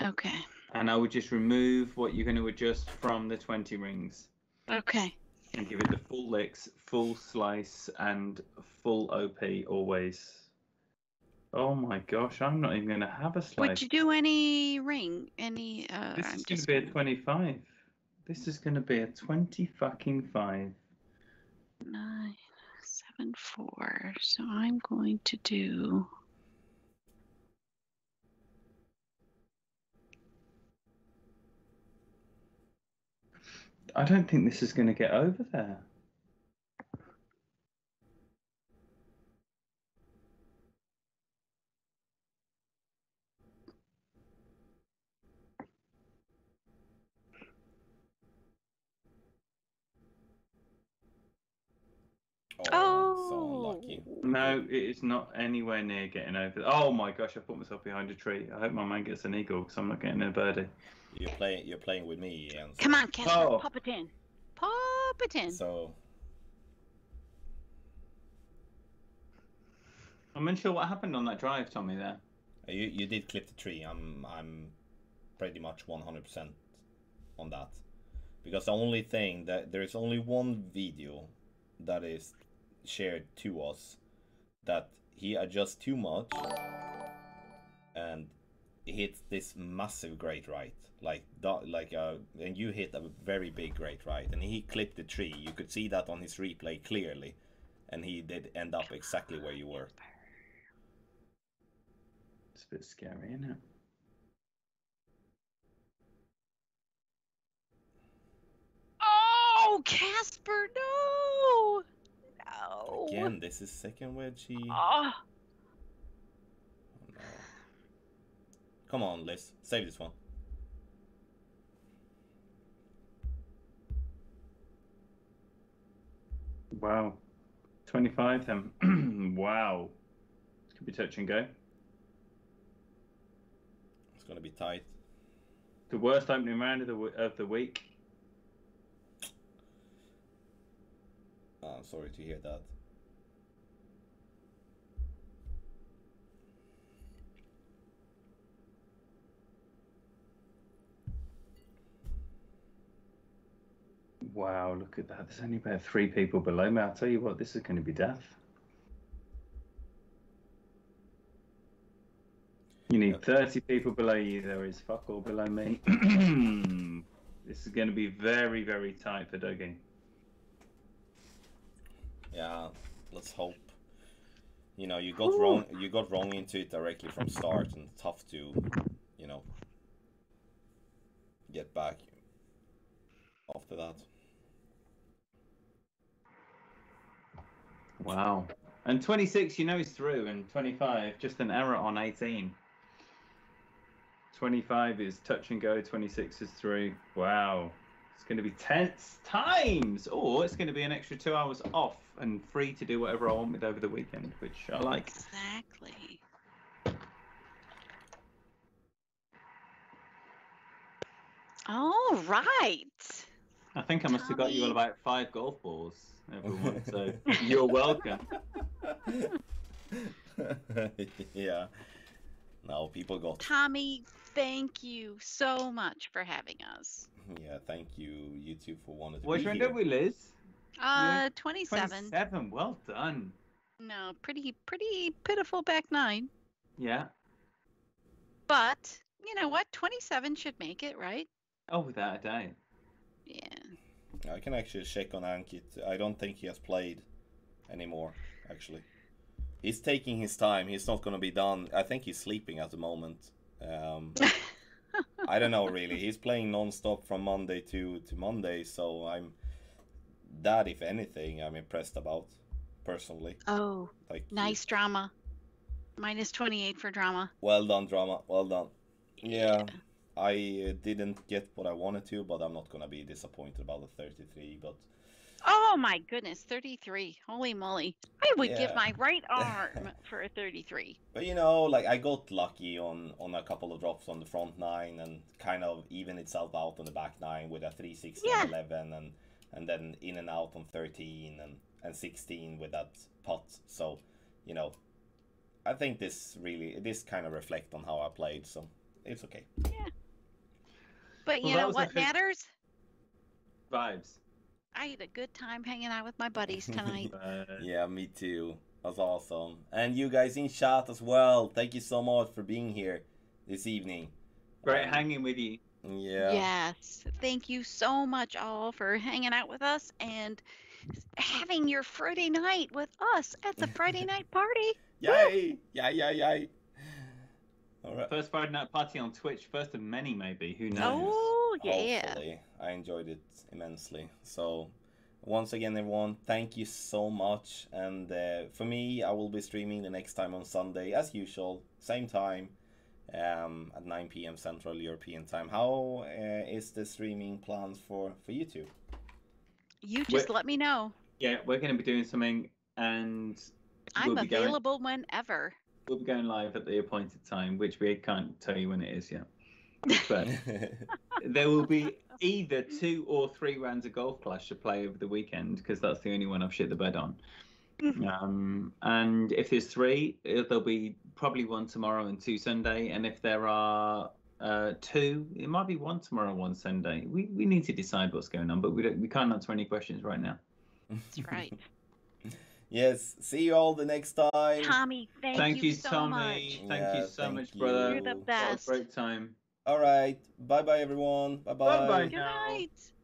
Okay. And I would just remove what you're going to adjust from the twenty rings. Okay. And give it the full licks, full slice, and full O P always. Oh my gosh, I'm not even going to have a slice. Would you do any ring? Any? Uh, this I'm is going to be a twenty-five. This is going to be a twenty fucking five. Nine, seven, four. So I'm going to do I don't think this is going to get over there. Oh, so unlucky. No, it's not anywhere near getting over. Oh my gosh, I put myself behind a tree. I hope my man gets an eagle because I'm not getting a birdie. You're playing. You're playing with me, Ian. So. Come on, Casper, oh. pop it in. Pop it in. So I'm unsure what happened on that drive, Tommy. There. You you did clip the tree. I'm I'm pretty much one hundred percent on that because the only thing that there is only one video that is shared to us that he adjusts too much and hits this massive great right, like that, like uh and you hit a very big great right and he clipped the tree. You could see that on his replay clearly, and he did end up exactly where you were. It's a bit scary, isn't it? Oh, Casper, no! No! Again, this is second wedgie. Oh. Oh, no. Come on, Liz. Save this one. Wow. twenty-five, then. Wow. This could be touch and go. It's going to be tight. The worst opening round of the, of the week. I'm sorry to hear that. Wow, look at that. There's only about three people below me. I'll tell you what, this is going to be death. You need thirty people below you. There is fuck all below me. This is going to be very, very tight for Dougie. Yeah, let's hope. You know, you got Ooh. wrong. You got wrong into it directly from start, and tough to, you know, get back after that. Wow. And twenty-six, you know, is through, and twenty-five, just an error on eighteen. twenty-five is touch and go. twenty-six is through. Wow. It's going to be tense times, or it's going to be an extra two hours off and free to do whatever I want with over the weekend, which I like. Exactly. All right. I think I must Tommy. have got you all about five golf balls, everyone, so you're welcome. Yeah. No, people got... Tommy, thank you so much for having us. Yeah, thank you, YouTube, for wanting to What be round here. Did we, Liz? Uh, twenty-seven. twenty-seven, well done. No, pretty, pretty pitiful back nine. Yeah. But, you know what? twenty-seven should make it, right? Oh, without a doubt. Yeah. I can actually check on Ankit. I don't think he has played anymore, actually. He's taking his time. He's not going to be done. I think he's sleeping at the moment. Um, I don't know, really. He's playing non-stop from Monday to, to Monday. So I'm... That, if anything, I'm impressed about, personally. Oh, like, nice he... drama. Minus twenty-eight for drama. Well done, drama. Well done. Yeah. yeah. I didn't get what I wanted to, but I'm not going to be disappointed about the thirty-three, but... Oh my goodness, thirty-three. Holy moly. I would yeah. give my right arm for a thirty-three. But you know, like I got lucky on, on a couple of drops on the front nine and kind of even itself out on the back nine with a three sixteen yeah. eleven and, and then in and out on thirteen and, and sixteen with that putt. So, you know, I think this really, this kind of reflect on how I played. So it's okay. Yeah. But you well, know what matters? Vibes. I had a good time hanging out with my buddies tonight. Yeah, me too. That's awesome. And you guys in chat as well. Thank you so much for being here this evening. Great um, hanging with you. Yeah. Yes. Thank you so much all for hanging out with us and having your Friday night with us at the Friday night party. Yay! Yay, yay, yay. All right. First Friday night party on Twitch. First of many, maybe. Who knows? Oh. Yeah. Hopefully. I enjoyed it immensely. So once again, everyone, thank you so much. And uh, for me, I will be streaming the next time on Sunday, as usual, same time, um, at nine P M Central European time. How uh, is the streaming plans for for you two? You just we're, let me know. Yeah, we're going to be doing something and I'm we'll available going, whenever. We'll be going live at the appointed time, which we can't tell you when it is yet. But there will be either two or three rounds of Golf Clash to play over the weekend, because that's the only one I've shit the bed on. Um, and if there's three, there'll be probably one tomorrow and two Sunday. And if there are uh, two, it might be one tomorrow, one Sunday. We we need to decide what's going on, but we don't, we can't answer any questions right now. That's right. Yes. See you all the next time. Tommy, thank, thank you, you so Tommy. much. Thank yeah, you so thank much, you. brother. You're the best. What a great time. All right. Bye bye, everyone. Bye bye. Bye bye. Good night.